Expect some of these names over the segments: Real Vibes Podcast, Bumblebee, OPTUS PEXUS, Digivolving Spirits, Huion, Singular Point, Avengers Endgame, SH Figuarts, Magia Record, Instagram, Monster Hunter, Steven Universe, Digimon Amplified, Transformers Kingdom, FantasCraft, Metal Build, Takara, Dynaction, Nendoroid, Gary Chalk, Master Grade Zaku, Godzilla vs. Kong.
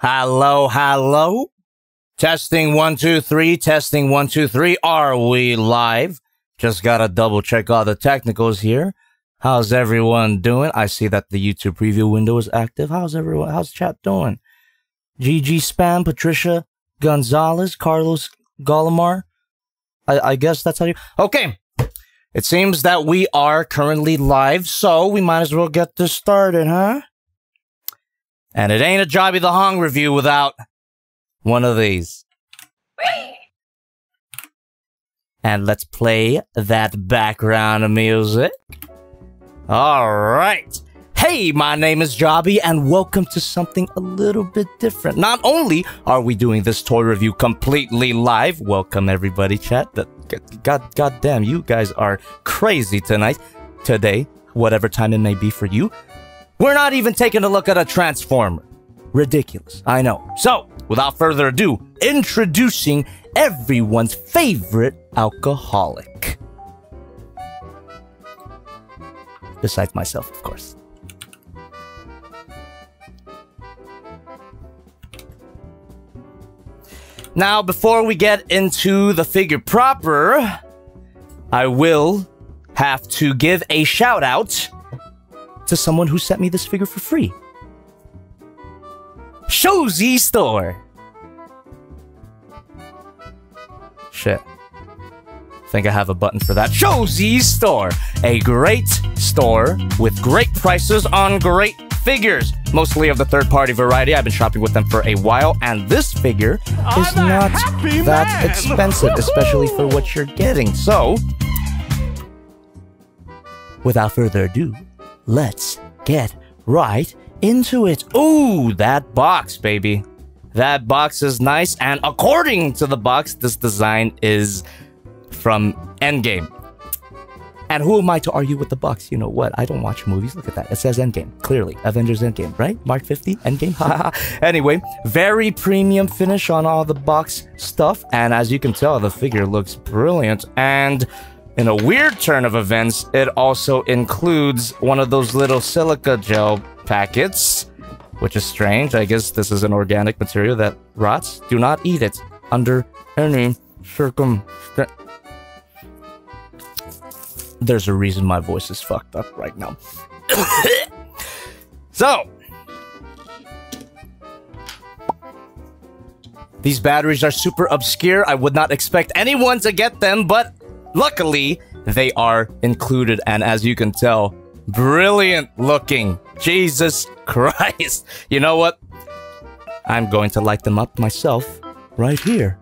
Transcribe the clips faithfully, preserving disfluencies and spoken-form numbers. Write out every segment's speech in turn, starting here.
Hello, hello. Testing one, two, three. Testing one, two, three. Are we live? Just gotta double check all the technicals here. How's everyone doing? I see that the YouTube preview window is active. How's everyone? How's chat doing? G G Spam, Patricia Gonzalez, Carlos Gallimar. I, I guess that's how you. Okay. It seems that we are currently live, so we might as well get this started, huh? And it ain't a Jobby the Hong review without one of these. And let's play that background music. All right. Hey, my name is Jobby, and welcome to something a little bit different. Not only are we doing this toy review completely live, welcome everybody, chat. God, God damn, you guys are crazy tonight, today, whatever time it may be for you. We're not even taking a look at a Transformer. Ridiculous, I know. So, without further ado, introducing everyone's favorite alcoholic. Besides myself, of course. Now, before we get into the figure proper, I will have to give a shout out to someone who sent me this figure for free. Show.Z Store! Shit. I think I have a button for that. Show.Z Store! A great store with great prices on great figures, mostly of the third-party variety. I've been shopping with them for a while, and this figure is not that expensive, especially for what you're getting. So, without further ado, let's get right into it. Ooh, that box, baby. That box is nice, and according to the box, this design is from Endgame. And who am I to argue with the box? You know what? I don't watch movies. Look at that. It says Endgame. Clearly. Avengers Endgame, right? Mark fifty? Endgame? Haha. Anyway, very premium finish on all the box stuff. And as you can tell, the figure looks brilliant. And in a weird turn of events, it also includes one of those little silica gel packets, which is strange. I guess this is an organic material that rots. Do not eat it under any circumstance. There's a reason my voice is fucked up right now. So, these batteries are super obscure. I would not expect anyone to get them, but luckily, they are included. And as you can tell, brilliant looking. Jesus Christ. You know what? I'm going to light them up myself right here.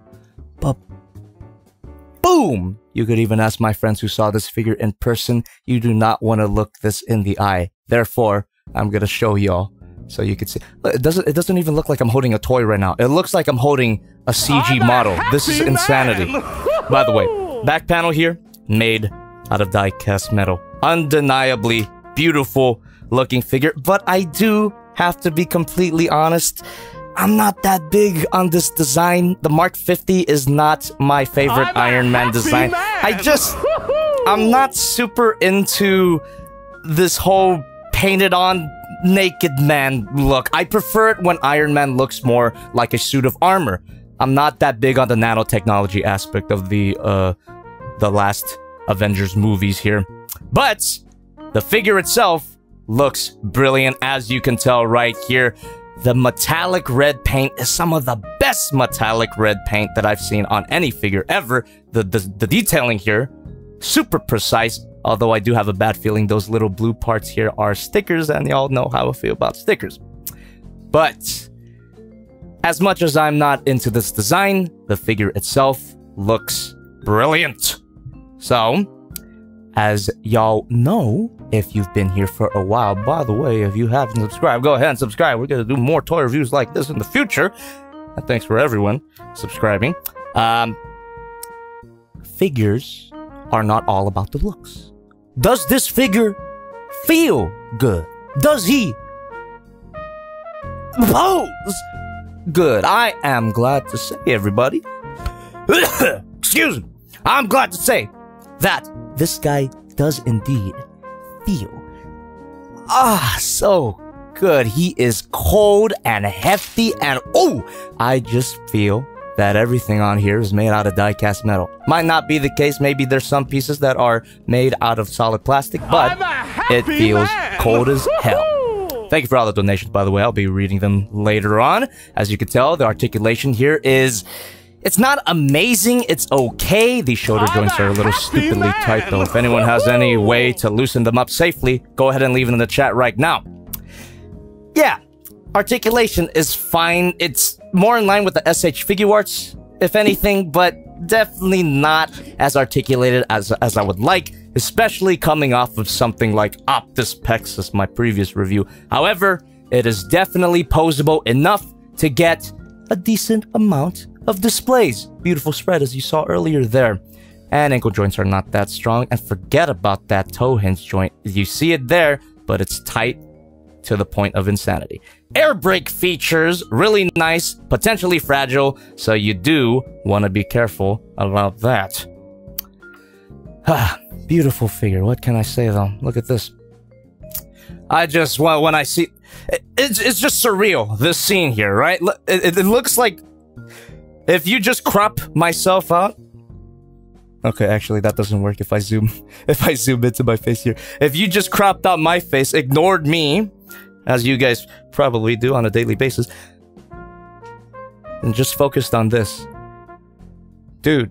But boom! You could even ask my friends who saw this figure in person. You do not want to look this in the eye. Therefore, I'm gonna show y'all so you can see. It doesn't. It doesn't even look like I'm holding a toy right now. It looks like I'm holding a C G model. This is insanity. By the way, back panel here made out of die-cast metal. Undeniably beautiful looking figure. But I do have to be completely honest. I'm not that big on this design. The Mark fifty is not my favorite Iron Man design. I just, I'm not super into this whole painted on naked man look. I prefer it when Iron Man looks more like a suit of armor. I'm not that big on the nanotechnology aspect of the, uh, the last Avengers movies here. But the figure itself looks brilliant, as you can tell right here. The metallic red paint is some of the best metallic red paint that I've seen on any figure ever. The, the, the detailing here, super precise. Although I do have a bad feeling those little blue parts here are stickers, and y'all know how I feel about stickers. But as much as I'm not into this design, the figure itself looks brilliant. So, as y'all know, if you've been here for a while, by the way, if you haven't subscribed, go ahead and subscribe. We're going to do more toy reviews like this in the future. And thanks for everyone subscribing. Um, figures are not all about the looks. Does this figure feel good? Does he pose good? I am glad to say, everybody. Excuse me. I'm glad to say that this guy does indeed feel ah so good. He is cold and hefty, and oh, I just feel that everything on here is made out of die-cast metal. Might not be the case. Maybe there's some pieces that are made out of solid plastic, but it feels man. cold as hell. Thank you for all the donations, by the way. I'll be reading them later on. As you can tell, the articulation here is... it's not amazing, it's okay. These shoulder joints are a little stupidly tight, though. If anyone has any way to loosen them up safely, go ahead and leave it in the chat right now. Yeah, articulation is fine. It's more in line with the S H Figuarts, if anything, but definitely not as articulated as, as I would like, especially coming off of something like OPTUS PEXUS, my previous review. However, it is definitely posable enough to get a decent amount of displays. Beautiful spread, as you saw earlier there. And ankle joints are not that strong. And forget about that toe hinge joint. You see it there, but it's tight to the point of insanity. Air brake features, really nice, potentially fragile, so you do want to be careful about that. Ah, beautiful figure. What can I say, though? Look at this. I just, well, when I see... It, it's, it's just surreal, this scene here, right? It, it, it looks like... If you just crop myself out... Okay, actually, that doesn't work if I zoom... If I zoom into my face here. If you just cropped out my face, ignored me, as you guys probably do on a daily basis, and just focused on this. Dude.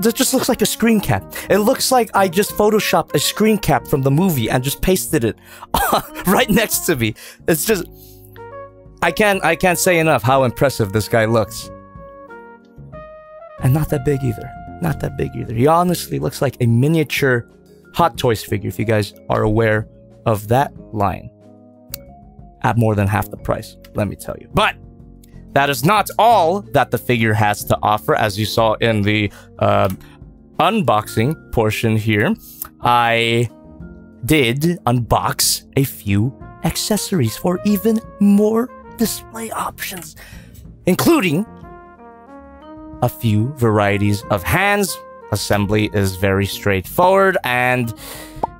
This just looks like a screen cap. It looks like I just photoshopped a screen cap from the movie and just pasted it right next to me. It's just... I can't, I can't say enough how impressive this guy looks. And not that big either. Not that big either. He honestly looks like a miniature Hot Toys figure, if you guys are aware of that line. At more than half the price, let me tell you. But that is not all that the figure has to offer. As you saw in the uh, unboxing portion here, I did unbox a few accessories for even more display options, including a few varieties of hands. Assembly is very straightforward and,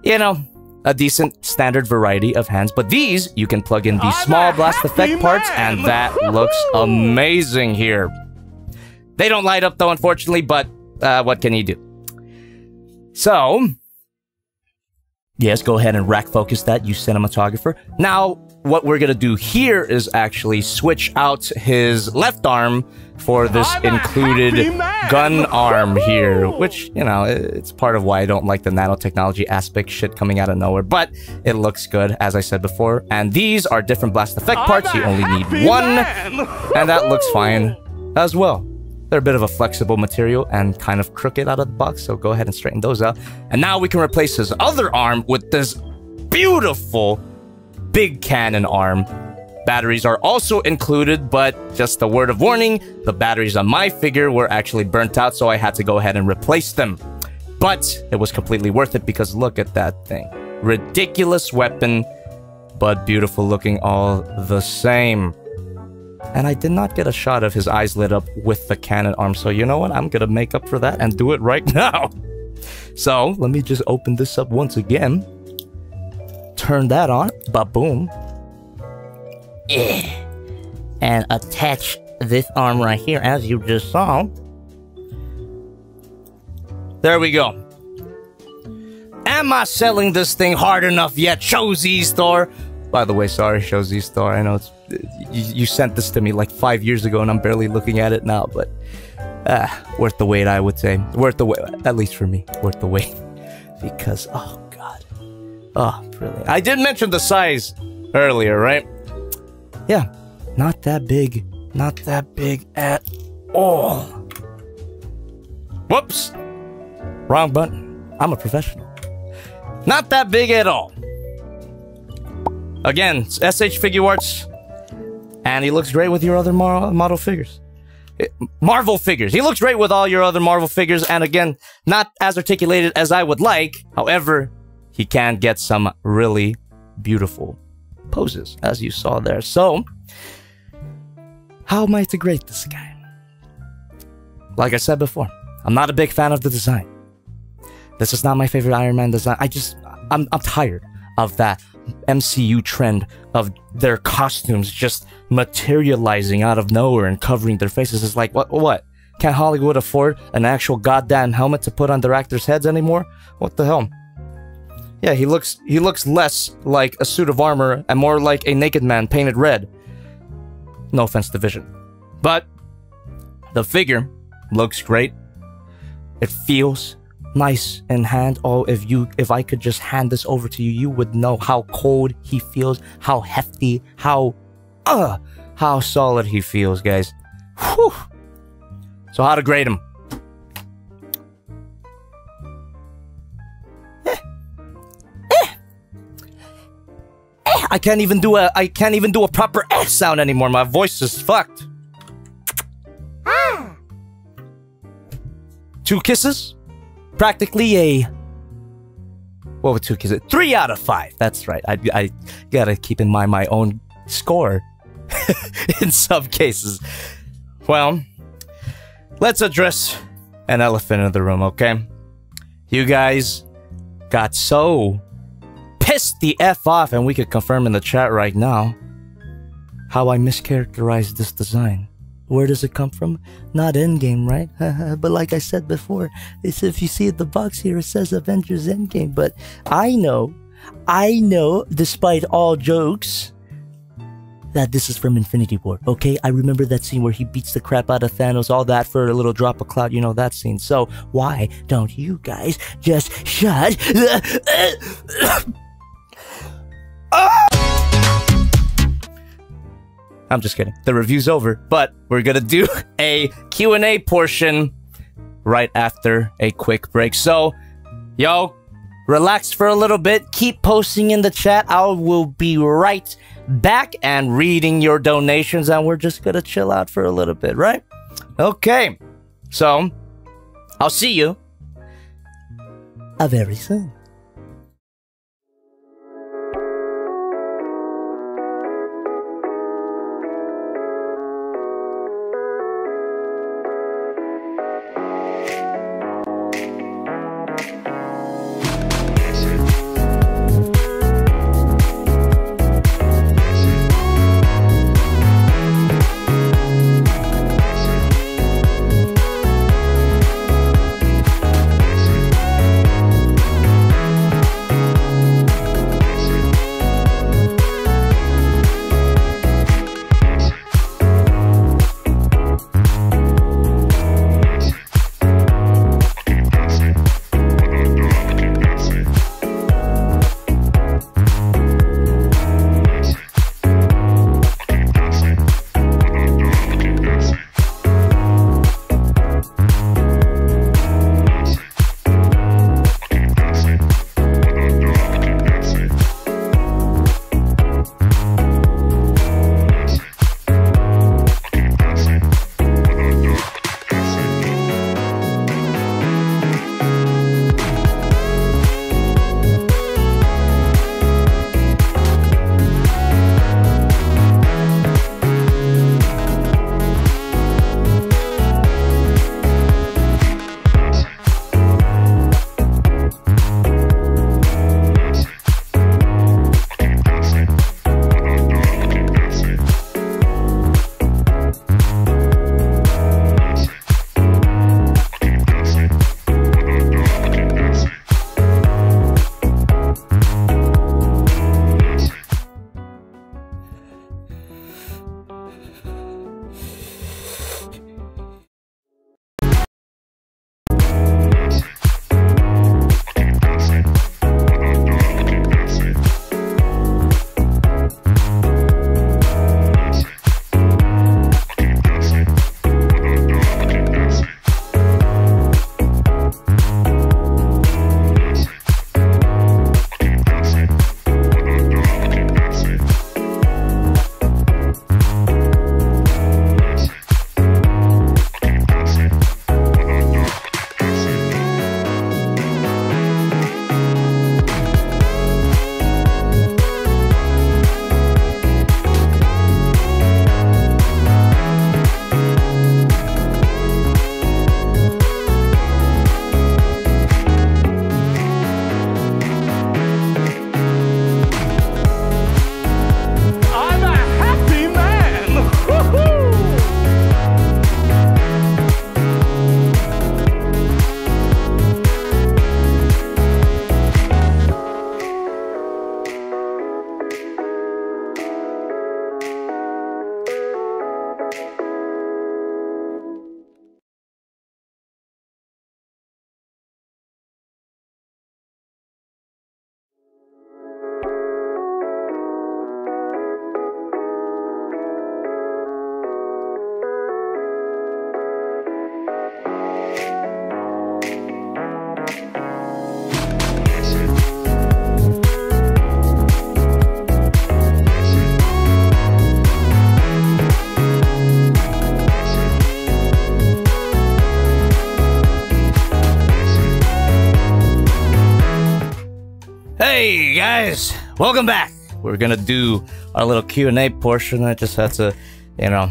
you know, a decent standard variety of hands. But these, you can plug in these small blast effect parts, and that looks amazing here. They don't light up, though, unfortunately, but uh, what can you do? So, yes, go ahead and rack focus that, you cinematographer. Now, what we're gonna do here is actually switch out his left arm for this included gun arm here, which, you know, it's part of why I don't like the nanotechnology aspect shit coming out of nowhere, but it looks good, as I said before. And these are different blast effect parts. You only need one, and that looks fine as well. They're a bit of a flexible material and kind of crooked out of the box, so go ahead and straighten those out. And now we can replace his other arm with this beautiful big cannon arm. Batteries are also included, but just a word of warning, the batteries on my figure were actually burnt out, so I had to go ahead and replace them. But it was completely worth it, because look at that thing. Ridiculous weapon, but beautiful looking all the same. And I did not get a shot of his eyes lit up with the cannon arm, so you know what? I'm gonna make up for that and do it right now. So, let me just open this up once again. Turn that on. Ba-boom. Yeah. And attach this arm right here, as you just saw. There we go. Am I selling this thing hard enough yet, Show.Z Store? By the way, sorry, Show.Z Store, I know it's... You sent this to me like five years ago, and I'm barely looking at it now, but uh, worth the wait, I would say. Worth the wait, at least for me. Worth the wait. Because, oh, God. Oh, brilliant. I did mention the size earlier, right? Yeah. Not that big. Not that big at all. Whoops. Wrong button. I'm a professional. Not that big at all. Again, S H Figuarts. And he looks great with your other mar model figures. It, Marvel figures. He looks great with all your other Marvel figures. And again, not as articulated as I would like. However, he can get some really beautiful poses, as you saw there. So, how am I to grade this guy? Like I said before, I'm not a big fan of the design. This is not my favorite Iron Man design. I just, I'm, I'm tired of that M C U trend of their costumes just materializing out of nowhere and covering their faces. It's like, what? What? Can't Hollywood afford an actual goddamn helmet to put on their actors' heads anymore? What the hell? Yeah, he looks he looks less like a suit of armor and more like a naked man painted red. No offense to Vision. But the figure looks great. It feels nice in hand. Oh, if you if I could just hand this over to you, you would know how cold he feels, how hefty, how uh how solid he feels, guys. Whew. So how to grade him? I can't even do a I can't even do a proper eh sound anymore. My voice is fucked. Ah. Two kisses, practically a. What was two kisses? Three out of five. That's right. I I gotta keep in mind my own score. In some cases, well, let's address an elephant in the room, okay? You guys got so. Pissed the F off, and we could confirm in the chat right now how I mischaracterized this design. Where does it come from? Not Endgame, right? But like I said before, it's, if you see at the box here, it says Avengers Endgame. But I know, I know, despite all jokes, that this is from Infinity War, okay? I remember that scene where he beats the crap out of Thanos, all that for a little drop of clout, you know, that scene. So why don't you guys just shut the... I'm just kidding. The review's over, but we're gonna do a Q and A portion right after a quick break. So, yo, relax for a little bit. Keep posting in the chat. I will be right back and reading your donations, and we're just gonna chill out for a little bit, right? Okay. So, I'll see you uh, very soon. guys, welcome back. We're gonna do our little Q and A portion. I just had to, you know,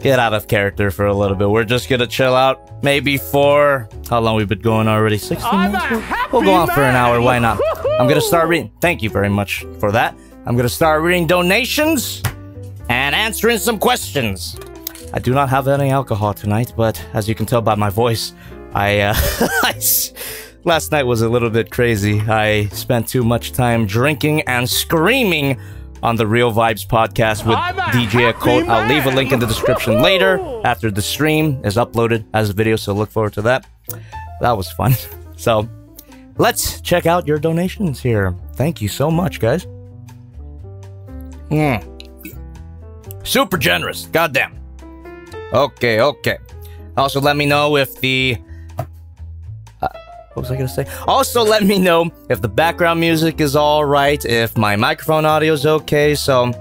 get out of character for a little bit. We're just gonna chill out, maybe for how long we've been going already? sixteen minutes? We'll go on for an hour. Why not? I'm gonna start reading. Thank you very much for that. I'm gonna start reading donations and answering some questions. I do not have any alcohol tonight, but as you can tell by my voice, I uh, last night was a little bit crazy. I spent too much time drinking and screaming on the Real Vibes podcast with D J Occult. I'll leave a link in the description later after the stream is uploaded as a video, so look forward to that. That was fun. So let's check out your donations here. Thank you so much, guys. Mm. Super generous. Goddamn. Okay, okay. Also, let me know if the... Uh, what was I gonna say? Also, let me know if the background music is all right, if my microphone audio is okay. So,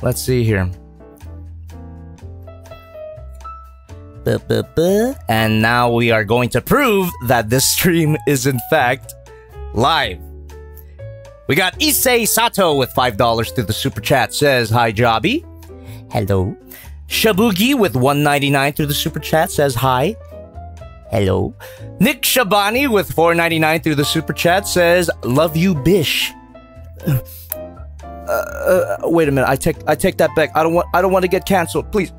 let's see here. And now we are going to prove that this stream is, in fact, live. We got Issei Sato with five dollars through the super chat. Says, hi, Jobby. Hello. Shabugi with one ninety-nine through the super chat says hi. Hello. Nick Shabani with four ninety-nine through the super chat says love you, Bish. Uh, uh, wait a minute. I take I take that back. I don't want I don't want to get canceled, please.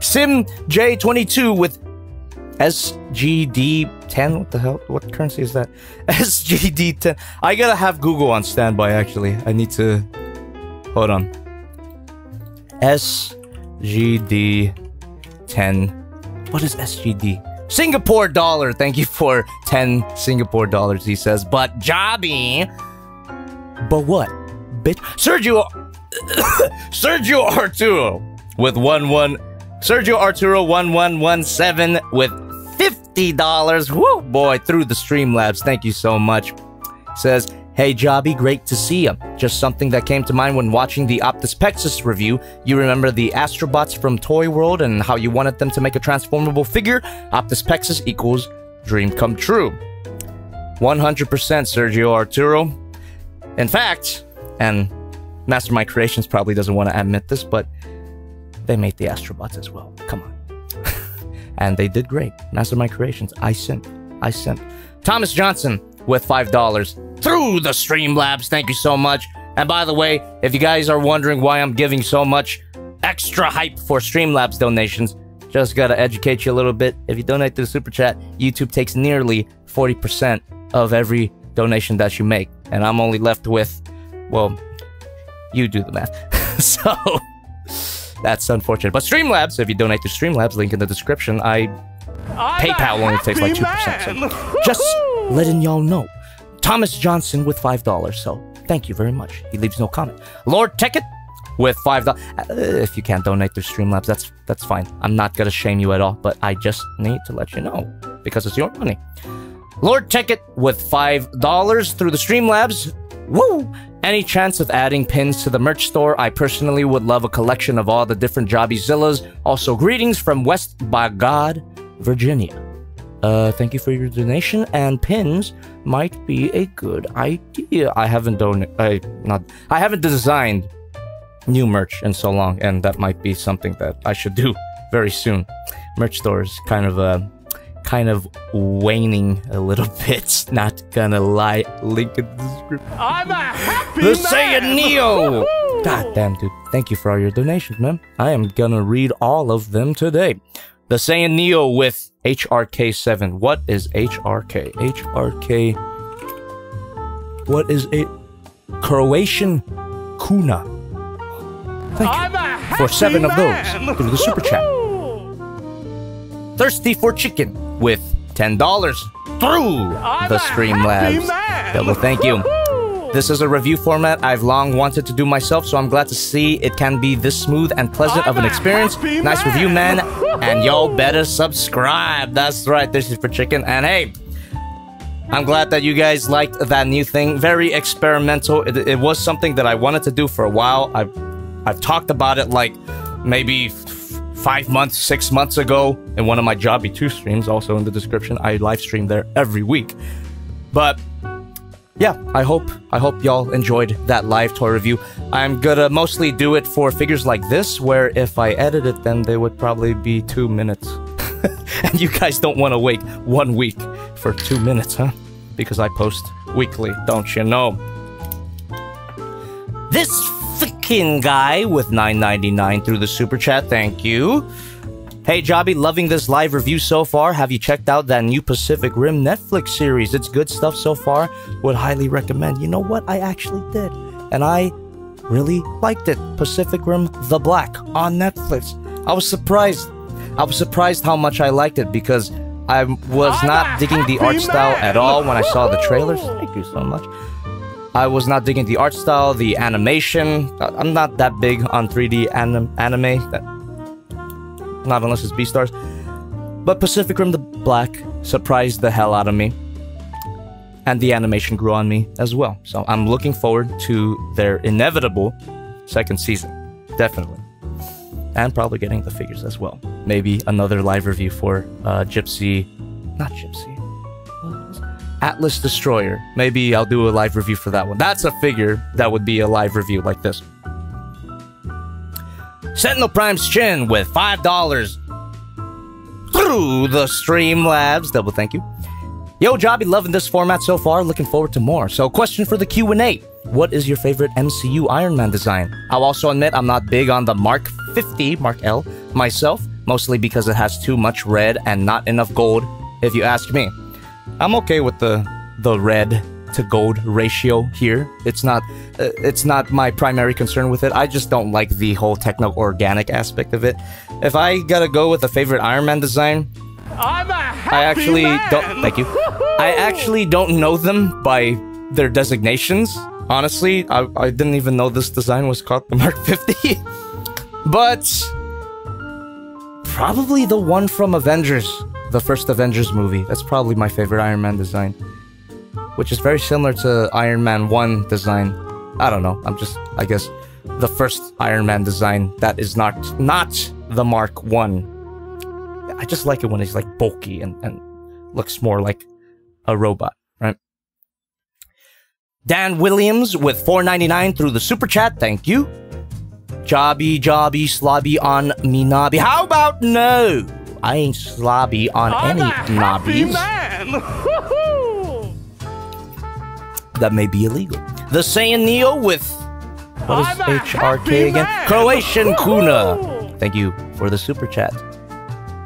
Sim J twenty-two with S G D ten. What the hell? What currency is that? S G D ten. I gotta have Google on standby. Actually, I need to. Hold on. S G D ten. What is S G D? Singapore dollar. Thank you for ten Singapore dollars, he says. But Jobby. But what? Bitch. Sergio. Sergio Arturo with one one. Sergio Arturo one one one seven with fifty dollars. Woo, boy, through the Streamlabs. Thank you so much. Says, hey Jobby, great to see you. Just something that came to mind when watching the OPTUS PEXUS review. You remember the Astrobots from Toy World and how you wanted them to make a transformable figure? OPTUS PEXUS equals dream come true. one hundred percent Sergio Arturo. In fact, and Master My Creations probably doesn't want to admit this, but they made the Astrobots as well. Come on. And they did great. Master My Creations. I simp. I simp. Thomas Johnson with five dollars. Through the Streamlabs. Thank you so much. And by the way, if you guys are wondering why I'm giving so much extra hype for Streamlabs donations, just gotta educate you a little bit. If you donate to the Super Chat, YouTube takes nearly forty percent of every donation that you make. And I'm only left with, well, you do the math. So, that's unfortunate. But Streamlabs, if you donate to Streamlabs, link in the description, I... I'm PayPal only takes like two percent. So just letting y'all know. Thomas Johnson with five dollars, so thank you very much. He leaves no comment. Lord Tekkit with five dollars. Uh, if you can't donate through Streamlabs, that's that's fine. I'm not going to shame you at all, but I just need to let you know because it's your money. Lord Tekkit with five dollars through the Streamlabs. Woo! Any chance of adding pins to the merch store? I personally would love a collection of all the different Jobbyzillas. Also, greetings from West Bagod, Virginia. Uh, thank you for your donation, and pins might be a good idea. I haven't don- I not- I haven't designed new merch in so long, and that might be something that I should do very soon. Merch store is kind of, uh, kind of waning a little bit, not gonna lie. Link in the description. I'm a happy man! The Saiyan Neo! God damn, dude. Thank you for all your donations, man. I am gonna read all of them today. The Saiyan Neo with H R K seven. What is H R K? H R K... What is it? Croatian Kuna. Thank you for seven of those through the super chat. Thirsty for Chicken with ten dollars through the Streamlabs. Double thank you. This is a review format I've long wanted to do myself, so I'm glad to see it can be this smooth and pleasant of an experience. Nice review, man. And y'all better subscribe. That's right. This is for Chicken. And hey, I'm glad that you guys liked that new thing. Very experimental. It, it was something that I wanted to do for a while. I've, I've talked about it like maybe five months, six months ago in one of my Jobby two streams, also in the description. I live stream there every week. But... yeah, I hope I hope y'all enjoyed that live toy review. I'm gonna mostly do it for figures like this, where if I edit it, then they would probably be two minutes. And you guys don't want to wait one week for two minutes, huh? Because I post weekly, don't you know? This freaking guy with nine ninety-nine through the super chat, thank you. Hey Jobby, loving this live review so far. Have you checked out that new Pacific Rim Netflix series? It's good stuff so far. Would highly recommend. You know what? I actually did. And I really liked it. Pacific Rim: The Black on Netflix. I was surprised. I was surprised how much I liked it because I was I'm not digging the art man. style at all when I saw the trailers. Thank you so much. I was not digging the art style, the animation. I'm not that big on three D anim anime. That Not unless it's Beastars. But Pacific Rim: The Black surprised the hell out of me. And the animation grew on me as well. So I'm looking forward to their inevitable second season. Definitely. And probably getting the figures as well. Maybe another live review for uh, Gypsy... Not Gypsy. Atlas Destroyer. Maybe I'll do a live review for that one. That's a figure that would be a live review like this. Sentinel Prime's Chin with five dollars through the Streamlabs. Double thank you. Yo, Jobby, loving this format so far. Looking forward to more. So, question for the Q and A. What is your favorite M C U Iron Man design? I'll also admit I'm not big on the Mark fifty, Mark L, myself. Mostly because it has too much red and not enough gold, if you ask me. I'm okay with the, the red to gold ratio here. It's not uh, it's not my primary concern with it. I just don't like the whole techno organic aspect of it. If I gotta go with a favorite Iron Man design, I'm a happy I actually man. don't thank you. I actually don't know them by their designations. Honestly, I, I didn't even know this design was called the Mark fifty. But probably the one from Avengers, the first Avengers movie. That's probably my favorite Iron Man design. Which is very similar to Iron Man one design. I don't know. I'm just, I guess, the first Iron Man design that is not not the Mark one. I just like it when he's like bulky and, and looks more like a robot, right? Dan Williams with four ninety-nine through the super chat. Thank you. Jobby, Jobby, slobby on me nobby. How about no? I ain't slobby on I'm any nobbies. That may be illegal. The Saiyan Neo with what is H R K again? Man. Croatian Kuna. Thank you for the super chat.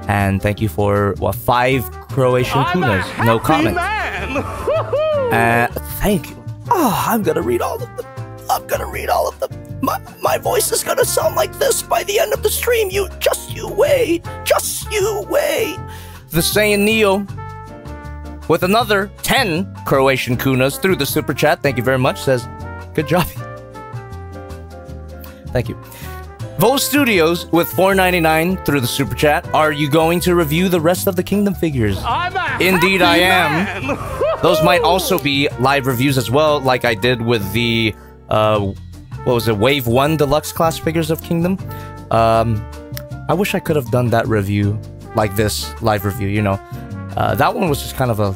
And thank you for what, five Croatian I'm Kunas. No comment. Uh, thank you. Oh, I'm gonna read all of them. I'm gonna read all of them. My, my voice is gonna sound like this by the end of the stream. You just you wait. Just you wait. The Saiyan Neo with another ten Croatian Kunas through the super chat. Thank you very much. Says, good job. Thank you. Vol Studios with four ninety-nine through the super chat. Are you going to review the rest of the Kingdom figures? Indeed I am. Those might also be live reviews as well, like I did with the, uh, what was it, Wave one Deluxe Class figures of Kingdom. Um, I wish I could have done that review like this live review, you know. Uh, that one was just kind of a,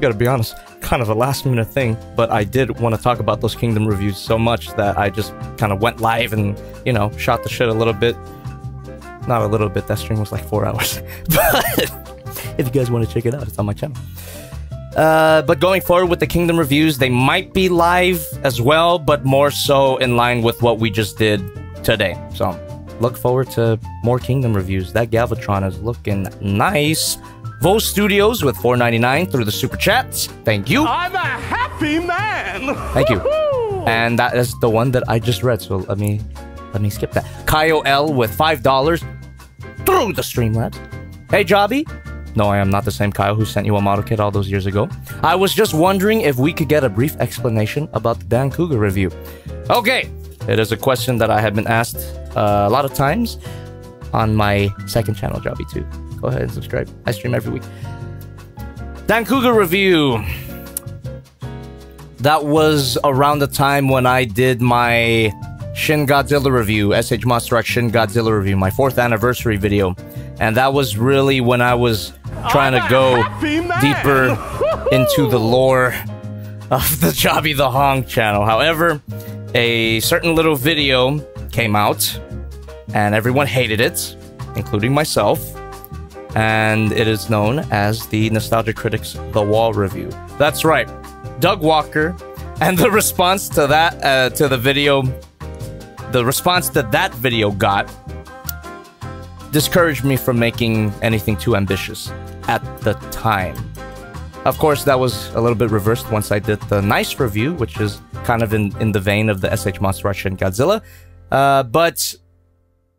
gotta be honest, kind of a last minute thing, but I did want to talk about those Kingdom reviews so much that I just kind of went live and, you know, shot the shit a little bit. Not a little bit, that stream was like four hours. But if you guys want to check it out, it's on my channel. Uh, but going forward with the Kingdom reviews, they might be live as well, but more so in line with what we just did today. So look forward to more Kingdom reviews. That Galvatron is looking nice. Vol Studios with four ninety-nine through the super chats. Thank you. I'm a happy man. Thank you. And that is the one that I just read. So let me let me skip that. Kyo L with five dollars through the Streamlabs. Hey Jobby. No, I am not the same Kyle who sent you a model kit all those years ago. I was just wondering if we could get a brief explanation about the Dan Cougar review. Okay. It is a question that I have been asked uh, a lot of times on my second channel, Jobby too. Go ahead and subscribe. I stream every week. Dan Cougar review. That was around the time when I did my Shin Godzilla review, S H Monster Arts Shin Godzilla review, my fourth anniversary video. And that was really when I was trying to go deeper into the lore of the Jobby the Hong channel. However, a certain little video came out and everyone hated it, including myself. And it is known as the Nostalgia Critics The Wall Review. That's right, Doug Walker. And the response to that, uh, to the video, the response that that video got discouraged me from making anything too ambitious at the time. Of course, that was a little bit reversed once I did the nice review, which is kind of in, in the vein of the S H Monster Arts and Godzilla. Uh, but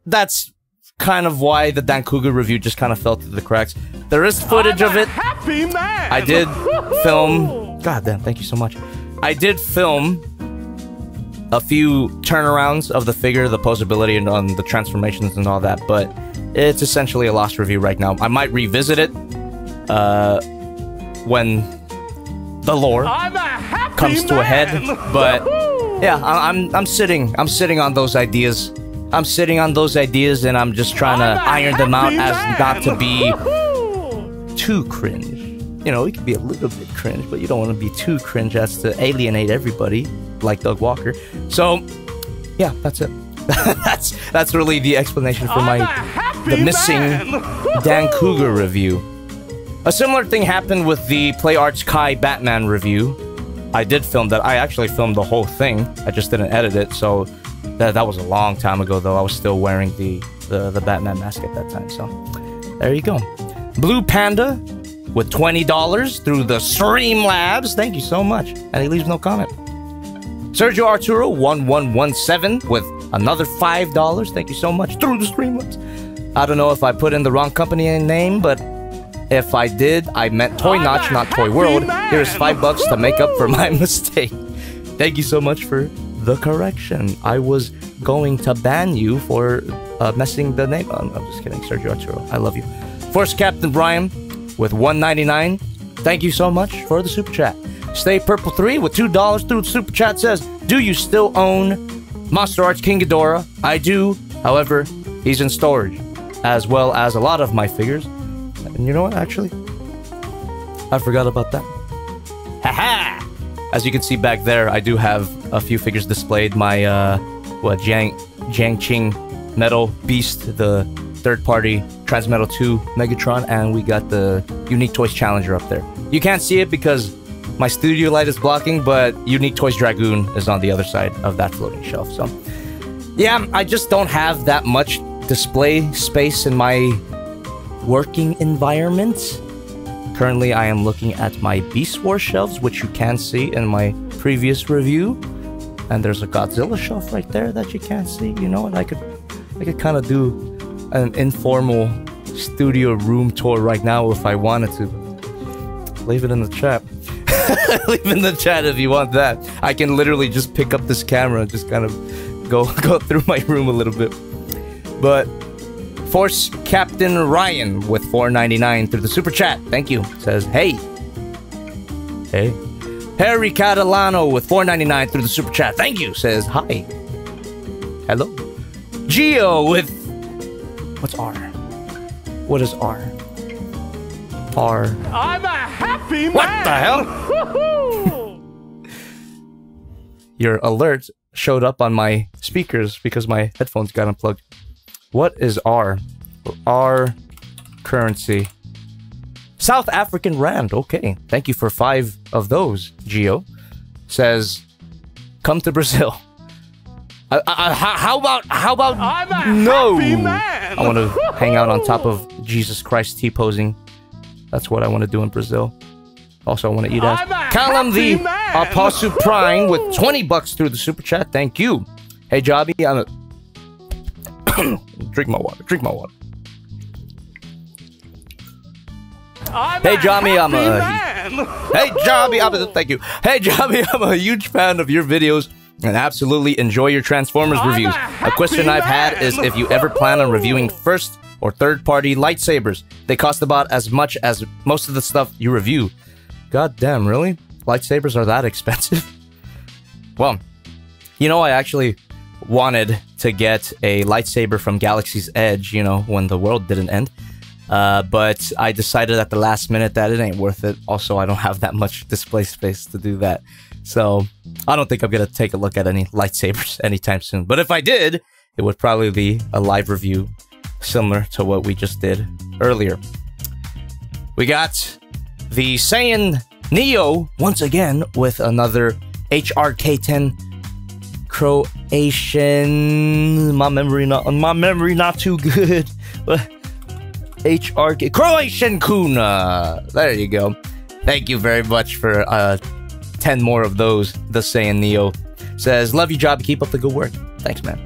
that's kind of why the Dankuga review just kind of fell through the cracks. There is footage of it. Happy man. I did film. God damn, thank you so much. I did film a few turnarounds of the figure, the posability, and on the transformations and all that, but it's essentially a lost review right now. I might revisit it uh, when the lore comes to man. a head, but yeah, I I'm I'm sitting I'm sitting on those ideas. I'm sitting on those ideas, and I'm just trying I'm to iron them out man. as not to be too cringe. You know, it can be a little bit cringe, but you don't want to be too cringe as to alienate everybody, like Doug Walker. So, yeah, that's it. that's that's really the explanation for my the missing Dankuga review. A similar thing happened with the Play Arts Kai Batman review. I did film that. I actually filmed the whole thing. I just didn't edit it. So that that was a long time ago, though. I was still wearing the the, the Batman mask at that time. So there you go. Blue Panda with twenty dollars through the Streamlabs. Thank you so much. And he leaves no comment. Sergio Arturo one one one seven with another five dollars. Thank you so much through the Streamlabs. I don't know if I put in the wrong company name, but if I did, I meant Toy Notch, not Toy World. Here's five bucks to make up for my mistake. Thank you so much for the correction. I was going to ban you for uh, messing the name up. I'm just kidding, Sergio Arturo. I love you. First Captain Brian with one ninety-nine. Thank you so much for the super chat. Stay Purple three with two dollars through the super chat says, do you still own Monster Arts King Ghidorah? I do. However, he's in storage, as well as a lot of my figures. And you know what, actually? I forgot about that. Haha! -ha! As you can see back there, I do have a few figures displayed. My, uh, what, Jiang, Jiang Qing Metal Beast, the third-party Transmetal two Megatron, and we got the Unique Toys Challenger up there. You can't see it because my studio light is blocking, but Unique Toys Dragoon is on the other side of that floating shelf. So, yeah, I just don't have that much display space in my working environment. Currently, I am looking at my Beast Wars shelves, which you can see in my previous review. And there's a Godzilla shelf right there that you can't see. You know what? I could, I could kind of do an informal studio room tour right now if I wanted to. Leave it in the chat. Leave it in the chat if you want that. I can literally just pick up this camera and just kind of go go through my room a little bit. But Force Captain Ryan with four ninety-nine through the super chat. Thank you. It says hey. Hey. Harry Catalano with four ninety-nine through the super chat. Thank you. It says hi. Hello. Geo with What's R? What is R? R. I'm a happy man. What the hell? Your alert showed up on my speakers because my headphones got unplugged. What is R? R currency. South African rand. Okay. Thank you for five of those, Gio. Says, come to Brazil. I, I, how about, how about, I'm a no, happy man. I want to hang out on top of Jesus Christ T-posing. That's what I want to do in Brazil. Also, I want to eat ass. Callum the Apostle Prime with twenty bucks through the super chat. Thank you. Hey, Jobby, I'm a drink my water, drink my water. I'm hey, Jobby, I'm a, man. hey, Jobby, I'm a, thank you. Hey, Jobby, I'm a huge fan of your videos. And absolutely enjoy your Transformers reviews. A question I've had is if you ever plan on reviewing first or third party lightsabers. They cost about as much as most of the stuff you review. God damn, really? Lightsabers are that expensive? Well, you know, I actually wanted to get a lightsaber from Galaxy's Edge, you know, when the world didn't end. Uh, but I decided at the last minute that it ain't worth it. Also, I don't have that much display space to do that. So I don't think I'm going to take a look at any lightsabers anytime soon. But if I did, it would probably be a live review similar to what we just did earlier. We got the Saiyan Neo once again with another H R K ten Croatian. My memory not, my memory not too good. H R K Croatian Kuna. There you go. Thank you very much for uh, ten more of those. The Saiyan Neo says, "Love you, Jobby. Keep up the good work." Thanks, man.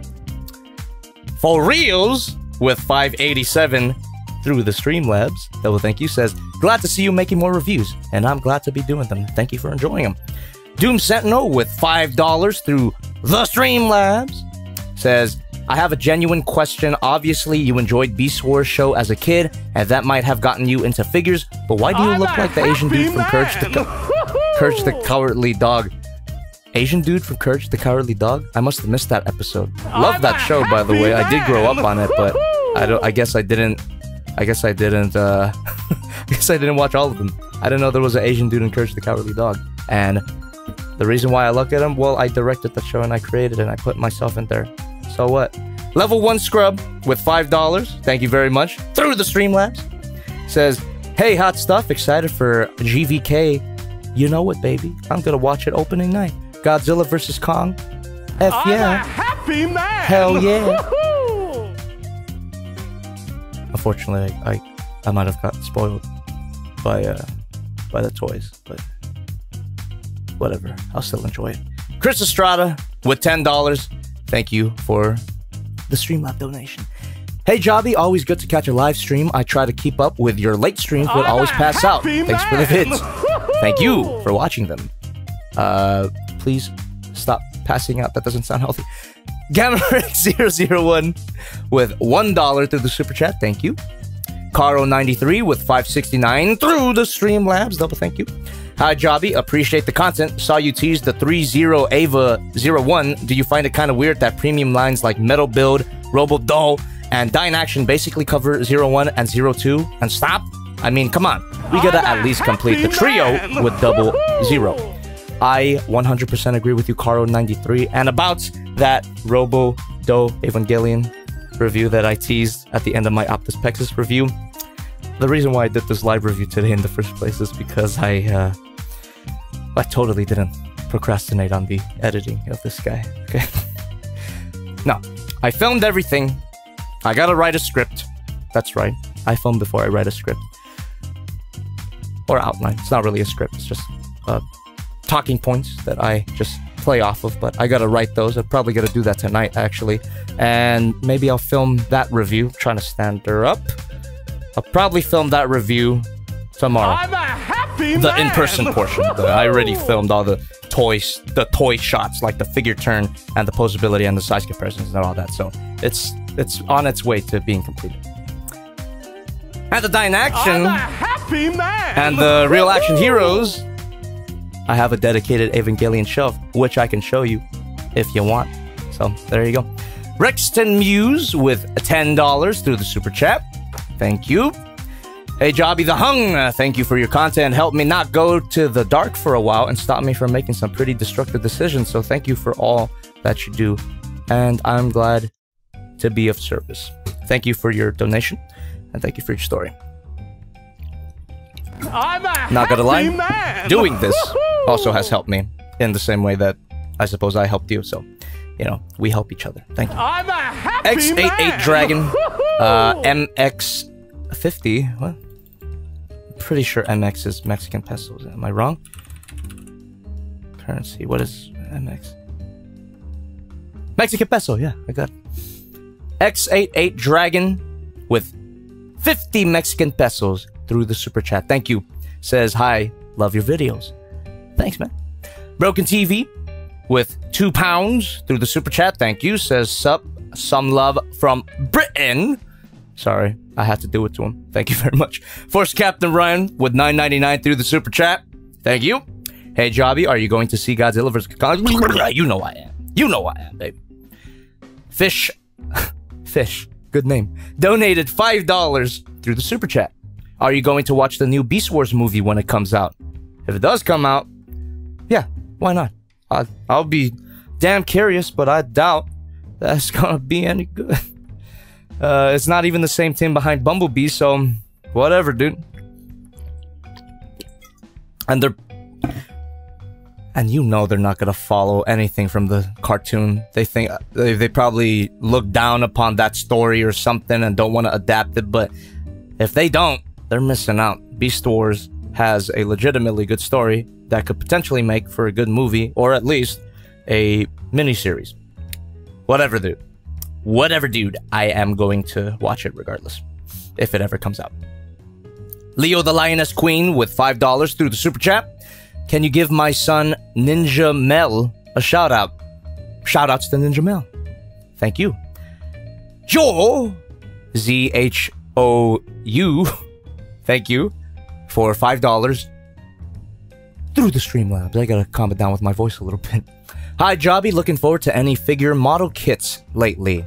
For reals with five eighty-seven through the Streamlabs. Double thank you says, "Glad to see you making more reviews, and I'm glad to be doing them. Thank you for enjoying them." Doom Sentinel with five dollars through the Streamlabs says, "I have a genuine question. Obviously, you enjoyed Beast Wars show as a kid, and that might have gotten you into figures, but why do you I'm look like the Asian dude man. from Courage the, Courage the Cowardly Dog? Asian dude from Courage the Cowardly Dog? I must have missed that episode. Love I'm that show, by the way. Man. I did grow up on it, but I don't. I guess I didn't. I guess I didn't. Uh, I guess I didn't watch all of them. I didn't know there was an Asian dude in Courage the Cowardly Dog, and the reason why I look at him, well, I directed the show and I created it and I put myself in there. So what?" Level one Scrub with five dollars. Thank you very much. Through the Streamlabs. Says, "Hey, hot stuff. Excited for G V K. You know what, baby? I'm going to watch it opening night. Godzilla versus. Kong. F I'm yeah. happy man. Hell yeah." Unfortunately, I, I, I might have gotten spoiled by, uh, by the toys, but whatever. I'll still enjoy it. Chris Estrada with ten dollars. Thank you for the Streamlab donation. "Hey, Jobby, always good to catch a live stream. I try to keep up with your late streams, but I'm always pass out. Man. Thanks for the hits." Thank you for watching them. Uh, please stop passing out. That doesn't sound healthy. Gamma Rex zero zero one with one dollar through the Super Chat. Thank you. Caro ninety-three with five sixty-nine through the Streamlabs. Double thank you. "Hi, Jobby. Appreciate the content. Saw you tease the three zero Ava zero one. Do you find it kind of weird that premium lines like Metal Build, Robo Doll, and Dynaction basically cover zero one and zero two and stop? I mean, come on. We gotta at least complete the trio with double zero." I one hundred percent agree with you, Caro ninety-three. And about that Robo Doll Evangelion review that I teased at the end of my Optus Pexus review, the reason why I did this live review today in the first place is because I uh, I totally didn't procrastinate on the editing of this guy. Okay. No, I filmed everything. I gotta write a script. That's right. I film before I write a script or outline. It's not really a script. It's just uh, talking points that I just play off of, but I gotta write those. I'm probably gonna do that tonight, actually, and maybe I'll film that review. I'm trying to stand her up. I'll probably film that review tomorrow. I'm a happy man. The in-person portion. The, I already filmed all the toys, the toy shots, like the figure turn and the posability and the size comparisons and all that. So it's it's on its way to being completed. And the Dynaction I'm a happy man. And the Real Action Heroes, I have a dedicated Evangelion shelf, which I can show you if you want. So there you go. Rexton Muse with ten dollars through the Super Chat. Thank you. "Hey, Jobby the Hung, uh, thank you for your content. Help me not go to the dark for a while and stop me from making some pretty destructive decisions. So thank you for all that you do. And I'm glad to be of service." Thank you for your donation. And thank you for your story. I'm a not gonna lie, man. Doing this also has helped me in the same way that I suppose I helped you. So, you know, we help each other. Thank you. I'm a happy X eighty-eight man. Dragon, uh, M X... fifty? What? I'm pretty sure M X is Mexican pesos. Am I wrong? Currency. What is M X? Mexican peso. Yeah, I got it. X eighty-eight Dragon with fifty Mexican pesos through the Super Chat. Thank you. Says, "Hi, love your videos." Thanks, man. Broken T V with two pounds through the Super Chat. Thank you. Says, "Sup, some love from Britain." Sorry, I had to do it to him. Thank you very much. First Captain Ryan with nine ninety-nine through the Super Chat. Thank you. "Hey, Jobby, are you going to see Godzilla versus. Kong?" You know I am. You know I am, baby. Fish. Fish. Good name. Donated five dollars through the Super Chat. Are you going to watch the new Beast Wars movie when it comes out? If it does come out, yeah, why not? I, I'll be damn curious, but I doubt that's gonna be any good. Uh, it's not even the same team behind Bumblebee, so whatever, dude. And they're... And you know they're not gonna follow anything from the cartoon. They think... They, they probably look down upon that story or something and don't want to adapt it, but if they don't, they're missing out. Beast Wars has a legitimately good story that could potentially make for a good movie, or at least a miniseries. Whatever, dude. Whatever, dude. I am going to watch it regardless, if it ever comes out. Leo the Lioness Queen with five dollars through the Super Chat. Can you give my son Ninja Mel a shout out? Shout outs to Ninja Mel. Thank you. Joe Z H O U. Thank you for five dollars through the Streamlabs. I gotta calm it down with my voice a little bit. Hi, Jobby. Looking forward to any figure model kits lately?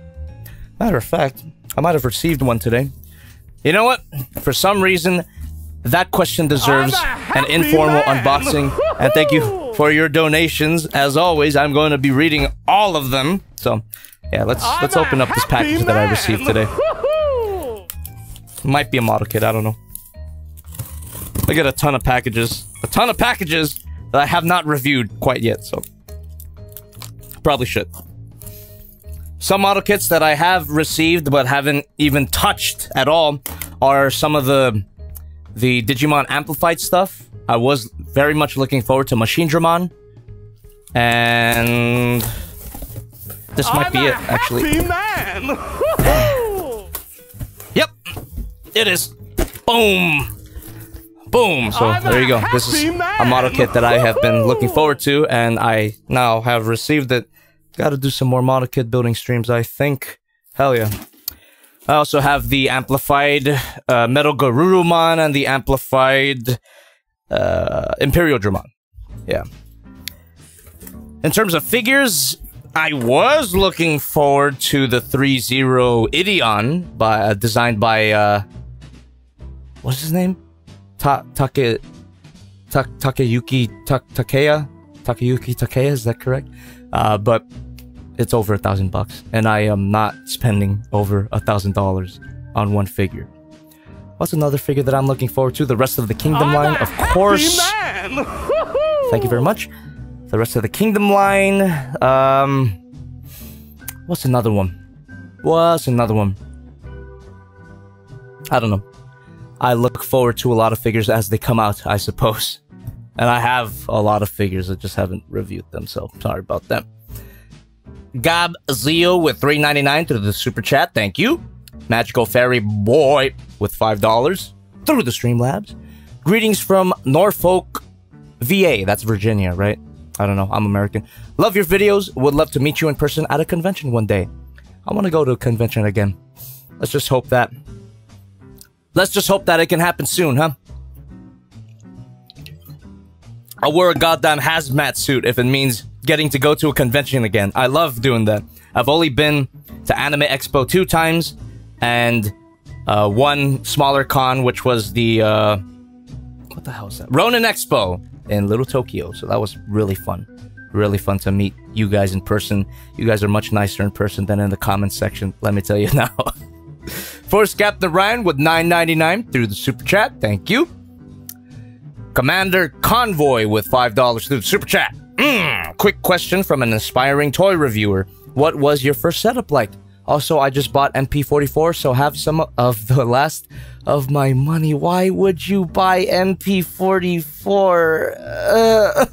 Matter of fact, I might have received one today. You know what? For some reason, that question deserves an informal man. unboxing. And thank you for your donations. As always, I'm going to be reading all of them. So, yeah, let's I'm let's open up this package man. that I received today. Might be a model kit. I don't know. I got a ton of packages. A ton of packages that I have not reviewed quite yet, so... Probably should. Some model kits that I have received but haven't even touched at all are some of the... the Digimon Amplified stuff. I was very much looking forward to Machinedramon. And... This might I'm be it, actually. Man. Yep! It is! Boom! Boom! So, I'm there you go. This is man. a model kit that I have been looking forward to, and I now have received it. Gotta do some more model kit building streams, I think. Hell yeah. I also have the amplified uh, Metal Garurumon and the amplified uh, Imperial Dramon. Yeah. In terms of figures, I was looking forward to the three zero Ideon, by, uh, designed by... Uh, what's his name? Ta take ta Takeyuki ta Takeya Takeyuki Takeya, is that correct? Uh, but it's over a thousand bucks, and I am not spending over a thousand dollars on one figure. What's another figure that I'm looking forward to? The rest of the Kingdom I'm line, of course. Man. Thank you very much. The rest of the Kingdom line. Um, what's another one? What's another one? I don't know. I look forward to a lot of figures as they come out, I suppose. And I have a lot of figures, I just haven't reviewed them, so sorry about that. Gabzio with three ninety-nine through the Super Chat, thank you. Magical Fairy Boy with five dollars through the Streamlabs. Greetings from Norfolk, V A. That's Virginia, right? I don't know, I'm American. Love your videos, would love to meet you in person at a convention one day. I want to go to a convention again. Let's just hope that... Let's just hope that it can happen soon, huh? I wore a goddamn hazmat suit if it means getting to go to a convention again. I love doing that. I've only been to Anime Expo two times and uh, one smaller con, which was the... Uh, what the hell is that? Ronin Expo in Little Tokyo. So that was really fun. Really fun to meet you guys in person. You guys are much nicer in person than in the comments section, let me tell you now. First Captain Ryan with nine ninety-nine through the Super Chat. Thank you. Commander Convoy with five dollars through the Super Chat. Mm, quick question from an aspiring toy reviewer. What was your first setup like? Also, I just bought M P forty-four, so have some of the last of my money. Why would you buy M P forty-four? Uh,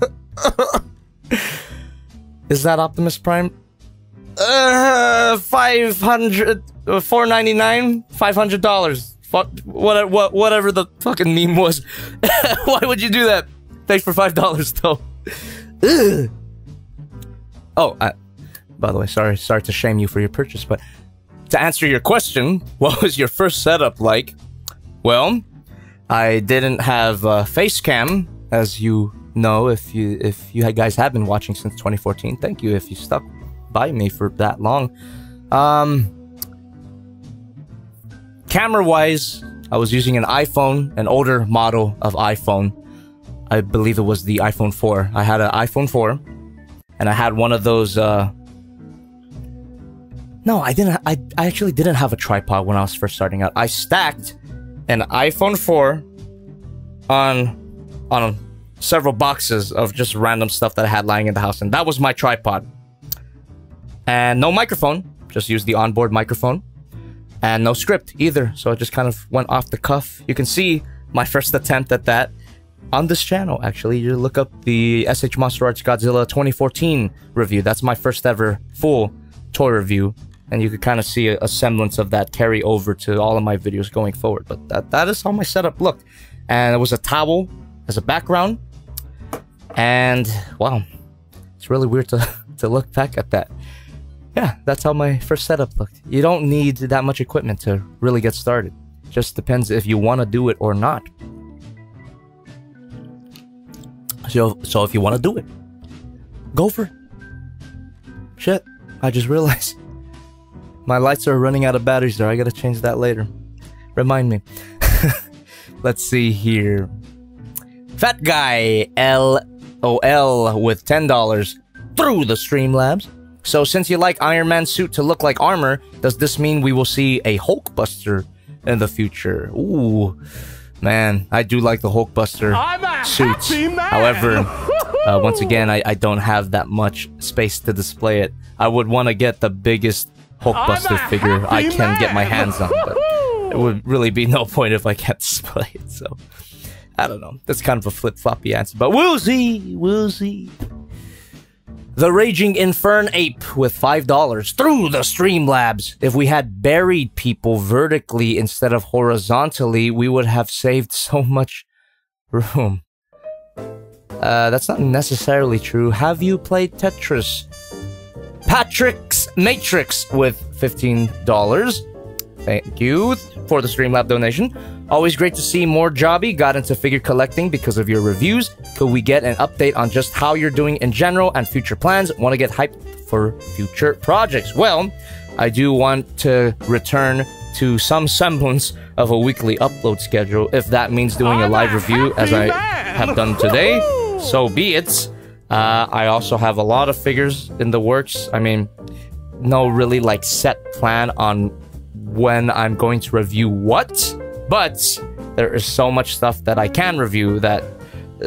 is that Optimus Prime? Uh, five hundred... four ninety-nine, five hundred dollars. What, what, whatever the fucking meme was. Why would you do that? Thanks for five dollars, though. Oh, I, by the way, sorry, sorry to shame you for your purchase, but to answer your question, what was your first setup like? Well, I didn't have a face cam, as you know, if you if you guys have been watching since twenty fourteen. Thank you if you stuck by me for that long. Um... Camera-wise, I was using an iPhone, an older model of iPhone. I believe it was the iPhone four. I had an iPhone four, and I had one of those, uh... No, I didn't, I, I actually didn't have a tripod when I was first starting out. I stacked an iPhone four on, on several boxes of just random stuff that I had lying in the house, and that was my tripod. And no microphone, just used the onboard microphone. And no script either, so I just kind of went off the cuff. You can see my first attempt at that on this channel, actually. You look up the S H Monster Arts Godzilla twenty fourteen review. That's my first ever full toy review. And you could kind of see a, a semblance of that carry over to all of my videos going forward. But that, that is how my setup looked. And it was a towel as a background. And wow, it's really weird to, to look back at that. Yeah, that's how my first setup looked. You don't need that much equipment to really get started. Just depends if you want to do it or not. So, so if you want to do it, go for it. Shit, I just realized my lights are running out of batteries there. I gotta change that later. Remind me. Let's see here. Fat Guy LOL with ten dollars through the Streamlabs. So since you like Iron Man's suit to look like armor, does this mean we will see a Hulkbuster in the future? Ooh, man, I do like the Hulkbuster suits. However, uh, once again, I, I don't have that much space to display it. I would want to get the biggest Hulkbuster figure I can man. get my hands on, but it would really be no point if I can't display it. So, I don't know. That's kind of a flip-floppy answer, but we'll see, we'll see. The Raging Infern Ape with five dollars through the Streamlabs. If we had buried people vertically instead of horizontally, we would have saved so much room. Uh, that's not necessarily true. Have you played Tetris? Patrick's Matrix with fifteen dollars. Thank you for the Streamlab donation. Always great to see more Jobby. Got into figure collecting because of your reviews. Could we get an update on just how you're doing in general and future plans? Want to get hyped for future projects? Well, I do want to return to some semblance of a weekly upload schedule. If that means doing a live review as I have done today, so be it. Uh, I also have a lot of figures in the works. I mean, no really like set plan on when I'm going to review what. But there is so much stuff that I can review that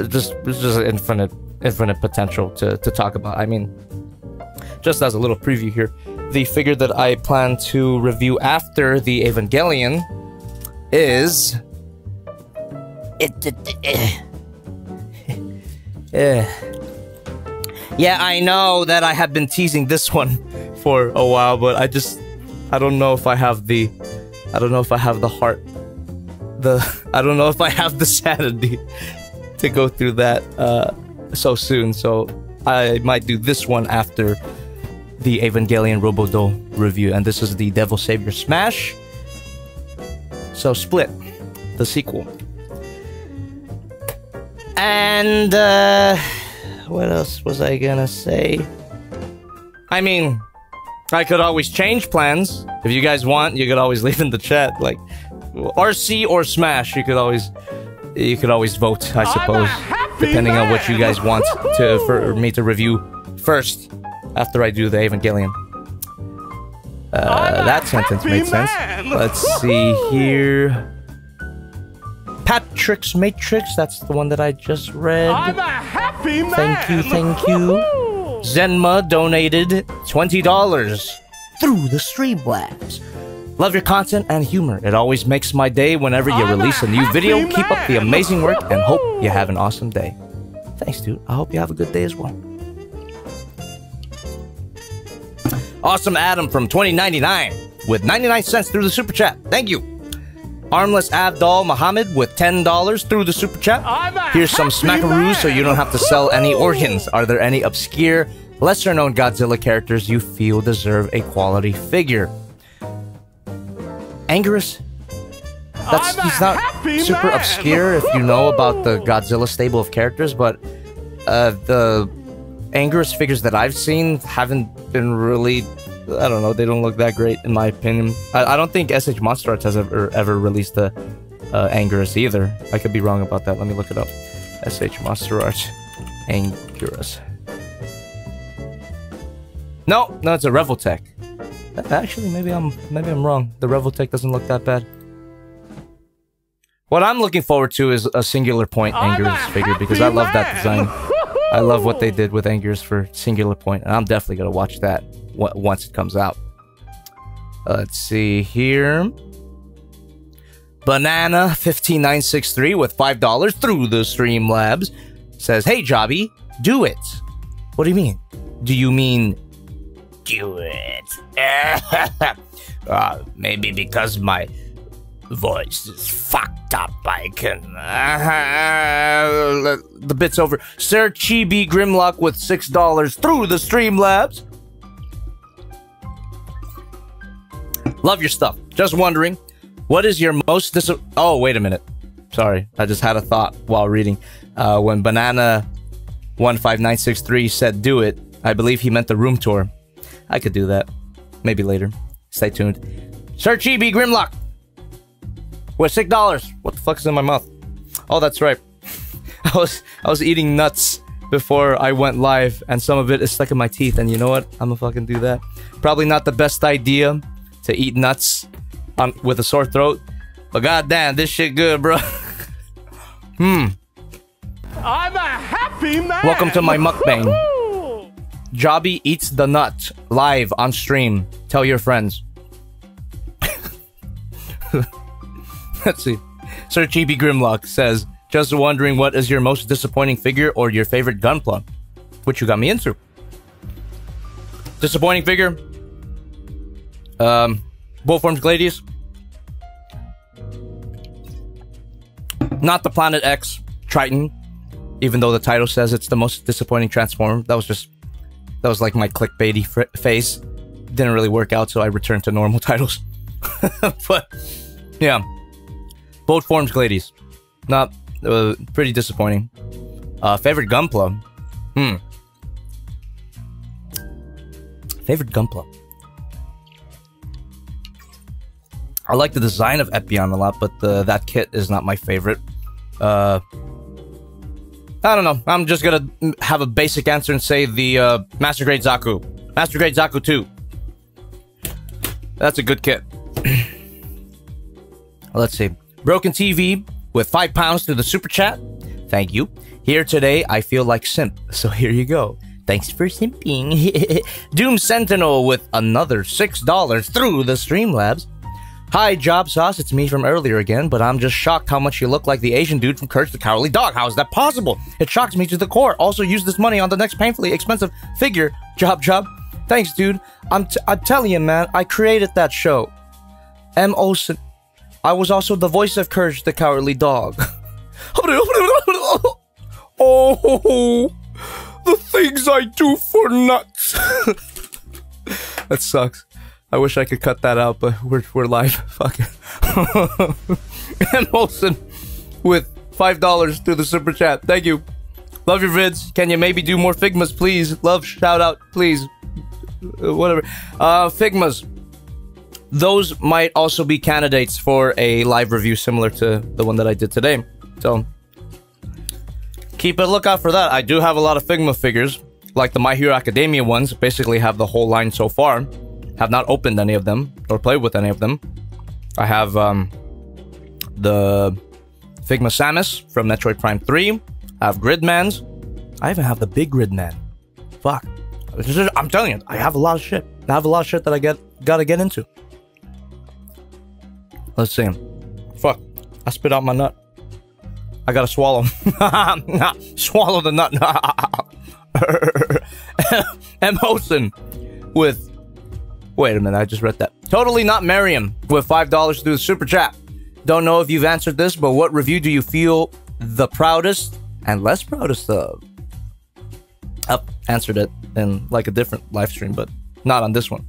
just just infinite infinite potential to, to talk about. I mean, just as a little preview here, the figure that I plan to review after the Evangelion is it, it, it yeah, I know that I have been teasing this one for a while, but I just I don't know if I have the I don't know if I have the heart The, I don't know if I have the sanity to go through that uh, so soon, so I might do this one after the Evangelion Robo Doll review, and this is the Devil Savior Smash. So Split, the sequel. And uh, what else was I gonna say? I mean, I could always change plans. If you guys want, you could always leave in the chat, like R C or Smash. You could always, you could always vote, I suppose, depending man. on what you guys want to for me to review first after I do the Evangelion. Uh, that sentence makes man. sense. Let's see here. Patrick's Matrix. That's the one that I just read. I'm a happy man. Thank you, thank you. Zenma donated twenty dollars through the Streamlabs. Love your content and humor. It always makes my day whenever you I'm release a new video. Man. Keep up the amazing work and hope you have an awesome day. Thanks, dude. I hope you have a good day as well. Awesome Adam from twenty ninety-nine with ninety-nine cents through the super chat. Thank you. Armless Abdal Muhammad with ten dollars through the super chat. Here's some smackaroos so you don't have to sell any organs. Are there any obscure, lesser-known Godzilla characters you feel deserve a quality figure? Anguirus? That's, he's not super man. obscure if you know about the Godzilla stable of characters, but uh, the Anguirus figures that I've seen haven't been really, I don't know, they don't look that great in my opinion. I, I don't think S H Monster Arts has ever, ever released a uh, Anguirus either. I could be wrong about that. Let me look it up. S H Monster Arts. Anguirus. No, no, it's a Reveltech. Actually, maybe I'm maybe I'm wrong. The Reveltech doesn't look that bad. What I'm looking forward to is a Singular Point Anguirus figure, because I love that design. I love what they did with Anguirus for Singular Point, and I'm definitely gonna watch that once it comes out. Let's see here. Banana one five nine six three with five dollars through the Streamlabs says, "Hey Jobby, do it." What do you mean? Do you mean do it? uh, maybe because my voice is fucked up, I can... Uh, the bit's over. Sir Chibi Grimlock with six dollars through the Streamlabs. Love your stuff. Just wondering, what is your most dis... Oh, wait a minute. Sorry, I just had a thought while reading. Uh, when Banana one five nine six three said do it, I believe he meant the room tour. I could do that. Maybe later. Stay tuned. Sir Chibi Grimlock with six dollars. What the fuck is in my mouth? Oh, that's right. I was I was eating nuts before I went live, and some of it is stuck in my teeth, and you know what? I'm gonna fucking do that. Probably not the best idea to eat nuts on, with a sore throat, but goddamn, this shit good, bro. Hmm. I'm a happy man. Welcome to my mukbang. Jobby eats the nut live on stream. Tell your friends. Let's see. Sir Chibi Grimlock says, "Just wondering, what is your most disappointing figure or your favorite Gunpla?" Which you got me into. Disappointing figure. Um, Bullforms Gladius. Not the Planet X Triton, even though the title says it's the most disappointing Transformer. That was just. That was like my clickbaity face. Didn't really work out, so I returned to normal titles. But yeah, both forms Gladius, not uh, pretty disappointing. Uh, favorite Gunpla, hmm. Favorite Gunpla. I like the design of Epion a lot, but uh, that kit is not my favorite. Uh, I don't know. I'm just gonna have a basic answer and say the uh, Master Grade Zaku. Master Grade Zaku two. That's a good kit. Let's see. Broken T V with five pounds to the super chat. Thank you. Here today, I feel like simp. So here you go. Thanks for simping. Doom Sentinel with another six dollars through the Streamlabs. Hi, Job Sauce. It's me from earlier again, but I'm just shocked how much you look like the Asian dude from Courage the Cowardly Dog. How is that possible? It shocks me to the core. Also, use this money on the next painfully expensive figure. Job, Job. Thanks, dude. I'm, t I'm telling you, man. I created that show. M. Olsen. I was also the voice of Courage the Cowardly Dog. Oh, the things I do for nuts. That sucks. I wish I could cut that out, but we're, we're live. Fuck it. And Molson with five dollars through the super chat. Thank you. Love your vids. Can you maybe do more Figmas, please? Love, shout out, please. Uh, whatever. Uh, Figmas. Those might also be candidates for a live review similar to the one that I did today. So, keep a lookout for that. I do have a lot of Figma figures, like the My Hero Academia ones. Basically have the whole line so far. Have not opened any of them or played with any of them. I have um, the Figma Samus from Metroid Prime three. I have Gridman's. I even have the big Gridman. Fuck. I'm telling you, I have a lot of shit. I have a lot of shit that I get gotta get into. Let's see. Fuck. I spit out my nut. I gotta swallow. Swallow the nut. M. Olsen with... Wait a minute, I just read that. Totally Not Miriam with five dollars through the super chat. Don't know if you've answered this, but what review do you feel the proudest and less proudest of? I answered it in like a different live stream, but not on this one.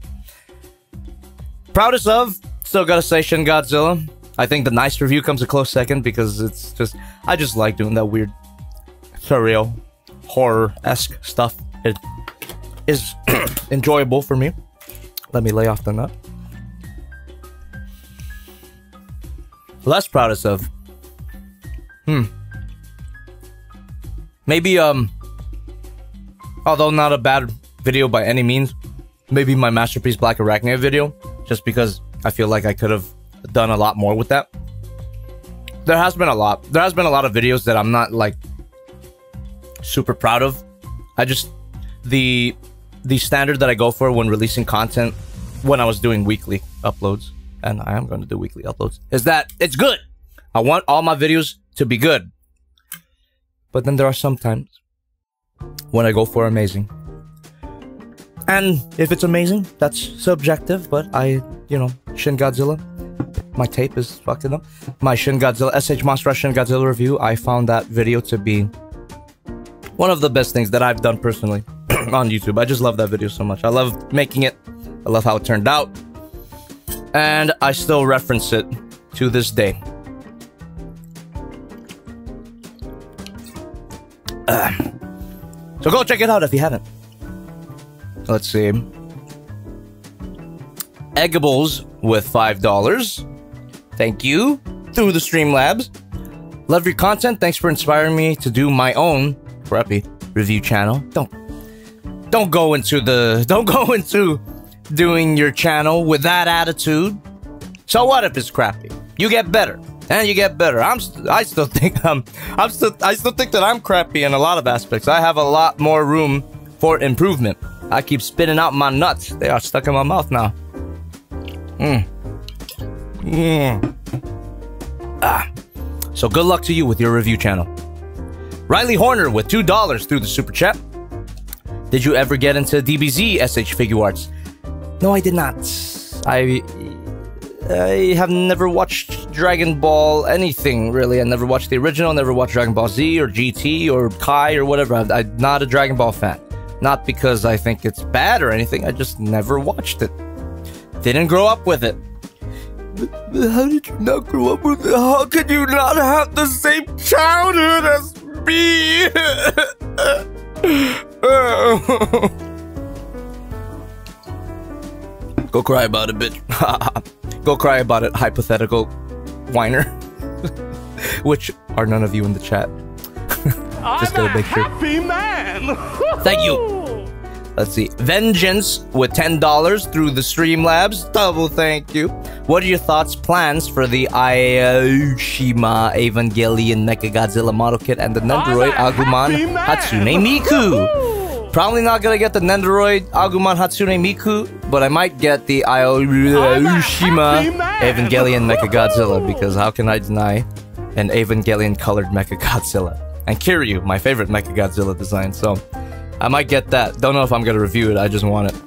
Proudest of? Still gotta say Shin Godzilla. I think the nice review comes a close second because it's just... I just like doing that weird, surreal, horror-esque stuff. It is enjoyable for me. Let me lay off the nut. less proudest of? Hmm. Maybe, um... although not a bad video by any means, maybe my Masterpiece Black Arachne video, just because I feel like I could have done a lot more with that. There has been a lot. There has been a lot of videos that I'm not, like, super proud of. I just... The... The standard that I go for when releasing content, when I was doing weekly uploads, and I am going to do weekly uploads, is that it's good. I want all my videos to be good. But then there are some times when I go for amazing. And if it's amazing, that's subjective, but I, you know, Shin Godzilla, my tape is fucking up. My Shin Godzilla, S H Monster Arts Shin Godzilla review, I found that video to be one of the best things that I've done personally. On YouTube. I just love that video so much. I love making it. I love how it turned out. And I still reference it to this day. Uh, so go check it out if you haven't. Let's see. Eggables with five dollars. Thank you. Through the Streamlabs. Love your content. Thanks for inspiring me to do my own crappy review channel. Don't Don't go into the... Don't go into doing your channel with that attitude. So what if it's crappy? You get better. And you get better. I'm... St I still think I'm... I'm still... I still think that I'm crappy in a lot of aspects. I have a lot more room for improvement. I keep spitting out my nuts. They are stuck in my mouth now. Mmm. Mmm. Ah. So good luck to you with your review channel. Riley Horner with two dollars through the Super Chat. Did you ever get into D B Z, S H Figuarts? No, I did not. I... I have never watched Dragon Ball anything, really. I never watched the original, never watched Dragon Ball Z, or G T, or Kai, or whatever. I, I'm not a Dragon Ball fan. Not because I think it's bad or anything, I just never watched it. Didn't grow up with it. But, but how did you not grow up with it? How could you not have the same childhood as me? Go cry about it, bitch. Go cry about it, hypothetical whiner. Which are none of you in the chat. Just I'm a picture. Happy man. Thank you. Let's see. Vengeance with ten dollars through the Streamlabs. Double thank you. What are your thoughts, plans for the Aoshima Evangelion Mecha Godzilla model kit and the Nendoroid Agumon Hatsune Miku? Probably not gonna get the Nendoroid Agumon Hatsune Miku, but I might get the Aoshima Evangelion Mecha Godzilla, because how can I deny an Evangelion colored Mecha Godzilla? And Kiryu, my favorite Mecha Godzilla design, so I might get that. Don't know if I'm gonna review it, I just want it.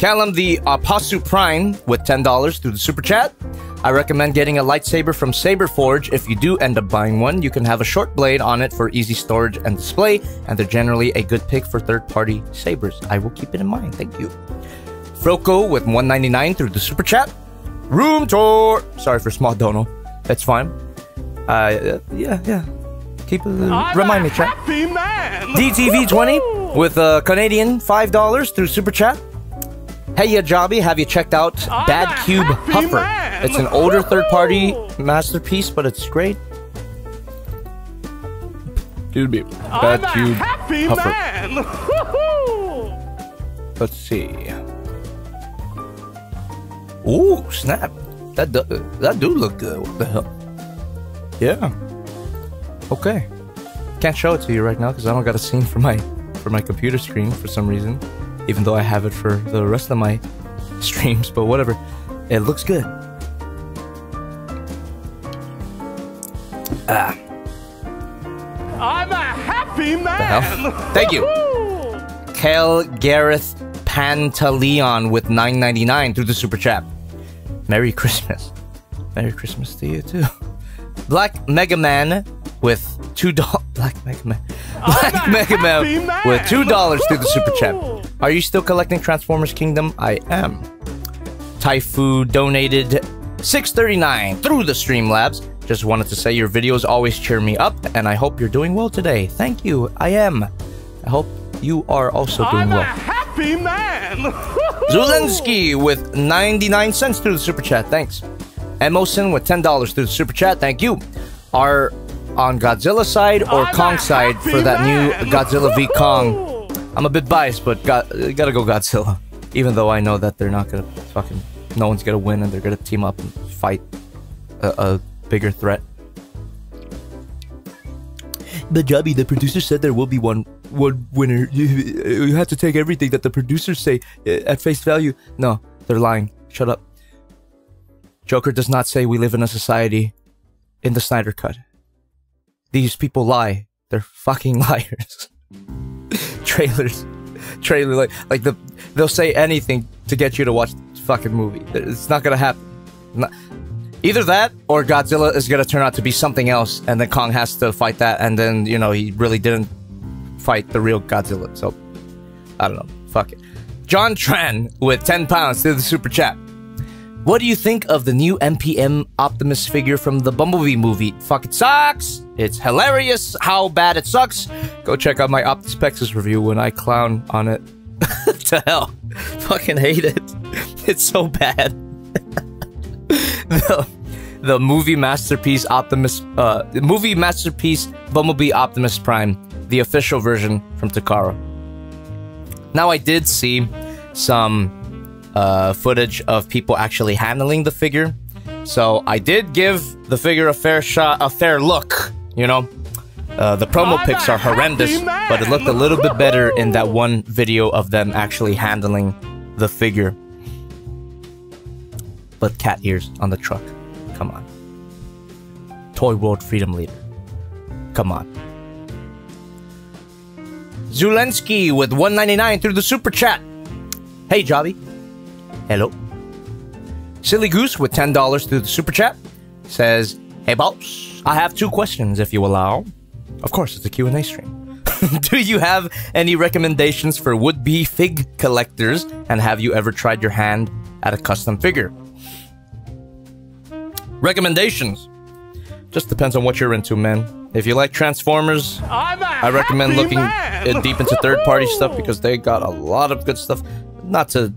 Callum the Apasu Prime with ten dollars through the Super Chat. I recommend getting a lightsaber from Saberforge. If you do end up buying one, you can have a short blade on it for easy storage and display, and they're generally a good pick for third-party sabers. I will keep it in mind. Thank you. Froco with one ninety-nine through the Super Chat. Room tour! Sorry for small dono. That's fine. Uh, yeah, yeah. Keep it... Uh, remind me, chat. D T V twenty with a Canadian five dollars through Super Chat. Hey, ya Jobby, have you checked out Bad Cube Huffer? Man. It's an older third-party masterpiece, but it's great. Dude, be Bad I'm Cube Huffer. Let's see. Ooh, snap! That do that do look good. What the hell? Yeah. Okay. Can't show it to you right now because I don't got a scene for my for my computer screen for some reason. Even though I have it for the rest of my streams, but whatever. It looks good. Ah. I'm a happy man! Thank you! Kel Gareth Pantaleon with nine ninety-nine through the Super Chat. Merry Christmas. Merry Christmas to you too. Black Mega Man with two dollars. Black Mega Man. Black Mega Man with two dollars through the Super Chat. Are you still collecting Transformers Kingdom? I am. Taifu donated six thirty-nine through the Streamlabs. Just wanted to say your videos always cheer me up, and I hope you're doing well today. Thank you. I am. I hope you are also doing I'm well. I'm a happy man. Zulensky with ninety-nine cents through the Super Chat. Thanks. Emosin with ten dollars through the super chat. Thank you. Are on Godzilla side or I'm Kong side for that man. New Godzilla v Kong? I'm a bit biased, but got, gotta go Godzilla. Even though I know that they're not gonna fucking, no one's gonna win, and they're gonna team up and fight a, a bigger threat. But Jobby, the producer said there will be one one winner. You, you have to take everything that the producers say at face value. No, they're lying. Shut up. Joker does not say we live in a society in the Snyder Cut. These people lie. They're fucking liars. Trailers. Trailer like like the they'll say anything to get you to watch the fucking movie. It's not gonna happen. Not, either that or Godzilla is gonna turn out to be something else, and then Kong has to fight that, and then you know he really didn't fight the real Godzilla. So I don't know. Fuck it. John Tran with ten pounds through the super chat. What do you think of the new M P M Optimus figure from the Bumblebee movie? Fuck, it sucks! It's hilarious how bad it sucks! Go check out my OPTUS PEXUS review when I clown on it. To hell. Fucking hate it. It's so bad. the, the movie masterpiece Optimus... Uh, the movie masterpiece Bumblebee Optimus Prime. The official version from Takara. Now I did see some... Uh, footage of people actually handling the figure, so I did give the figure a fair shot, a fair look. You know, uh, the promo pics are horrendous, but it looked a little bit better in that one video of them actually handling the figure. But cat ears on the truck, come on. Toy World Freedom Leader, come on. Zulensky with one ninety-nine through the super chat. Hey, Jobby. Hello. Silly Goose with ten dollars through the super chat says, hey boss, I have two questions if you allow. Of course, it's a Q and A stream. Do you have any recommendations for would-be fig collectors, and have you ever tried your hand at a custom figure? Recommendations. Just depends on what you're into, man. If you like Transformers, I recommend looking deep into third-party stuff because they got a lot of good stuff. Not to...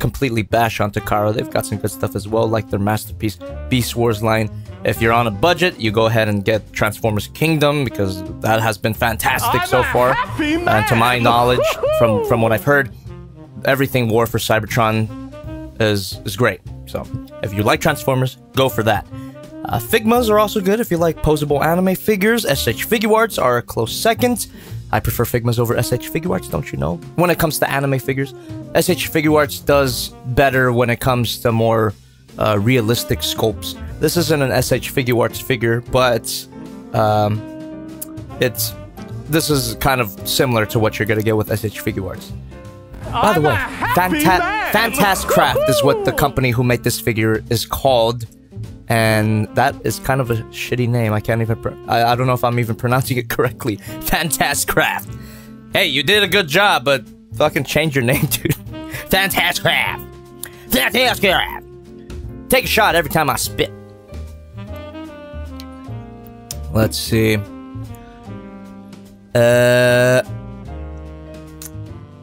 completely bash on Takara. They've got some good stuff as well, like their masterpiece Beast Wars line. If you're on a budget, you go ahead and get Transformers Kingdom because that has been fantastic I'm so far. And to my knowledge, from from what I've heard, everything War for Cybertron is is great. So if you like Transformers, go for that. Uh, Figmas are also good if you like posable anime figures. S H Figuarts are a close second. I prefer Figmas over S H Figuarts, don't you know? When it comes to anime figures, S H Figuarts does better when it comes to more uh, realistic sculpts. This isn't an S H Figuarts figure, but um, it's this is kind of similar to what you're gonna get with S H Figuarts. By the way, Fanta Fantascraft is what the company who made this figure is called. And that is kind of a shitty name. I can't even... I, I don't know if I'm even pronouncing it correctly. Fantascraft. Hey, you did a good job, but fucking change your name, dude. Fantascraft. Fantascraft. Take a shot every time I spit. Let's see. Uh...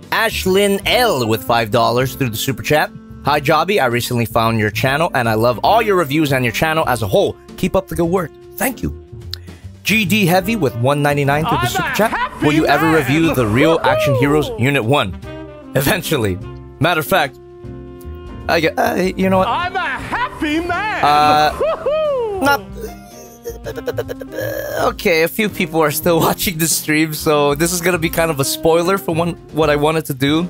Ashlyn L with five dollars through the super chat. Hi Jobby, I recently found your channel and I love all your reviews and your channel as a whole. Keep up the good work. Thank you. G D Heavy with one ninety-nine through the super chat. Will you ever review the Real Action Heroes Unit one? Eventually. Matter of fact, I get, uh, you know what? I'm a happy man. Uh, not. Okay, a few people are still watching this stream, so this is gonna be kind of a spoiler for one what I wanted to do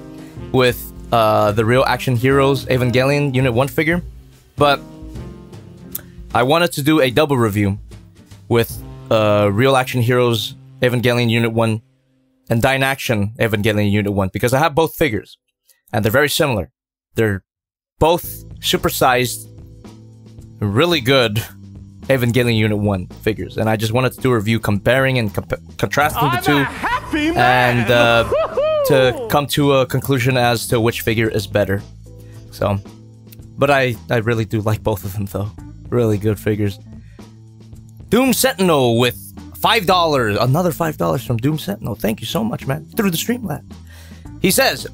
with. Uh, the Real Action Heroes Evangelion Unit one figure, but I wanted to do a double review with uh, Real Action Heroes Evangelion Unit one and Dynaction Evangelion Unit one because I have both figures and they're very similar. They're both supersized, really good Evangelion Unit one figures, and I just wanted to do a review comparing and comp contrasting the two and uh, to come to a conclusion as to which figure is better. So, but I, I really do like both of them though. Really good figures. Doom Sentinel with five dollars. Another five dollars from Doom Sentinel. Thank you so much, man. Through the stream lab. He says,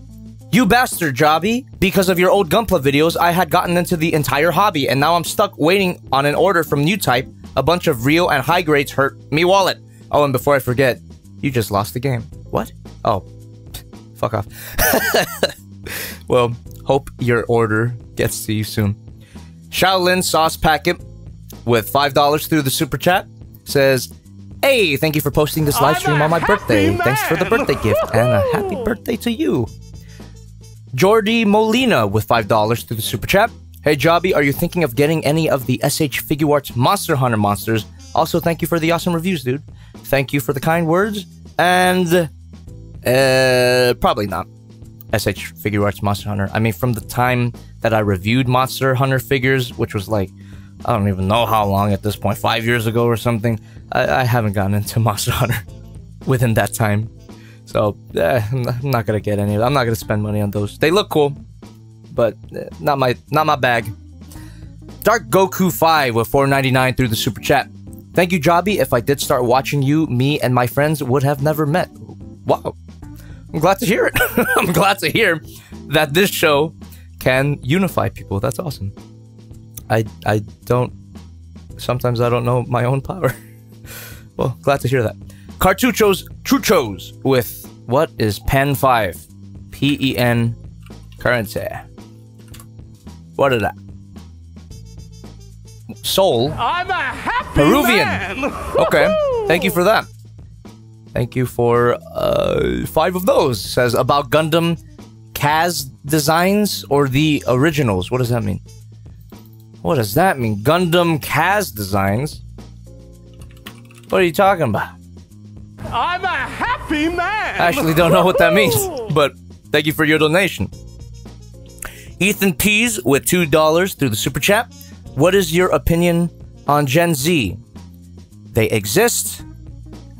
You bastard, Jobby. Because of your old Gunpla videos, I had gotten into the entire hobby, and now I'm stuck waiting on an order from New Type. A bunch of real and high grades hurt me wallet. Oh, and before I forget, you just lost the game. What? Oh, pff, fuck off. Well, hope your order gets to you soon. Shaolin Sauce Packet with five dollars through the super chat says, hey, thank you for posting this live stream on my birthday. Man. Thanks for the birthday gift, and a happy birthday to you. Jordi Molina with five dollars through the super chat. Hey Jobby, are you thinking of getting any of the S H Figuarts Monster Hunter monsters? Also, thank you for the awesome reviews, dude. Thank you for the kind words. And uh, probably not. S H Figuarts Monster Hunter. I mean, from the time that I reviewed Monster Hunter figures, which was like, I don't even know how long at this point, five years ago or something, I, I haven't gotten into Monster Hunter within that time. So, eh, I'm not gonna get any of them. I'm not gonna spend money on those. They look cool, but eh, not my not my bag. Dark Goku five with four ninety-nine through the super chat. Thank you, Jobby. If I did start watching you, me and my friends would have never met. Wow. I'm glad to hear it. I'm glad to hear that this show can unify people. That's awesome. I, I don't... Sometimes I don't know my own power. Well, glad to hear that. Cartuchos Chuchos with what is Pen five? P E N currency. What is that? Soul. I'm a happy Peruvian. Man. Okay. Thank you for that. Thank you for uh, five of those. Says about Gundam Kaz designs or the originals. What does that mean? What does that mean? Gundam Kaz designs? What are you talking about? I'm a happy man! I actually don't know what that means, but thank you for your donation. Ethan Pease with two dollars through the super chat. What is your opinion on Gen Z? They exist,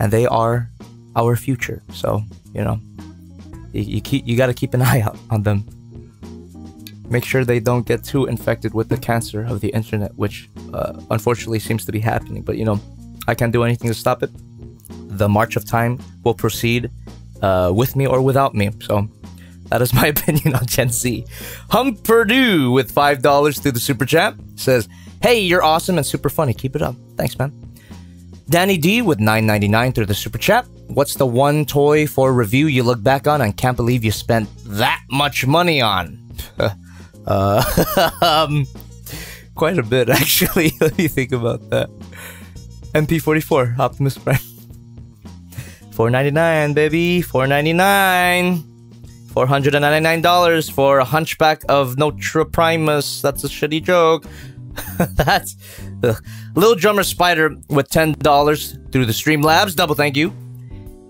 and they are our future. So, you know, you, you, keep, you gotta keep an eye out on them. Make sure they don't get too infected with the cancer of the internet, which uh, unfortunately seems to be happening. But, you know, I can't do anything to stop it. The march of time will proceed uh, with me or without me. So that is my opinion on Gen Z. Hump Purdue with five dollars through the super chat says, hey, you're awesome and super funny. Keep it up. Thanks, man. Danny D with nine ninety-nine through the super chat. What's the one toy for review you look back on and can't believe you spent that much money on? uh, um, quite a bit, actually. Let me think about that. M P forty-four, Optimus Prime. four ninety-nine, baby. four ninety-nine. four hundred ninety-nine dollars for a Hunchback of Notre Primus. That's a shitty joke. That's... Ugh. Little Drummer Spider with ten dollars through the Streamlabs. Double thank you.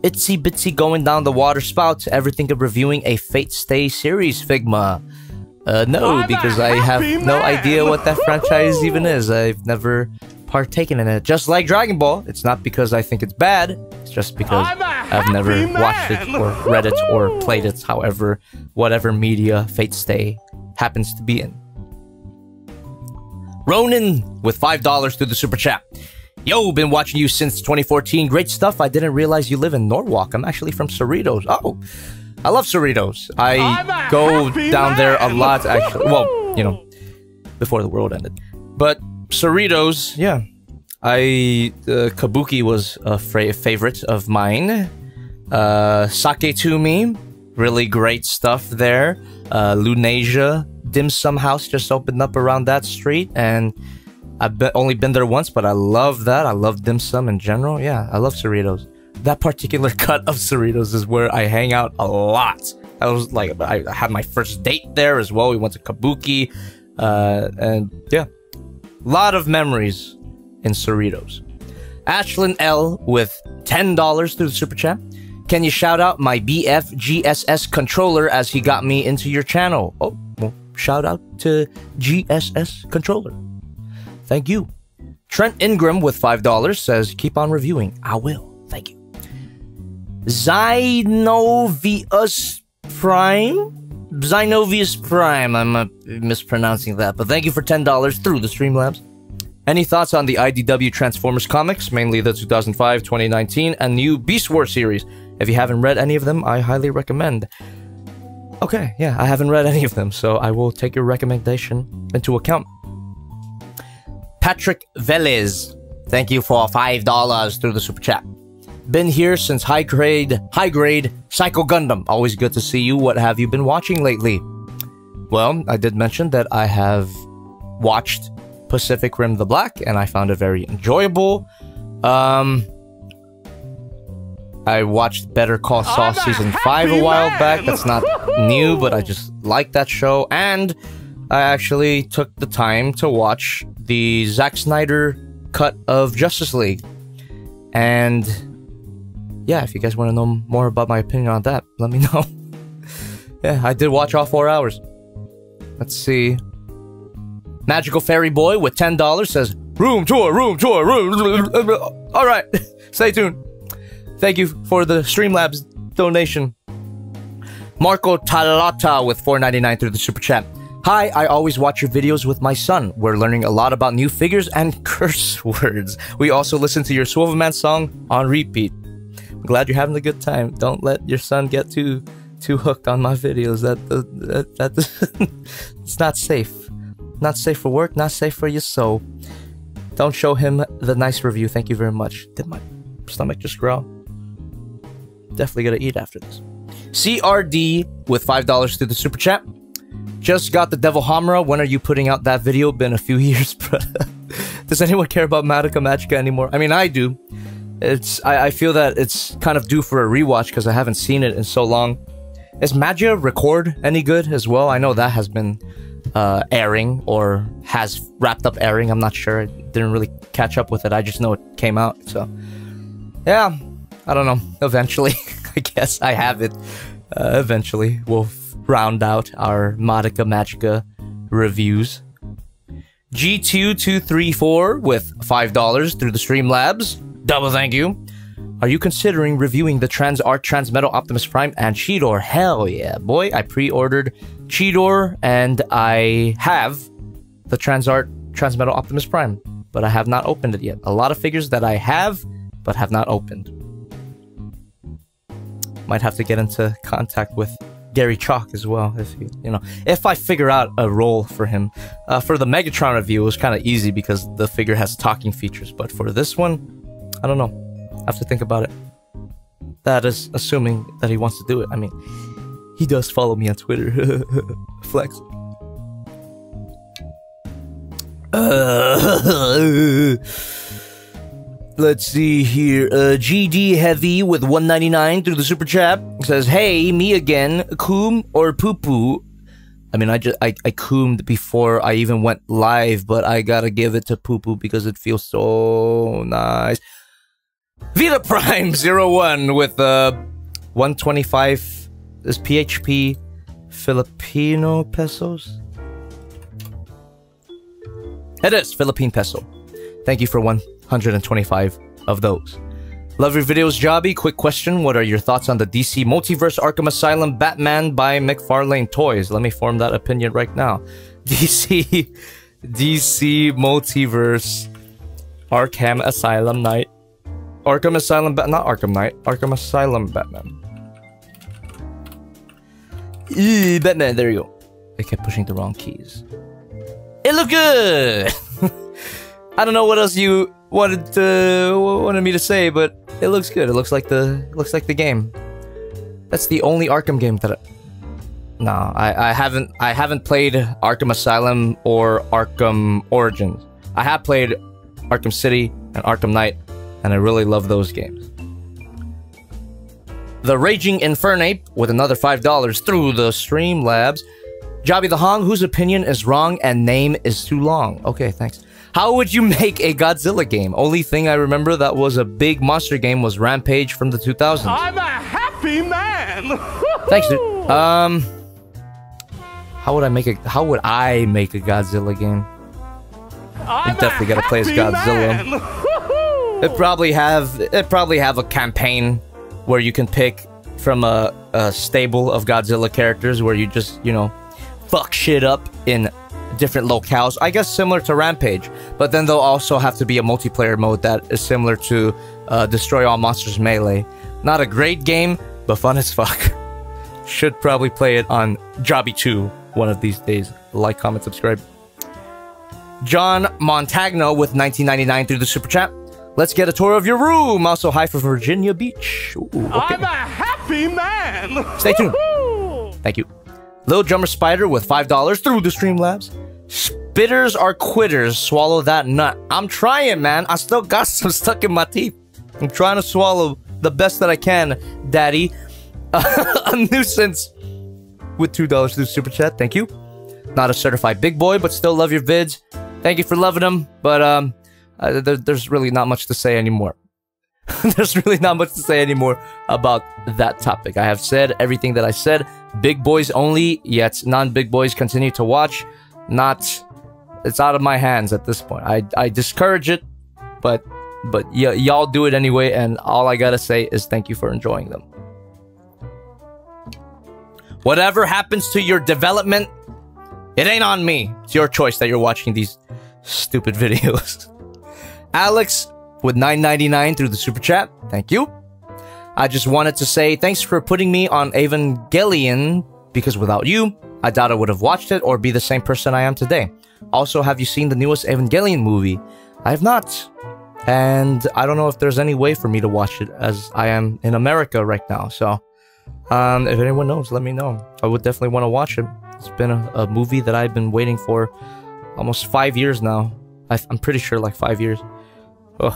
Itsy Bitsy Going Down the Water Spout. Everything of reviewing a Fate Stay series, Figma. Uh, no, because I have no idea what that franchise even is. I've never... partaken in it. Just like Dragon Ball, it's not because I think it's bad, it's just because I've never man. watched it or read it or played it, however, whatever media Fate Stay happens to be in. Ronan with five dollars through the super chat. Yo, been watching you since twenty fourteen. Great stuff. I didn't realize you live in Norwalk. I'm actually from Cerritos. Oh, I love Cerritos. I go down man. there a lot, actually. Well, you know, before the world ended. But Cerritos, yeah. I uh, Kabuki was a favorite of mine. Uh, Sake to Me, really great stuff there. Uh, Lunasia Dim Sum House just opened up around that street, and I've be only been there once, but I love that. I love dim sum in general. Yeah, I love Cerritos. That particular cut of Cerritos is where I hang out a lot. I was like, I had my first date there as well. We went to Kabuki, uh, and yeah. Lot of memories in Cerritos. Ashlyn L with ten dollars through the super chat. Can you shout out my B F G S S controller as he got me into your channel? Oh, well, shout out to G S S controller. Thank you. Trent Ingram with five dollars says, keep on reviewing. I will. Thank you. Xynovius Prime? Xynovius Prime, I'm uh, mispronouncing that, but thank you for ten dollars through the Streamlabs. Any thoughts on the I D W Transformers comics, mainly the two thousand five, twenty nineteen, and new Beast Wars series? If you haven't read any of them, I highly recommend. Okay, yeah, I haven't read any of them, so I will take your recommendation into account. Patrick Velez, thank you for five dollars through the Super Chat. Been here since high grade, high grade, Psycho Gundam. Always good to see you. What have you been watching lately? Well, I did mention that I have watched Pacific Rim: The Black, and I found it very enjoyable. Um... I watched Better Call Saul Season five a while back. That's not new, but I just like that show. And I actually took the time to watch the Zack Snyder cut of Justice League. And yeah, if you guys want to know more about my opinion on that, let me know. Yeah, I did watch all four hours. Let's see. Magical Fairy Boy with ten dollars says, room tour, room tour, room. All right, stay tuned. Thank you for the Streamlabs donation. Marco Talata with four ninety-nine through the Super Chat. Hi, I always watch your videos with my son. We're learning a lot about new figures and curse words. We also listen to your Swoverman song on repeat. I'm glad you're having a good time. Don't let your son get too too hooked on my videos. That that, that, that It's not safe. Not safe for work, not safe for your soul. Don't show him the nice review. Thank you very much. Did my stomach just growl? Definitely gonna eat after this. C R D with five dollars through the Super Chat. Just got the Devil Hamra. When are you putting out that video? Been a few years, but does anyone care about Madoka Magica anymore? I mean, I do. It's I, I feel that it's kind of due for a rewatch because I haven't seen it in so long. Is Magia Record any good as well? I know that has been uh, airing or has wrapped up airing. I'm not sure. I didn't really catch up with it. I just know it came out. So yeah. I don't know. Eventually, I guess I have it. Uh, eventually, we'll round out our Madoka Magica reviews. G two two three four with five dollars through the Streamlabs. Double thank you. Are you considering reviewing the Trans Art, Trans Metal, Optimus Prime, and Cheetor? Hell yeah, boy. I pre-ordered Cheetor, and I have the Trans Art, Trans Metal, Optimus Prime, but I have not opened it yet. A lot of figures that I have, but have not opened. Might have to get into contact with Gary Chalk as well, if he, you know, if I figure out a role for him. Uh, for the Megatron review, it was kind of easy because the figure has talking features, but for this one, I don't know. I have to think about it. That is assuming that he wants to do it. I mean, he does follow me on Twitter. Flex. Uh, Let's see here. Uh, G D Heavy with one ninety-nine through the Super Chat says, hey, me again. Coom or poo-poo? I mean, I just I, I coomed before I even went live, but I gotta give it to poo-poo because it feels so nice. Vita Prime zero one with uh, one twenty-five is P H P Filipino pesos. It is Philippine peso. Thank you for one. one hundred twenty-five of those. Love your videos, Jobby. Quick question. What are your thoughts on the D C Multiverse Arkham Asylum Batman by McFarlane Toys? Let me form that opinion right now. D C D C Multiverse Arkham Asylum Knight. Arkham Asylum Batman. Not Arkham Knight. Arkham Asylum Batman. Eee, Batman. There you go. I kept pushing the wrong keys. It looked good! I don't know what else you wanted to wanted me to say, but it looks good. It looks like the looks like the game. That's the only Arkham game that I... No, I, I haven't I haven't played Arkham Asylum or Arkham Origins. I have played Arkham City and Arkham Knight, and I really love those games. The Raging Infernape with another five dollars through the Streamlabs. Jobby the Hong, whose opinion is wrong and name is too long. Okay, thanks. How would you make a Godzilla game? Only thing I remember that was a big monster game was Rampage from the two thousands. I'm a happy man. Thanks, dude. Um, how would I make a How would I make a Godzilla game? I'm I definitely gotta play as Godzilla. It probably have it probably have a campaign where you can pick from a, a stable of Godzilla characters where you just you know fuck shit up in different locales, I guess similar to Rampage, but then there'll also have to be a multiplayer mode that is similar to uh, Destroy All Monsters Melee. Not a great game, but fun as fuck. Should probably play it on Jobby two one of these days. Like, comment, subscribe. John Montagno with nineteen ninety-nine through the super chat. Let's get a tour of your room. Also, hi for Virginia Beach. Ooh, okay. I'm a happy man. Stay tuned. Thank you. Little Drummer Spider with five dollars through the Streamlabs. Spitters are quitters. Swallow that nut. I'm trying, man. I still got some stuck in my teeth. I'm trying to swallow the best that I can, daddy. A nuisance with two dollars through Super Chat. Thank you. Not a certified big boy, but still love your vids. Thank you for loving them. But um, uh, there, there's really not much to say anymore. There's really not much to say anymore about that topic. I have said everything that I said. Big boys only, yet non-big boys continue to watch. Not, it's out of my hands at this point. I, I discourage it, but but y'all do it anyway, and all I gotta say is thank you for enjoying them. Whatever happens to your development, it ain't on me. It's your choice that you're watching these stupid videos. Alex with nine ninety-nine through the super chat. Thank you. I just wanted to say thanks for putting me on Evangelion, because without you, I doubt I would have watched it or be the same person I am today. Also, have you seen the newest Evangelion movie? I have not. And I don't know if there's any way for me to watch it, as I am in America right now. So, um, if anyone knows, let me know. I would definitely want to watch it. It's been a, a movie that I've been waiting for almost five years now. I, I'm pretty sure like five years. Ugh.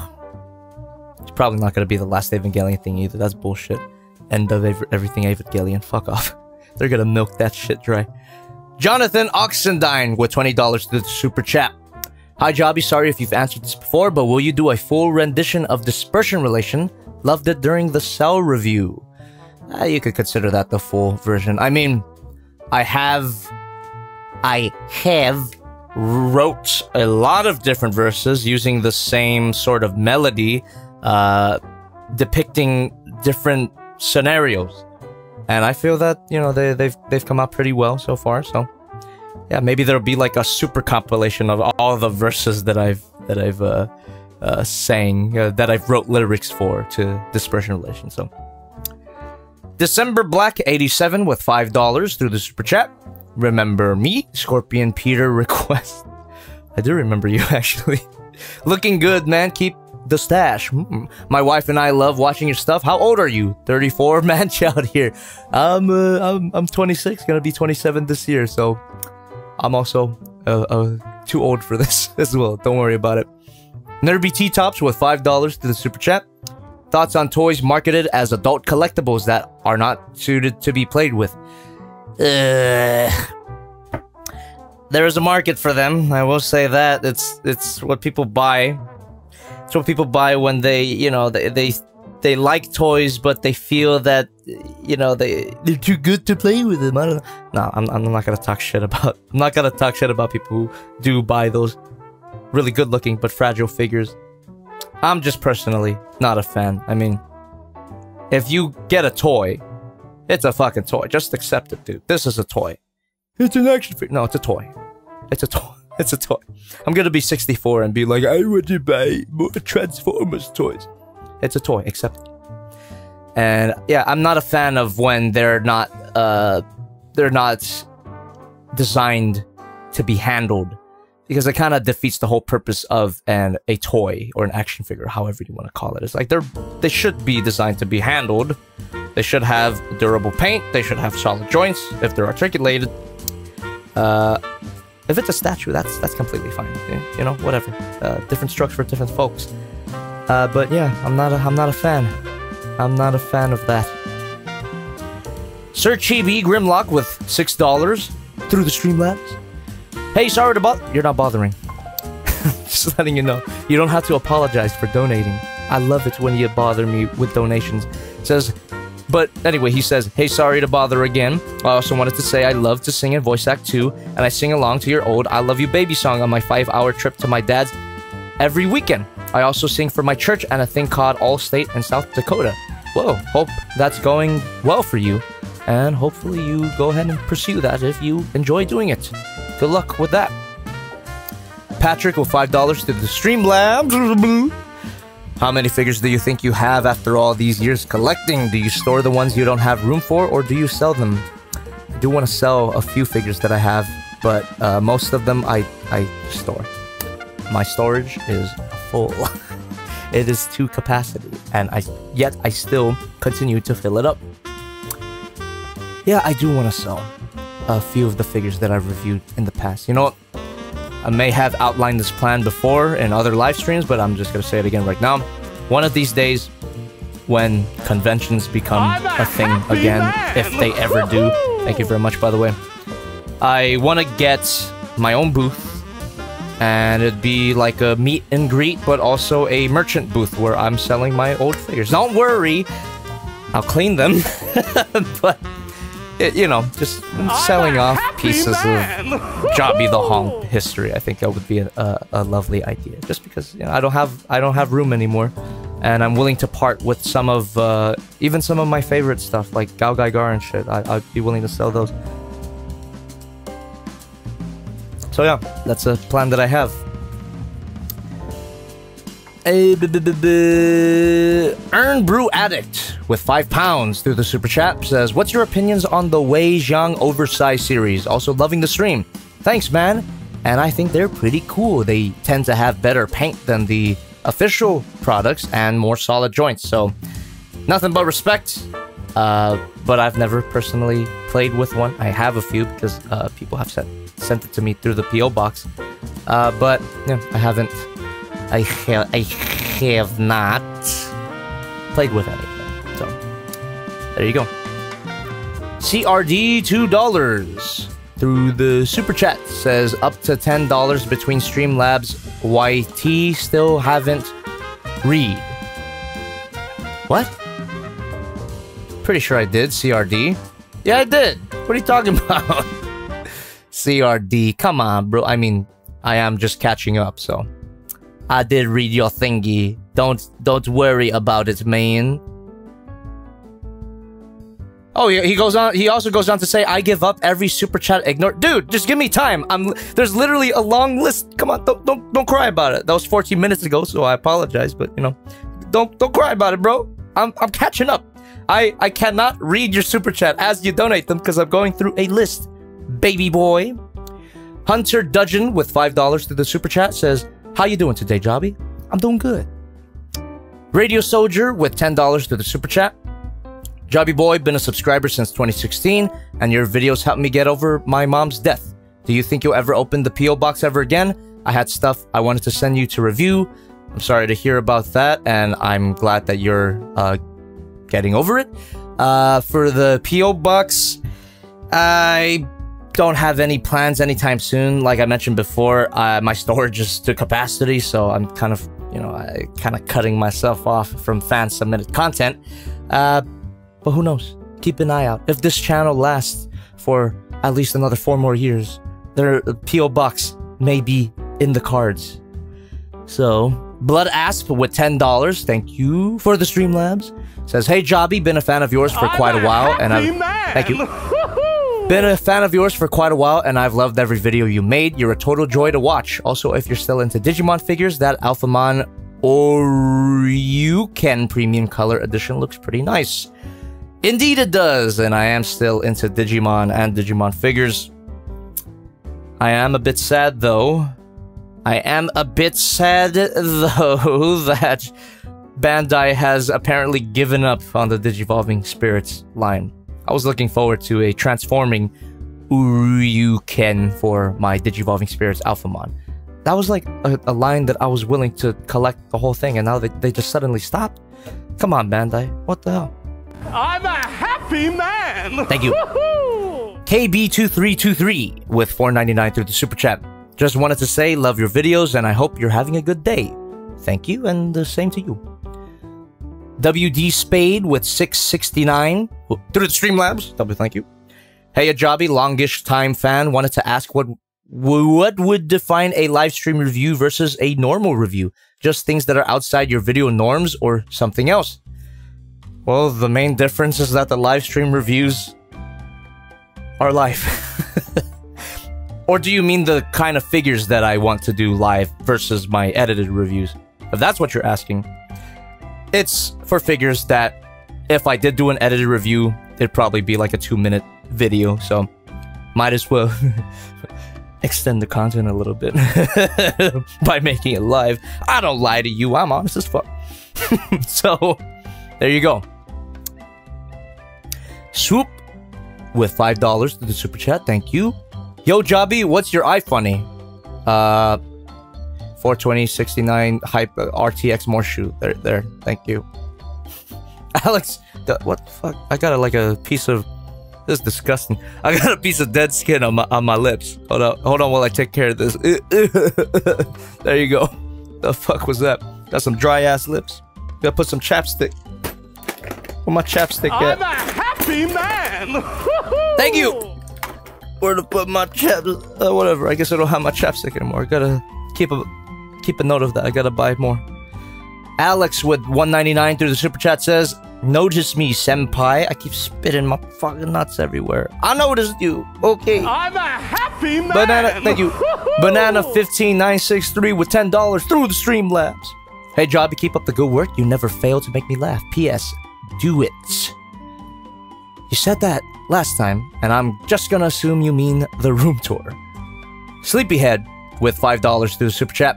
It's probably not going to be the last Evangelion thing either. That's bullshit. End of ev everything Evangelion. Fuck off. They're going to milk that shit dry. Jonathan Oxendine with twenty dollars to the super chat. Hi, Jobby. Sorry if you've answered this before, but will you do a full rendition of Dispersion Relation? Loved it during the Cell review. Uh, you could consider that the full version. I mean, I have... I have wrote a lot of different verses using the same sort of melody, uh, depicting different scenarios. And I feel that, you know, they, they've they've come out pretty well so far. So, yeah, maybe there'll be like a super compilation of all the verses that I've that I've uh, uh, sang, uh, that I've wrote lyrics for to Dispersion Relation. So, December Black eighty-seven with five dollars through the super chat. Remember me, Scorpion Peter request. I do remember you actually. Looking good, man. Keep the stash. Mm-mm. My wife and I love watching your stuff. How old are you? thirty-four, man child here. I'm, uh, I'm I'm twenty-six, gonna be twenty-seven this year, so I'm also uh, uh, too old for this as well. Don't worry about it. Nerby T-Tops with five dollars to the super chat. Thoughts on toys marketed as adult collectibles that are not suited to be played with. Uh, there is a market for them. I will say that. It's it's what people buy. It's what people buy when they, you know, they, they they like toys, but they feel that, you know, they they're too good to play with them. I don't know. No, I'm I'm not gonna talk shit about. I'm not gonna talk shit about people who do buy those really good-looking but fragile figures. I'm just personally not a fan. I mean, if you get a toy, it's a fucking toy. Just accept it, dude. This is a toy. It's an action figure. No, it's a toy. It's a toy. It's a toy. I'm gonna be sixty-four and be like, I want to buy more Transformers toys. It's a toy, except... And yeah, I'm not a fan of when they're not, uh, they're not designed to be handled, because it kind of defeats the whole purpose of an a toy or an action figure, however you want to call it. It's like they're they should be designed to be handled. They should have durable paint. They should have solid joints if they're articulated. Uh. If it's a statue, that's that's completely fine. You know, whatever. Uh, different strokes for different folks. Uh, but yeah, I'm not a, I'm not a fan. I'm not a fan of that. Sir Chibi Grimlock with six dollars through the Streamlabs. Hey, sorry to bother. You're not bothering. Just letting you know, you don't have to apologize for donating. I love it when you bother me with donations. It says. But anyway, he says, hey, sorry to bother again. I also wanted to say I love to sing and voice act too, and I sing along to your old I Love You Baby song on my five-hour trip to my dad's every weekend. I also sing for my church and a thing called Allstate in South Dakota. Whoa, hope that's going well for you, and hopefully you go ahead and pursue that if you enjoy doing it. Good luck with that. Patrick with five dollars to the Streamlabs. How many figures do you think you have after all these years collecting? Do you store the ones you don't have room for, or do you sell them? I do want to sell a few figures that I have, but uh, most of them I, I store. My storage is full. It is to capacity, and I yet I still continue to fill it up. Yeah, I do want to sell a few of the figures that I've reviewed in the past. You know what? I may have outlined this plan before in other live streams, but I'm just going to say it again right now. One of these days, when conventions become a thing again, if they ever do. Thank you very much, by the way. I want to get my own booth, and it'd be like a meet and greet, but also a merchant booth where I'm selling my old figures. Don't worry, I'll clean them, but... It, you know, just selling off pieces man. of Jobby the Honk history. I think that would be a, a, a lovely idea. Just because, you know, I don't have I don't have room anymore, and I'm willing to part with some of uh, even some of my favorite stuff like Gao Gai Gar and shit. I, I'd be willing to sell those. So yeah, that's a plan that I have. A b b b b Earn Brew Addict with five pounds through the super chat says, "What's your opinions on the Wei Zhang oversized series? Also loving the stream. Thanks, man. And I think they're pretty cool. They tend to have better paint than the official products and more solid joints. So nothing but respect. Uh, but I've never personally played with one. I have a few because uh, people have sent sent it to me through the P O box. Uh, but yeah, I haven't." I have, I have not played with anything, so there you go. C R D two dollars through the super chat says, "Up to ten dollars between Streamlabs, Y T still haven't read." What? Pretty sure I did, C R D. Yeah, I did. What are you talking about? C R D, come on, bro. I mean, I am just catching up, so... I did read your thingy. Don't don't worry about it, man. Oh, yeah, he goes on. He also goes on to say, "I give up every super chat. Ignore, dude. Just give me time. I'm there's literally a long list. Come on, don't don't don't cry about it. That was fourteen minutes ago, so I apologize, but you know, don't don't cry about it, bro. I'm I'm catching up. I I cannot read your super chat as you donate them because I'm going through a list, baby boy." Hunter Dudgeon with five dollars through the super chat says, "How you doing today, Jobby?" I'm doing good. Radio Soldier with ten dollars through the super chat. "Jobby boy, been a subscriber since twenty sixteen, and your videos helped me get over my mom's death. Do you think you'll ever open the P O box ever again? I had stuff I wanted to send you to review. I'm sorry to hear about that, and I'm glad that you're uh, getting over it. Uh, for the P O box, I... don't have any plans anytime soon. Like I mentioned before, uh, my storage is to capacity, so I'm kind of, you know, I, kind of cutting myself off from fan submitted content. Uh, but who knows? Keep an eye out. If this channel lasts for at least another four more years, their P O box may be in the cards. So, Blood Asp with ten dollars. Thank you for the Streamlabs. Says, "Hey Jobby, been a fan of yours for quite a while, and I'm thank you." Been a fan of yours for quite a while, and I've loved every video you made. You're a total joy to watch. Also, if you're still into Digimon figures, that Alphamon Oryuken Premium Color Edition looks pretty nice. Indeed it does, and I am still into Digimon and Digimon figures. I am a bit sad, though. I am a bit sad, though, that Bandai has apparently given up on the Digivolving Spirits line. I was looking forward to a transforming Uryuken for my Digivolving Spirits Alphamon. That was like a, a line that I was willing to collect the whole thing, and now they, they just suddenly stopped? Come on, Bandai. What the hell? I'm a happy man! Thank you. K B two three two three with four ninety-nine through the super chat. "Just wanted to say, love your videos, and I hope you're having a good day." Thank you, and the same to you. W D Spade with six sixty-nine through the Streamlabs. W, thank you. "Hey, Jobby, longish time fan. Wanted to ask what what would define a live stream review versus a normal review? Just things that are outside your video norms or something else?" Well, the main difference is that the live stream reviews are live. Or do you mean the kind of figures that I want to do live versus my edited reviews? If that's what you're asking. It's for figures that if I did do an edited review, it'd probably be like a two minute video, so might as well extend the content a little bit by making it live. I don't lie to you, I'm honest as fuck. So, there you go. Swoop with five dollars to the super chat, thank you. Yo, Jobby, what's your iFunny? Uh, four twenty sixty-nine hype uh, R T X more shoe. There, there, thank you. Alex, the, what the fuck? I got a, like a piece of... This is disgusting. I got a piece of dead skin on my, on my lips. Hold on, hold on while I take care of this. There you go. The fuck was that? Got some dry ass lips. Gotta put some chapstick. Where my chapstick at? I'm a happy man! Thank you! Where to put my chaps? Uh, whatever, I guess I don't have my chapstick anymore. I gotta keep a, keep a note of that. I gotta buy more. Alex with one ninety-nine through the super chat says, notice me, senpai. I keep spitting my fucking nuts everywhere. I noticed you. Okay. I'm a happy man. Banana, thank you. Banana one five nine six three with ten dollars through the Streamlabs. Hey, Jobby, keep up the good work. You never fail to make me laugh. P S. Do it. You said that last time, and I'm just gonna assume you mean the room tour. Sleepyhead with five dollars through the super chat.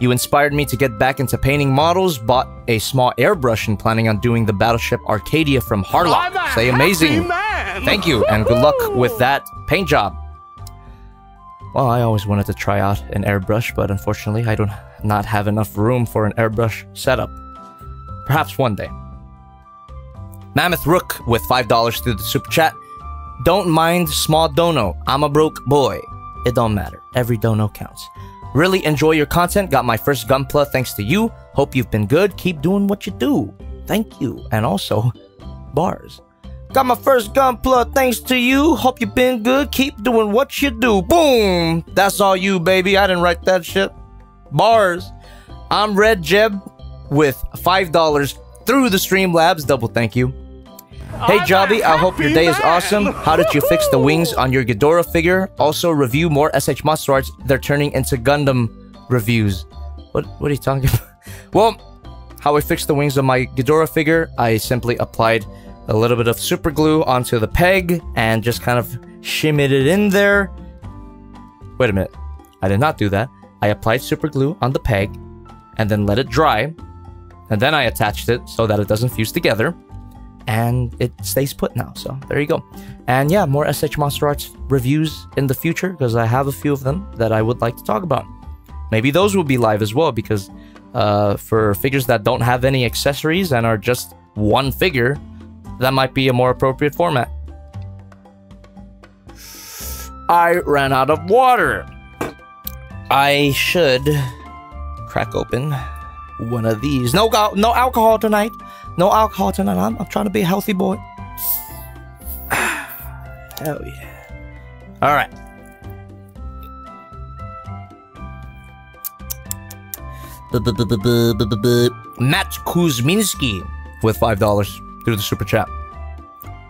You inspired me to get back into painting models, bought a small airbrush, and planning on doing the Battleship Arcadia from Harlock. Say amazing. Man. Thank you, and good luck with that paint job. Well, I always wanted to try out an airbrush, but unfortunately, I don't not have enough room for an airbrush setup. Perhaps one day. Mammoth Rook with five dollars through the super chat. Don't mind small dono. I'm a broke boy. It don't matter. Every dono counts. Really enjoy your content. Got my first Gunpla thanks to you. Hope you've been good. Keep doing what you do. Thank you. And also, bars. Got my first Gunpla thanks to you. Hope you've been good. Keep doing what you do. Boom. That's all you, baby. I didn't write that shit. Bars. I'm Red Jeb with five dollars through the Streamlabs. Double thank you. Hey, Jobby, I hope your day man. is awesome. How did you fix the wings on your Ghidorah figure? Also, review more S H Monster Arts. They're turning into Gundam reviews. What, what are you talking about? Well, how I fixed the wings on my Ghidorah figure, I simply applied a little bit of super glue onto the peg and just kind of shimmied it in there. Wait a minute. I did not do that. I applied super glue on the peg and then let it dry. And then I attached it so that it doesn't fuse together. And it stays put now, so there you go. And yeah, more S H Monster Arts reviews in the future, because I have a few of them that I would like to talk about. Maybe those will be live as well, because uh, for figures that don't have any accessories and are just one figure, that might be a more appropriate format. I ran out of water. I should crack open one of these. No, no alcohol tonight. No alcohol tonight. I'm, I'm trying to be a healthy boy. Hell yeah. Alright. Matt Kuzminski with five dollars through the super chat.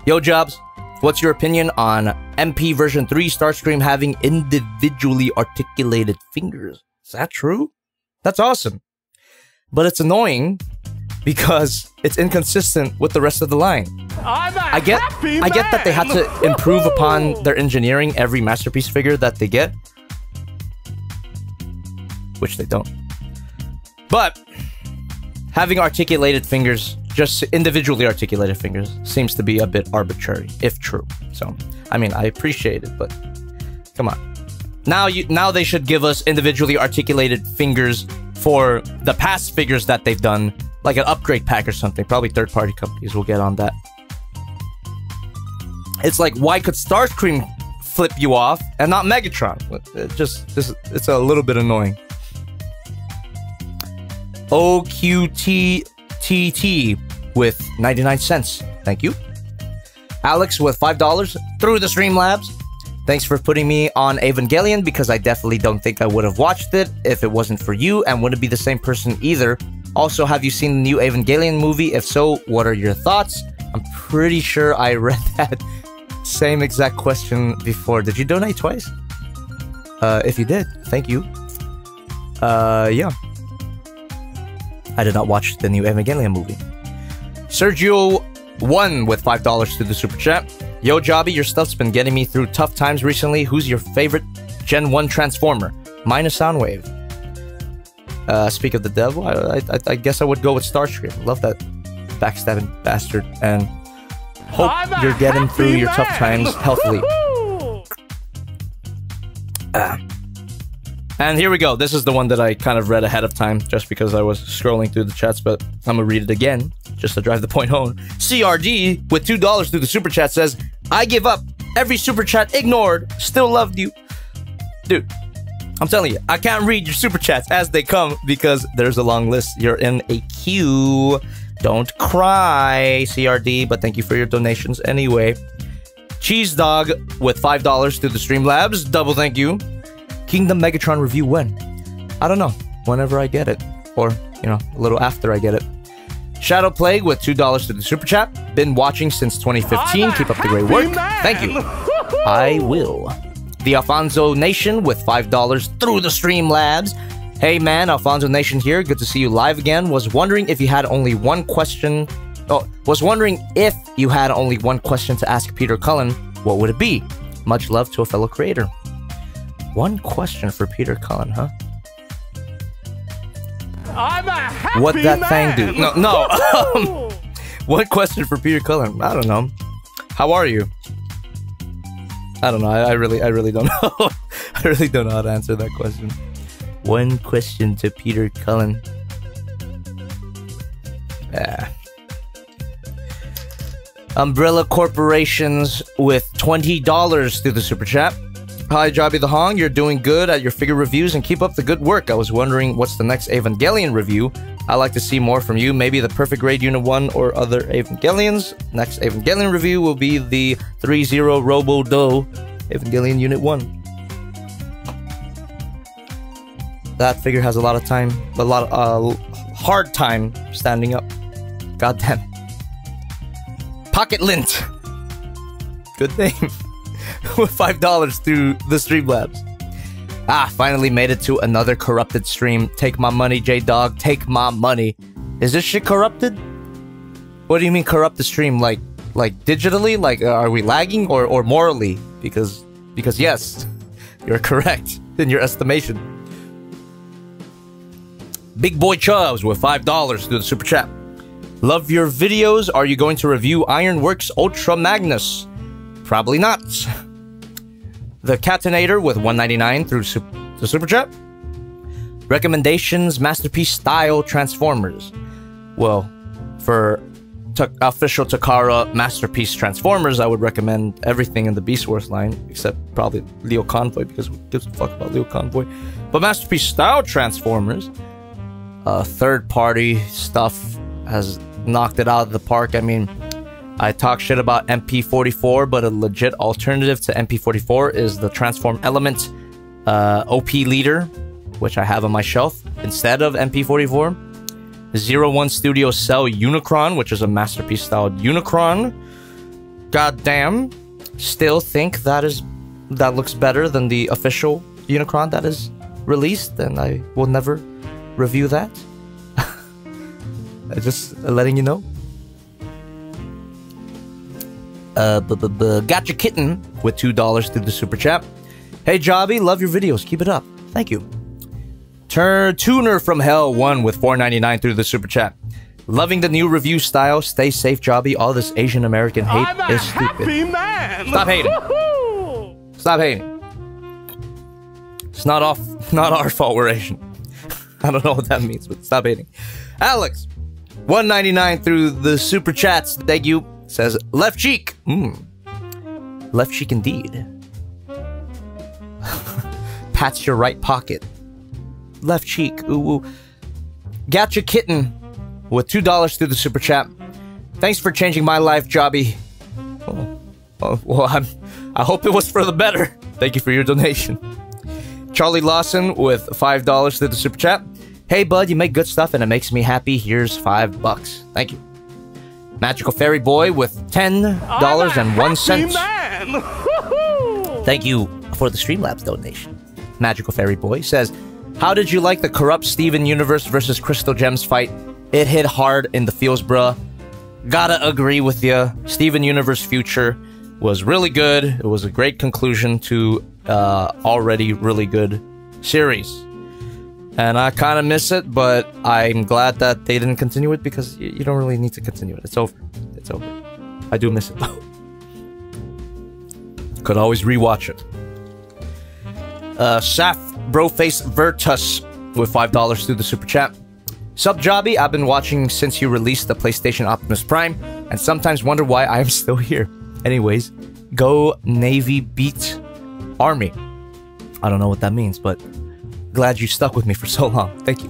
Yo, Jobs. What's your opinion on M P version three Starscream having individually articulated fingers? Is that true? That's awesome. But it's annoying because it's inconsistent with the rest of the line. I get, I get that they had to improve upon their engineering every masterpiece figure that they get, which they don't. But having articulated fingers, just individually articulated fingers, seems to be a bit arbitrary, if true. So, I mean, I appreciate it, but come on. Now, you, now they should give us individually articulated fingers for the past figures that they've done, like an upgrade pack or something. Probably third-party companies will get on that. It's like, why could Starscream flip you off and not Megatron? It just, just it's a little bit annoying. O Q T T T with ninety-nine cents. Thank you. Alex with five dollars through the Streamlabs. Thanks for putting me on Evangelion, because I definitely don't think I would have watched it if it wasn't for you, and wouldn't be the same person either. Also, have you seen the new Evangelion movie? If so, what are your thoughts? I'm pretty sure I read that same exact question before. Did you donate twice? Uh, if you did, thank you. Uh, yeah. I did not watch the new Evangelion movie. Sergio won with five dollars to the super chat. Yo, Jobby, your stuff's been getting me through tough times recently. Who's your favorite Gen one Transformer? Mine is Soundwave. Uh, speak of the devil, I, I, I guess I would go with Starscream. Love that backstabbing bastard, and hope you're getting through your tough times healthily. Ah. And here we go. This is the one that I kind of read ahead of time just because I was scrolling through the chats, but I'm gonna read it again just to drive the point home. C R D with two dollars through the super chat says, I give up. Every super chat ignored. Still loved you. Dude, I'm telling you, I can't read your super chats as they come because there's a long list. You're in a queue. Don't cry, C R D, but thank you for your donations anyway. Cheese Dog with five dollars to the Streamlabs. Double thank you. Kingdom Megatron review when? I don't know. Whenever I get it. Or, you know, a little after I get it. Shadow Plague with two dollars to the super chat. Been watching since twenty fifteen. Keep up the great work. Man. Thank you. I will. The Alfonso Nation with five dollars through the Streamlabs. Hey man, Alfonso Nation here. Good to see you live again. Was wondering if you had only one question. Oh, was wondering if you had only one question to ask Peter Cullen. What would it be? Much love to a fellow creator. One question for Peter Cullen, huh? I'm a happy what that man. Thing do? No, no. What question for Peter Cullen? I don't know. How are you? I don't know. I, I really, I really don't know. I really don't know how to answer that question. One question to Peter Cullen. Yeah. Umbrella Corporations with twenty dollars through the super chat. Hi, Jobby the Hong. You're doing good at your figure reviews and keep up the good work. I was wondering what's the next Evangelion review. I'd like to see more from you. Maybe the Perfect Grade Unit one or other Evangelions. Next Evangelion review will be the three zero Robo Doll Evangelion Unit one. That figure has a lot of time, a lot of uh, hard time standing up. God damn it. Pocket Lint. Good name. With five dollars through the Streamlabs. Ah, finally made it to another corrupted stream. Take my money, J-Dog. Take my money. Is this shit corrupted? What do you mean corrupt the stream? Like, like digitally? Like, are we lagging or, or morally? Because, because yes, you're correct in your estimation. Big Boy Chubbs with five dollars through the super chat. Love your videos. Are you going to review Ironworks Ultra Magnus? Probably not. The Catinator with one ninety-nine through su the super chat. Recommendations Masterpiece Style Transformers. Well, for t official Takara Masterpiece Transformers, I would recommend everything in the Beast Wars line, except probably Leo Convoy, because who gives a fuck about Leo Convoy? But Masterpiece Style Transformers, Uh, third-party stuff has knocked it out of the park. I mean, I talk shit about M P forty-four, but a legit alternative to M P forty-four is the Transform Element uh, O P Leader, which I have on my shelf, instead of M P forty-four. Zero One Studio Cell Unicron, which is a Masterpiece-styled Unicron. Goddamn. Still think that is that looks better than the official Unicron that is released, and I will never review that. Just letting you know. Uh, b -b -b Gotcha Kitten with two dollars through the super chat. Hey Jobby, love your videos. Keep it up. Thank you. Turn Tuner from Hell one with four ninety-nine through the super chat. Loving the new review style. Stay safe, Jobby. All this Asian American hate I'm is stupid. Man. Stop hating. Stop hating. It's not off. Not our fault we're Asian. I don't know what that means, but stop hating. Alex, one ninety-nine through the super chats. Thank you. Says left cheek. Mm. Left cheek indeed. Pats your right pocket. Left cheek. Ooh, ooh. Gotcha Kitten with two dollars through the super chat. Thanks for changing my life, Jobby. Oh, oh well, I'm, I hope it was for the better. Thank you for your donation. Charlie Lawson with five dollars through the super chat. Hey bud, you make good stuff and it makes me happy. Here's five bucks. Thank you. Magical Fairy Boy with ten dollars and one cent. Thank you for the Streamlabs donation. Magical Fairy Boy says, How did you like the corrupt Steven Universe versus Crystal Gems fight? It hit hard in the feels, bruh. Gotta agree with ya. Steven Universe Future was really good. It was a great conclusion to uh, already really good series. And I kind of miss it, but I'm glad that they didn't continue it because you don't really need to continue it. It's over. It's over. I do miss it though. Could always rewatch it. Uh, Saf Broface Vertus with five dollars through the super chat. Sup Jobby, I've been watching since you released the PlayStation Optimus Prime and sometimes wonder why I'm still here. Anyways, go Navy beat Army. I don't know what that means, but glad you stuck with me for so long. Thank you.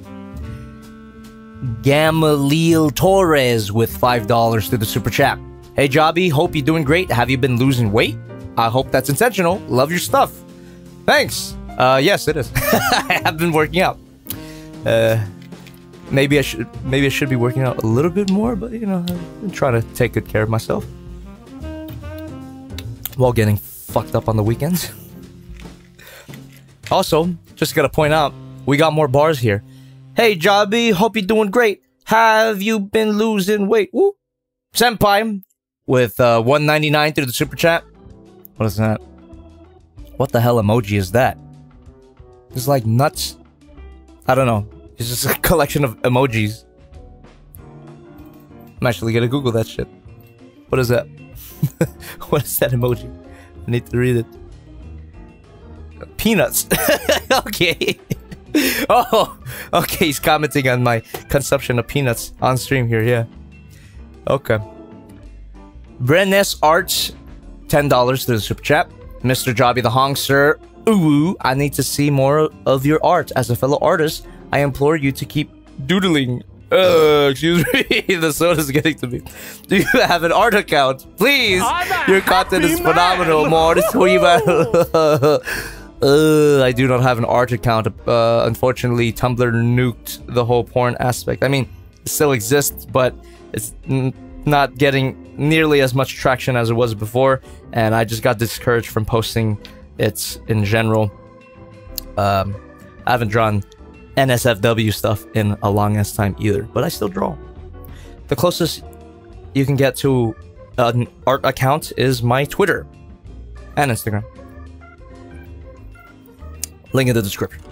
Gamaliel Torres with five dollars through the super chat. Hey Jobby, hope you're doing great. Have you been losing weight? I hope that's intentional. Love your stuff. Thanks. Uh, yes, it is. I have been working out. Uh, maybe I should maybe I should be working out a little bit more, but you know, I've been trying to take good care of myself while getting fucked up on the weekends. Also, just gotta point out, we got more bars here. Hey Jobby, hope you're doing great. Have you been losing weight? Woo. Senpai with uh, one ninety-nine through the super chat. What is that? What the hell emoji is that? It's like nuts. I don't know. It's just a collection of emojis. I'm actually gonna Google that shit. What is that? What is that emoji? I need to read it. Peanuts. Okay. Oh, okay. He's commenting on my consumption of peanuts on stream here. Yeah. Okay. Brennes Arts, ten dollars through the super chat. Mister Jobby the Hong, sir. Ooh, I need to see more of your art. As a fellow artist, I implore you to keep doodling. Uh, excuse me, the soda's getting to me. Do you have an art account? Please! Your content is phenomenal. More to tweet about. Uh, I do not have an art account. Uh, unfortunately, Tumblr nuked the whole porn aspect. I mean, it still exists, but it's not getting nearly as much traction as it was before. And I just got discouraged from posting it in general. Um, I haven't drawn N S F W stuff in a long ass time either, but I still draw. The closest you can get to an art account is my Twitter and Instagram. Link in the description.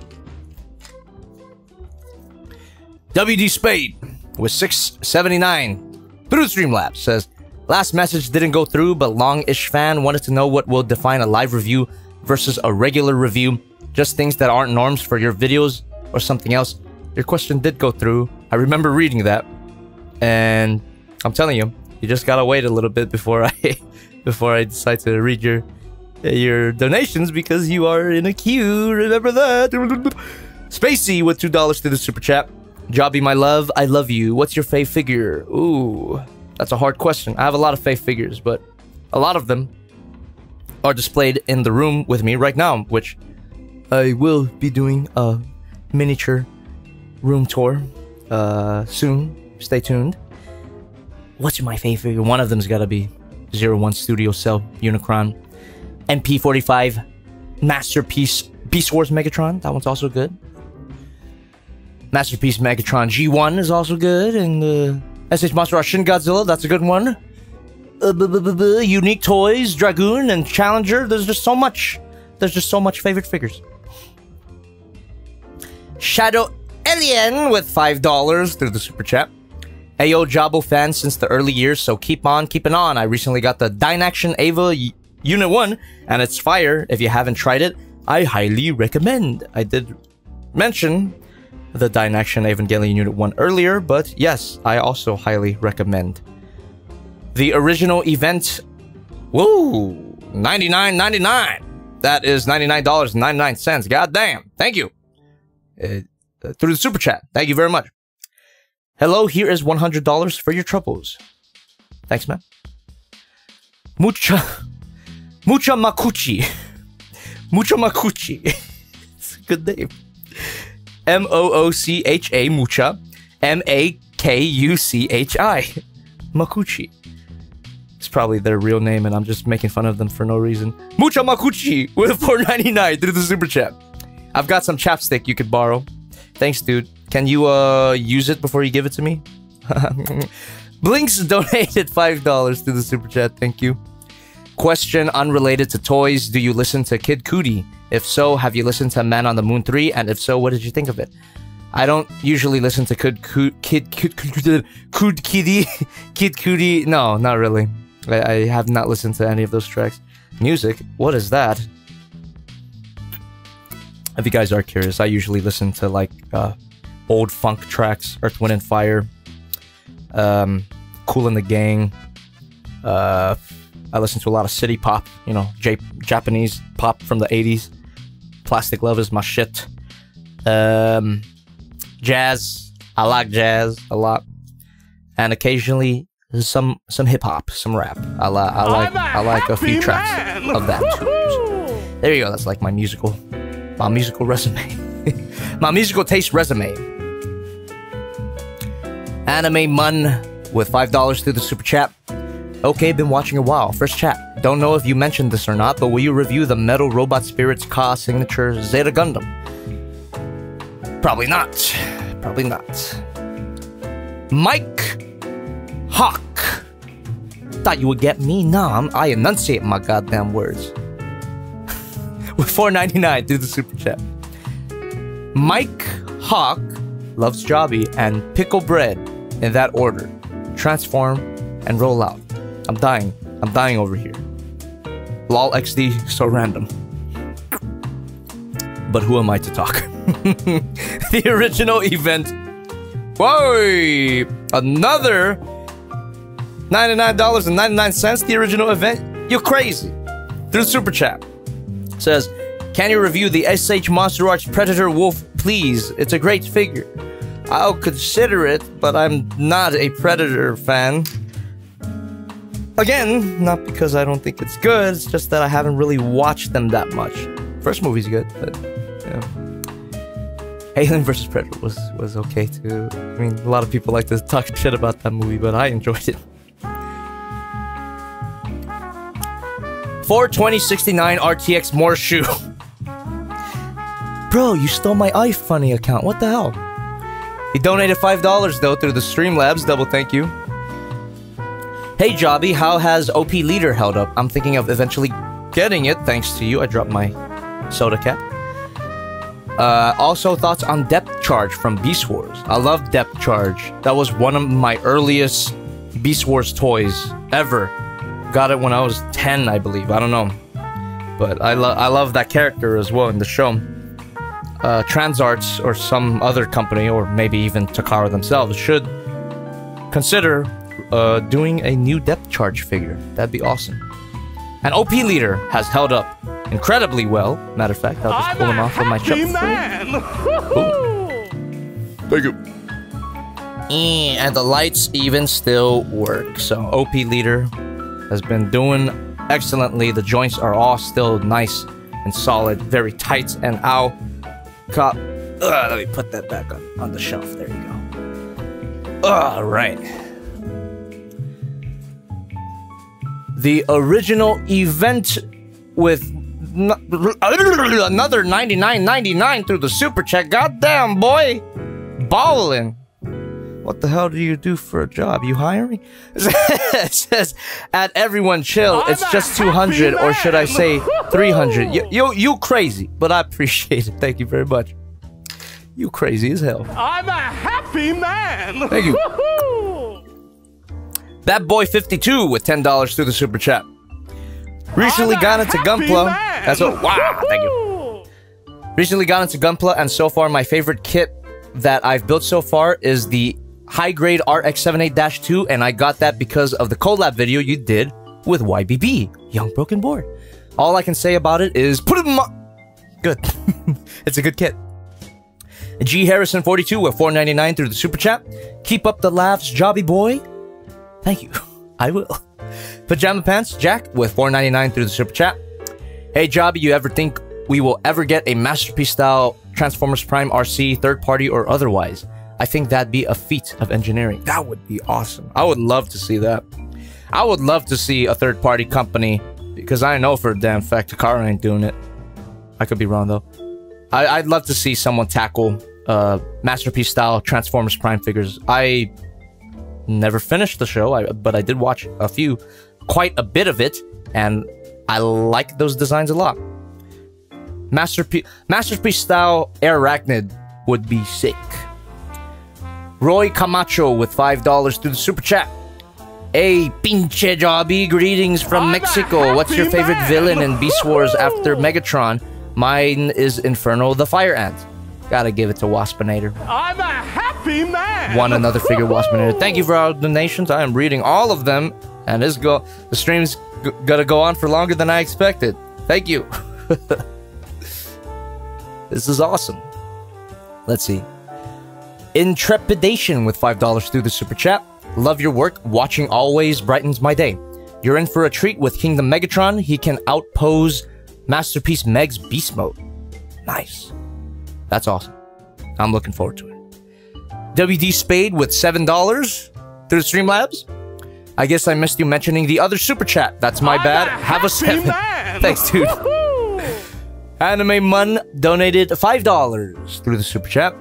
W D Spade with six seventy-nine through Streamlabs says, last message didn't go through, but long-ish fan wanted to know what will define a live review versus a regular review. Just things that aren't norms for your videos or something else. Your question did go through. I remember reading that. And I'm telling you, you just gotta wait a little bit before I before I decide to read your your donations, because you are in a queue. Remember that. Spacey with two dollars to the super chat. Jobby, my love, I love you. What's your fave figure? Ooh, that's a hard question. I have a lot of fave figures, but a lot of them are displayed in the room with me right now, which I will be doing a miniature room tour uh, soon. Stay tuned. What's my fave figure? One of them's gotta be zero one Studio Cell Unicron. M P forty-five, Masterpiece, Beast Wars Megatron, that one's also good. Masterpiece Megatron G one is also good, and uh, S H Monster Arts Shin Godzilla, that's a good one. Uh, b -b -b -b Unique Toys, Dragoon, and Challenger, there's just so much. There's just so much favorite figures. Shadow Alien with five dollars through the super chat. Ayo Jabo fan since the early years, so keep on keeping on. I recently got the Dynaction Ava Unit one, and it's fire. If you haven't tried it, I highly recommend. I did mention the Dynaction Evangelion Unit one earlier, but yes, I also highly recommend. The original event, woo, ninety-nine ninety-nine. That is ninety-nine dollars and ninety-nine cents. God damn, thank you. Uh, through the super chat, thank you very much. Hello, here is one hundred dollars for your troubles. Thanks, man. Mucha... Mucha Makuchi. Mucha Makuchi. It's a good name. M O O C H A Mucha. M A K U C H I. Makuchi. It's probably their real name and I'm just making fun of them for no reason. Mucha Makuchi with four ninety-nine through the super chat. I've got some chapstick you could borrow. Thanks, dude. Can you uh use it before you give it to me? Blinks donated five dollars to the super chat. Thank you. Question unrelated to toys. Do you listen to Kid Cudi? If so, have you listened to Man on the Moon three? And if so, what did you think of it? I don't usually listen to Kid Kid Kid Kid Kid Cudi. Kid Cudi. No, not really. I, I have not listened to any of those tracks. Music. What is that? If you guys are curious, I usually listen to like uh, old funk tracks, Earth, Wind and Fire, um, Kool and the Gang. Uh, I listen to a lot of city pop, you know, J Japanese pop from the eighties. Plastic Love is my shit. Um, jazz, I like jazz a lot, and occasionally some some hip hop, some rap. I, li I like I like a few tracks man. of that too. So, there you go. That's like my musical. My musical resume. My musical taste resume. Anime Mun with five dollars through the super chat. Okay, been watching a while. First chat. Don't know if you mentioned this or not, but will you review the Metal Robot Spirits Ka Signature Zeta Gundam? Probably not. Probably not. Mike Hawk. Thought you would get me? Nah, I'm, I enunciate my goddamn words. With four ninety-nine through the super chat. Mike Hawk loves Jobby and pickle bread in that order. Transform and roll out. I'm dying. I'm dying over here. Lol X D, so random. But who am I to talk? The original event. Whoa! Another ninety-nine dollars and ninety-nine cents. The original event. You're crazy. Through the super chat. Says, can you review the S H Monster Arts Predator Wolf, please? It's a great figure. I'll consider it, but I'm not a Predator fan. Again, not because I don't think it's good, it's just that I haven't really watched them that much. First movie's good, but, yeah. Alien versus. Predator was, was okay, too. I mean, a lot of people like to talk shit about that movie, but I enjoyed it. four twenty sixty-nine R T X more shoe. Bro, you stole my iFunny account. What the hell? He donated five dollars though through the Streamlabs. Double thank you. Hey Jobby, how has O P Leader held up? I'm thinking of eventually getting it thanks to you. I dropped my soda cap. Uh, also thoughts on Depth Charge from Beast Wars. I love Depth Charge. That was one of my earliest Beast Wars toys ever. Got it when I was ten, I believe. I don't know, but I love I love that character as well in the show. Uh, TransArts or some other company, or maybe even Takara themselves, should consider uh, doing a new Depth Charge figure. That'd be awesome. And O P Leader has held up incredibly well. Matter of fact, I'll just I'm pull him off of my chuck. Thank you. And the lights even still work. So O P Leader has been doing excellently. The joints are all still nice and solid, very tight and ow. Cop. Ugh, let me put that back on, on the shelf. There you go. All right. The original event with another ninety-nine ninety-nine through the super chat. Goddamn, boy. Ballin'. What the hell do you do for a job? You hiring? It says, at everyone chill, it's just two hundred, or should I say three hundred. You, you, you crazy, but I appreciate it. Thank you very much. You crazy as hell. I'm a happy man. Thank you. That boy fifty-two with ten dollars through the super chat. Recently got into Gunpla. That's a, wow, thank you. Recently got into Gunpla, and so far my favorite kit that I've built so far is the high-grade R X seventy-eight dash two, and I got that because of the collab video you did with Y B B, Young Broken Board. All I can say about it is, put it in my... Good. It's a good kit. G. Harrison forty-two with four ninety-nine through the super chat. Keep up the laughs, Jobby boy. Thank you. I will. Pajama Pants Jack with four ninety-nine through the super chat. Hey, Jobby, you ever think we will ever get a masterpiece-style Transformers Prime R C, third-party or otherwise? I think that'd be a feat of engineering. That would be awesome. I would love to see that. I would love to see a third-party company, because I know for a damn fact Takara ain't doing it. I could be wrong, though. I, I'd love to see someone tackle uh, Masterpiece style Transformers Prime figures. I never finished the show, I, but I did watch a few, quite a bit of it, and I like those designs a lot. Masterpiece, Masterpiece style Arachnid would be sick. Roy Camacho with five dollars through the super chat. Hey, pinche Jobby, greetings from Mexico. What's your favorite man. villain in Beast Wars after Megatron? Mine is Inferno the Fire Ant. Gotta give it to Waspinator. I'm a happy man. One another figure, Waspinator. Thank you for all donations. I am reading all of them. And this go the stream's gonna go on for longer than I expected. Thank you. This is awesome. Let's see. Intrepidation with five dollars through the super chat. Love your work. Watching always brightens my day. You're in for a treat with Kingdom Megatron. He can outpose Masterpiece Meg's beast mode. Nice. That's awesome. I'm looking forward to it. W D Spade with seven dollars through the Streamlabs. I guess I missed you mentioning the other super chat. That's my I'm bad. A Have a seven. Thanks, dude. Anime Mun donated five dollars through the super chat.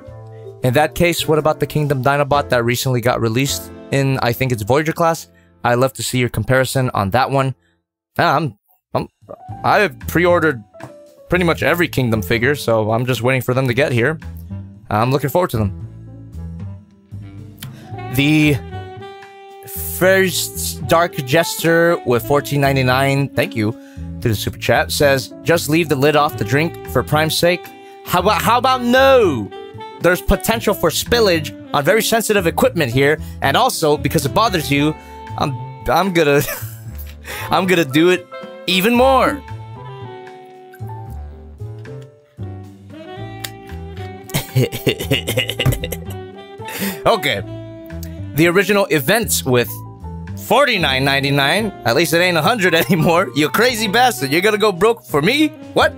In that case, what about the Kingdom Dinobot that recently got released in, I think it's Voyager class? I'd love to see your comparison on that one. I'm, I'm, I've pre-ordered pretty much every Kingdom figure, so I'm just waiting for them to get here. I'm looking forward to them. The first Dark Jester with fourteen ninety-nine, thank you, to the super chat, says, just leave the lid off the drink for Prime's sake. How about, how about no? There's potential for spillage on very sensitive equipment here, and also because it bothers you, I'm I'm gonna I'm gonna do it even more. Okay, the original events with forty-nine ninety-nine. At least it ain't a hundred anymore. You crazy bastard! You're gonna go broke for me? What?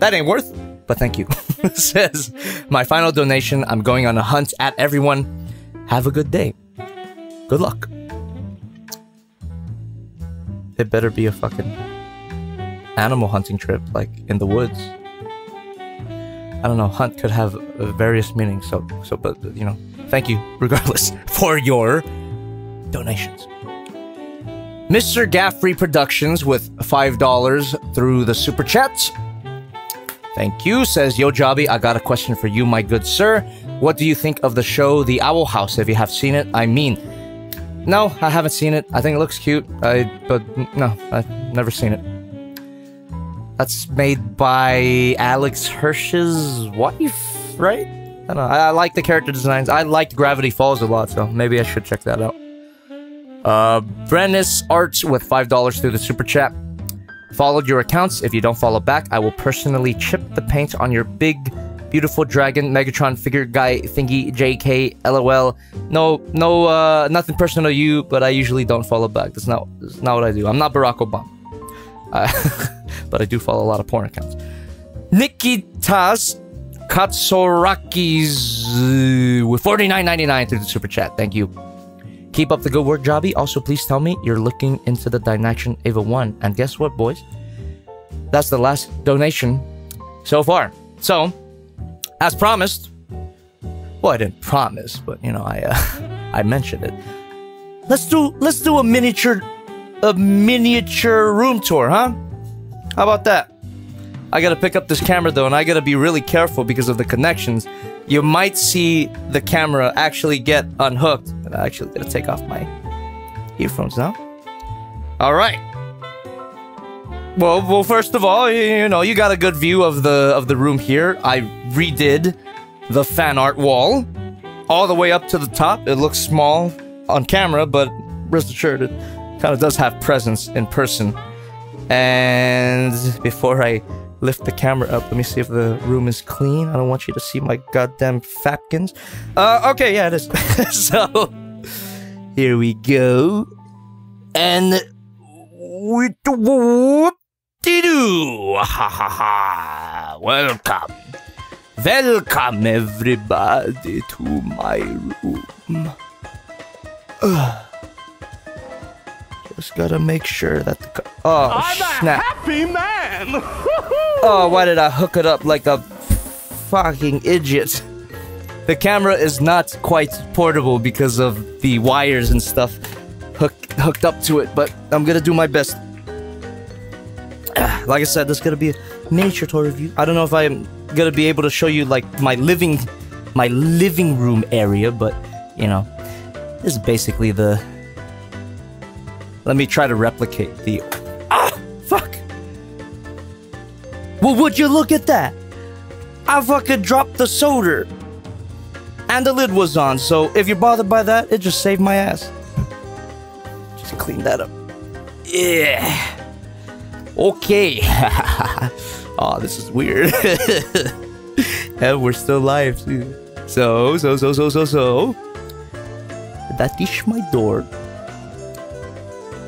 That ain't worth it. But thank you. Says, my final donation. I'm going on a hunt at everyone. Have a good day. Good luck. It better be a fucking animal hunting trip, like in the woods. I don't know. Hunt could have various meanings. So, so, but you know, thank you regardless for your donations. Mister Gaffrey Productions with five dollars through the super chats. Thank you, says, yo Jobby, I got a question for you, my good sir. What do you think of the show The Owl House, if you have seen it? I mean, no, I haven't seen it. I think it looks cute, I, but no, I've never seen it. That's made by Alex Hirsch's wife, right? I don't know, I, I like the character designs. I liked Gravity Falls a lot, so maybe I should check that out. Uh, Brennus Arts with five dollars through the super chat. Followed your accounts. If you don't follow back, I will personally chip the paint on your big, beautiful dragon Megatron figure guy thingy. J K. L O L. No, no, uh, nothing personal to you, but I usually don't follow back. That's not, that's not what I do. I'm not Barack Obama, uh, but I do follow a lot of porn accounts. Nikitas Katsorakis with forty-nine ninety-nine through the super chat. Thank you. Keep up the good work, Jobby. Also, please tell me you're looking into the Dynaction Ava one. And guess what, boys? That's the last donation so far. So, as promised... Well, I didn't promise, but, you know, I uh, I mentioned it. Let's do let's do a miniature, a miniature room tour, huh? How about that? I gotta pick up this camera, though, and I gotta be really careful because of the connections. You might see the camera actually get unhooked. And I actually gotta take off my earphones now. All right. Well, well, first of all, you, you know, you got a good view of the of the room here. I redid the fan art wall all the way up to the top. It looks small on camera, but rest assured, it kind of does have presence in person. And before I lift the camera up, let me see if the room is clean. I don't want you to see my goddamn fapkins. Uh, okay, yeah, it is. So, here we go. And... whoop-dee-doo! Ha ha ha! Welcome! Welcome, everybody, to my room. Uh. Just gotta make sure that the... Oh, I'm snap. a happy man! Oh, why did I hook it up like a fucking idiot. The camera is not quite portable because of the wires and stuff hook, hooked up to it, but I'm gonna do my best. Like I said, this is gonna be a miniature tour review. I don't know if I'm gonna be able to show you like my living, my living room area, but you know, this is basically the. Let me try to replicate the. Ah, fuck! Well, would you look at that? I fucking dropped the solder. And the lid was on, so if you're bothered by that, it just saved my ass. Just clean that up. Yeah. Okay. Oh, this is weird. And we're still live too. So, so, so, so, so, so. That is my door.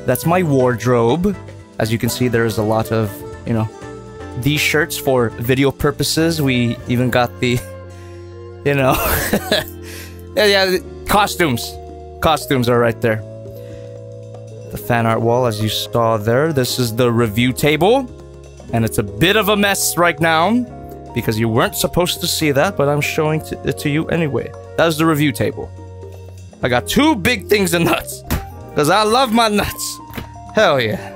That's my wardrobe. As you can see, there is a lot of, you know, these shirts for video purposes. We even got the... You know, yeah, yeah, costumes. Costumes are right there. The fan art wall, as you saw there. This is the review table. And it's a bit of a mess right now. Because you weren't supposed to see that, but I'm showing it to you anyway. That is the review table. I got two big things of nuts. Because I love my nuts. Hell yeah.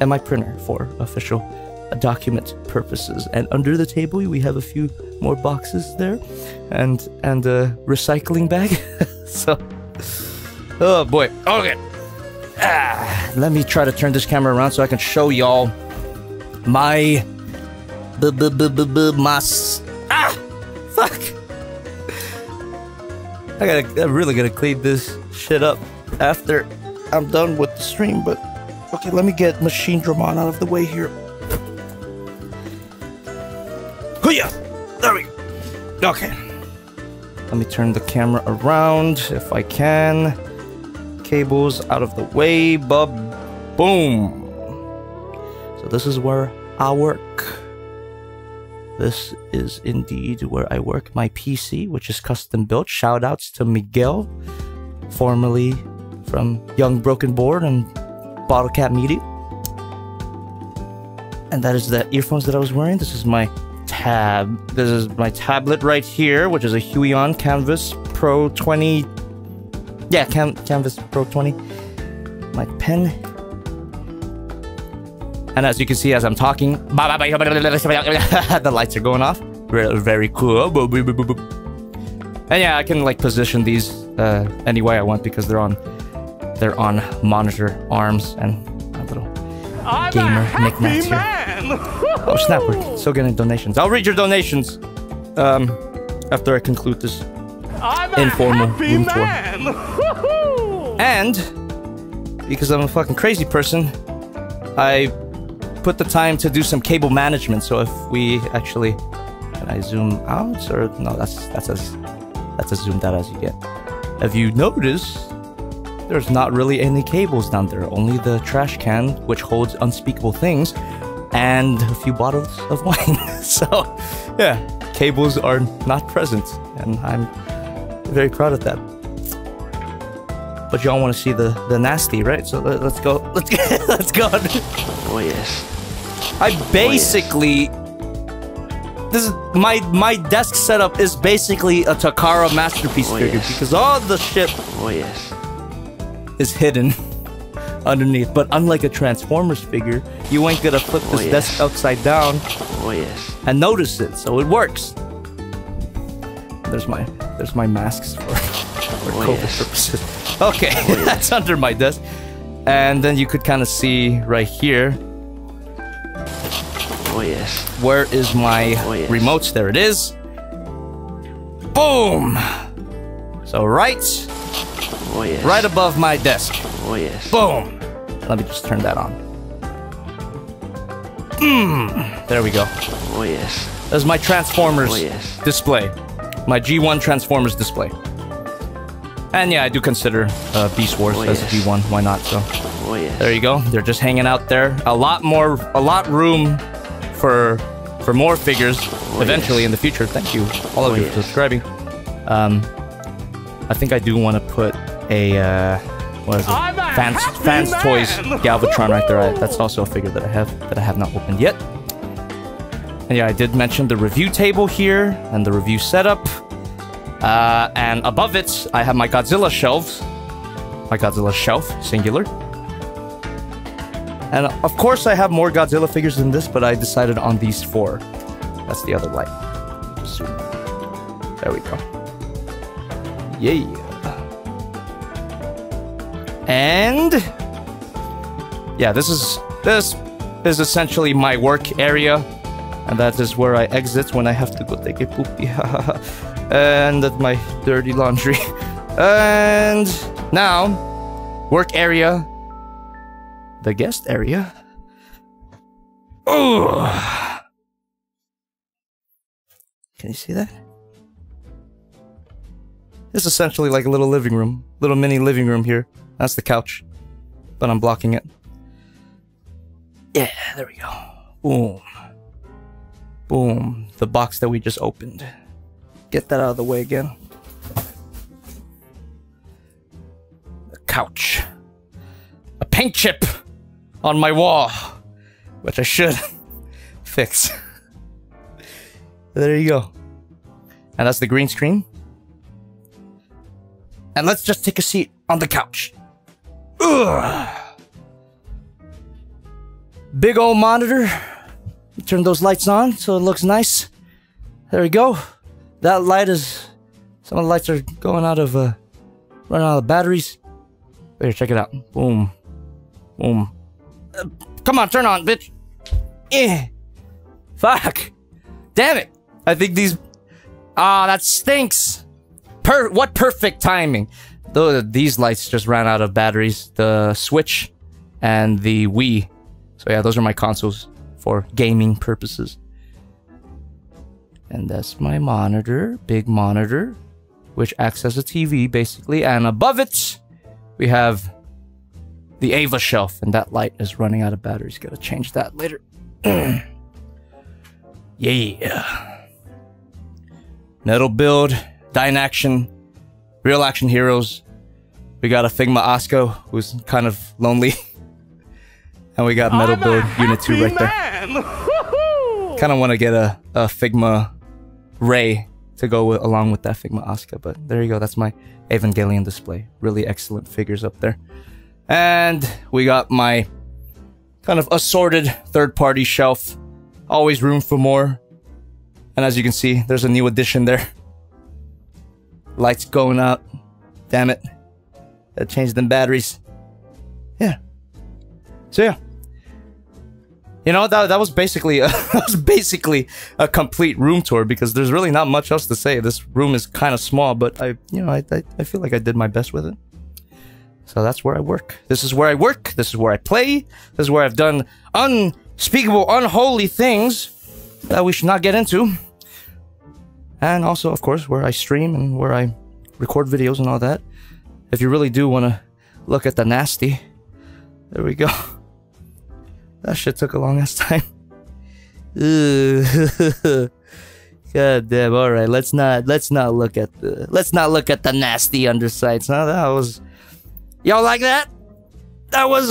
And my printer for official document purposes. And under the table, we have a few more boxes there, and and a recycling bag. So, oh boy. Okay. Ah, let me try to turn this camera around so I can show y'all my b b b b b my ah fuck. I gotta. I'm really gonna clean this shit up after I'm done with the stream. But okay, let me get Machinedramon out of the way here. Hoo-yah! There we go. Okay. Let me turn the camera around if I can. Cables out of the way. Bub. Boom. So this is where I work. This is indeed where I work. My P C, which is custom built. Shout outs to Miguel, formerly from Young Broken Board and Bottle Cap Media. And that is the earphones that I was wearing. This is my tab. This is my tablet right here, which is a Huion Canvas Pro twenty. Yeah, Cam Canvas Pro twenty. My pen. And as you can see, as I'm talking, the lights are going off. Very cool. And yeah, I can like position these uh, any way I want because they're on, they're on monitor arms and a little I'm gamer knickknacks here. Oh snap, we're still getting donations. I'll read your donations um, after I conclude this I'm informal room tour. And because I'm a fucking crazy person, I put the time to do some cable management. So if we actually, can I zoom out or no? That's that's as that's as zoomed out as you get. If you notice, there's not really any cables down there. Only the trash can, which holds unspeakable things. And a few bottles of wine. So, yeah, cables are not present, and I'm very proud of that. But y'all want to see the the nasty, right? So let's go. Let's let's go. Oh yes. I basically oh, yes. this is my my desk setup is basically a Takara masterpiece oh, figure yes. because all the shit oh yes is hidden underneath. But unlike a Transformers figure, you ain't gonna flip this oh, yes. desk upside down oh, yes. and notice it, so it works. There's my there's my masks for, for oh, COVID yes. purposes. Okay, oh, yes. That's under my desk. And then you could kind of see right here. Oh yes. Where is my oh, yes. remotes? There it is. Boom! So right oh, yes. right above my desk. Oh yes. Boom! Let me just turn that on. Mmm! There we go. Oh yes. That's my Transformers oh, yes. display. My G one Transformers display. And yeah, I do consider uh, Beast Wars oh, as yes. G one. Why not? So. Oh yes. There you go. They're just hanging out there. A lot more, a lot room for for more figures oh, eventually yes. in the future. Thank you, all oh, of you yes. for subscribing. Um, I think I do want to put a. Uh, What is it? Fans, Fans Toys Galvatron right there. I, that's also a figure that I have that I have not opened yet. And yeah, I did mention the review table here and the review setup. Uh, and above it, I have my Godzilla shelves. My Godzilla shelf, singular. And of course, I have more Godzilla figures than this, but I decided on these four. That's the other light. So, there we go. Yeah. And yeah, this is this is essentially my work area, and that is where I exit when I have to go take a poopy. And that's my dirty laundry. And now, work area, the guest area. Oh, can you see that? It's essentially like a little living room, little mini living room here. That's the couch, but I'm blocking it. Yeah, there we go. Boom. Boom. The box that we just opened. Get that out of the way again. A couch. A paint chip on my wall, which I should fix. There you go. And that's the green screen. And let's just take a seat on the couch. Ugh. Big old monitor. Turn those lights on so it looks nice. There we go. That light is... Some of the lights are going out of... Uh, running out of batteries. Here, check it out. Boom. Boom. Uh, come on, turn on, bitch. Eh. Fuck. Damn it. I think these... Ah, that stinks. Per... What perfect timing. Though these lights just ran out of batteries. The Switch and the Wii. So yeah, those are my consoles for gaming purposes. And that's my monitor. Big monitor. Which acts as a T V, basically. And above it, we have the Ava shelf. And that light is running out of batteries. Gotta change that later. Yeah. Metal Build. Dynaction. Real Action Heroes. We got a Figma Osco, who's kind of lonely. And we got Metal Build Unit two right there. Kind of want to get a, a Figma Ray to go with, along with that Figma Osco. But there you go. That's my Evangelion display. Really excellent figures up there. And we got my kind of assorted third-party shelf. Always room for more. And as you can see, there's a new addition there. Lights going out. Damn it. That changed them batteries. Yeah. So yeah. You know, that, that was basically a, that was basically a complete room tour, because there's really not much else to say. This room is kind of small, but I, you know, I, I, I feel like I did my best with it. So that's where I work. This is where I work. This is where I play. This is where I've done unspeakable, unholy things that we should not get into. And also, of course, where I stream and where I record videos and all that. If you really do want to look at the nasty. There we go. That shit took a long ass time. God damn, alright, let's not let's not look at the let's not look at the nasty undersides. Now that was, y'all like that? That was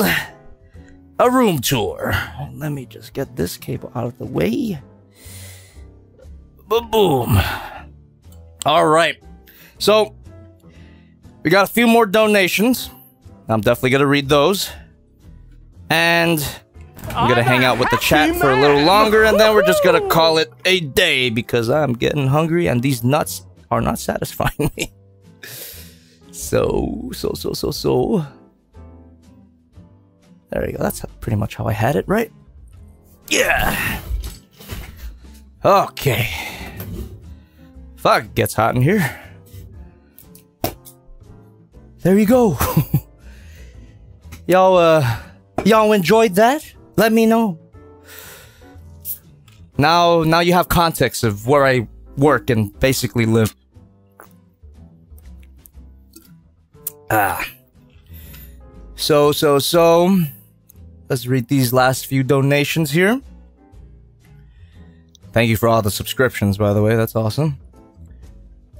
a room tour. Let me just get this cable out of the way. Boom. All right. So, we got a few more donations. I'm definitely going to read those. And I'm going to hang out with the chat man. for a little longer. And then we're just going to call it a day, because I'm getting hungry and these nuts are not satisfying me. So, so, so, so, so. There you go. That's pretty much how I had it, right? Yeah. Okay. Fuck, it gets hot in here. There you go. Y'all, uh, y'all enjoyed that? Let me know. Now, now you have context of where I work and basically live. Ah. So, so, so. Let's read these last few donations here. Thank you for all the subscriptions, by the way. That's awesome.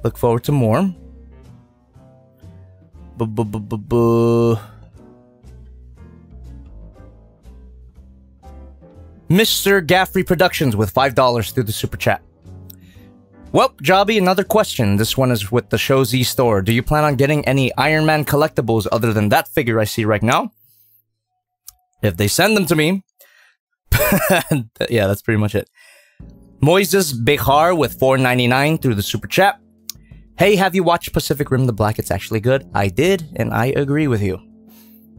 Look forward to more. B-b-b-b-b- Mister Gaffrey Productions with five dollars through the Super Chat. Well, Jobby, another question. This one is with the Show.Z Store. Do you plan on getting any Iron Man collectibles other than that figure I see right now? If they send them to me. Yeah, that's pretty much it. Moises Behar with four ninety-nine through the Super Chat. Hey, have you watched Pacific Rim: The Black? It's actually good. I did, and I agree with you.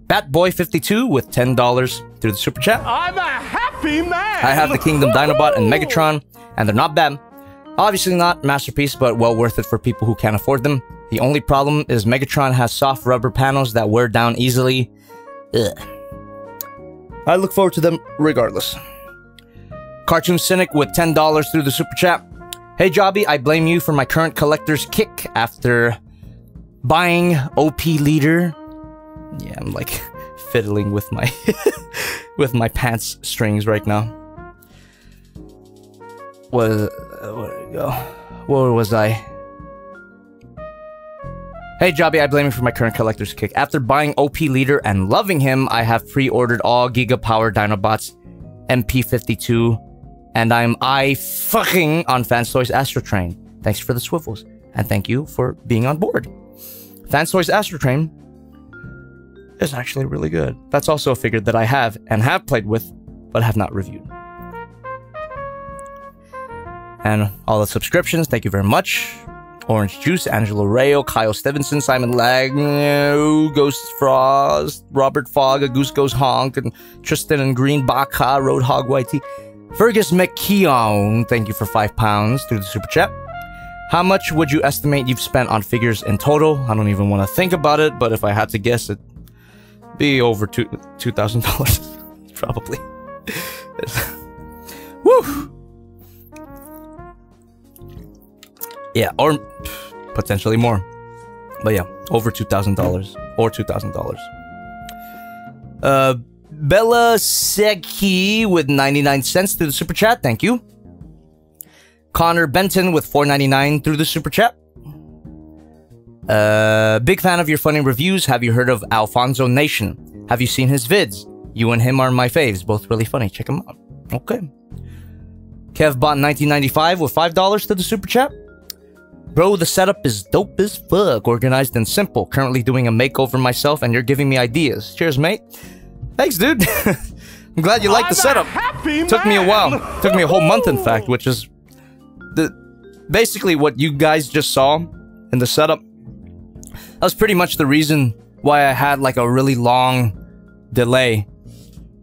Batboy fifty-two with ten dollars through the Super Chat. I'm a happy man! I have the Kingdom Dinobot and Megatron, and they're not bad. Obviously not masterpiece, but well worth it for people who can't afford them. The only problem is Megatron has soft rubber panels that wear down easily. Ugh. I look forward to them regardless. Cartoon Cynic with ten dollars through the Super Chat. Hey Jobby, I blame you for my current collector's kick after buying O P Leader. Yeah, I'm like fiddling with my with my pants strings right now. What is it? Where did it go? Where was I? Hey Jobby, I blame you for my current collector's kick. After buying O P Leader and loving him, I have pre-ordered all Giga Power Dinobots, M P fifty-two. And I'm I fucking on Fansoy's Astro Train. Thanks for the swivels. And thank you for being on board. Fansoy's Astro Train is actually really good. That's also a figure that I have and have played with, but have not reviewed. And all the subscriptions, thank you very much. Orange Juice, Angelo Rayo, Kyle Stevenson, Simon Lagno, Ghost Frost, Robert Fogg, A Goose Goes Honk, and Tristan and Green, Baka, Roadhog Y T. Fergus McKeown, thank you for five pounds through the Super Chat. How much would you estimate you've spent on figures in total? I don't even want to think about it, but if I had to guess, it'd be over two thousand dollars, probably. Woo! Yeah, or potentially more. But yeah, over two thousand dollars or two thousand dollars. Uh... Bella Seki with ninety-nine cents through the Super Chat. Thank you. Connor Benton with four ninety-nine through the Super Chat. Uh, big fan of your funny reviews. Have you heard of Alfonso Nation? Have you seen his vids? You and him are my faves. Both really funny. Check them out. Okay. KevBot nineteen ninety-five with five dollars through the Super Chat. Bro, the setup is dope as fuck. Organized and simple. Currently doing a makeover myself and you're giving me ideas. Cheers, mate. Thanks, dude. I'm glad you like the setup. Took me a while. Took me a whole month, in fact, which is the basically what you guys just saw in the setup. That was pretty much the reason why I had like a really long delay.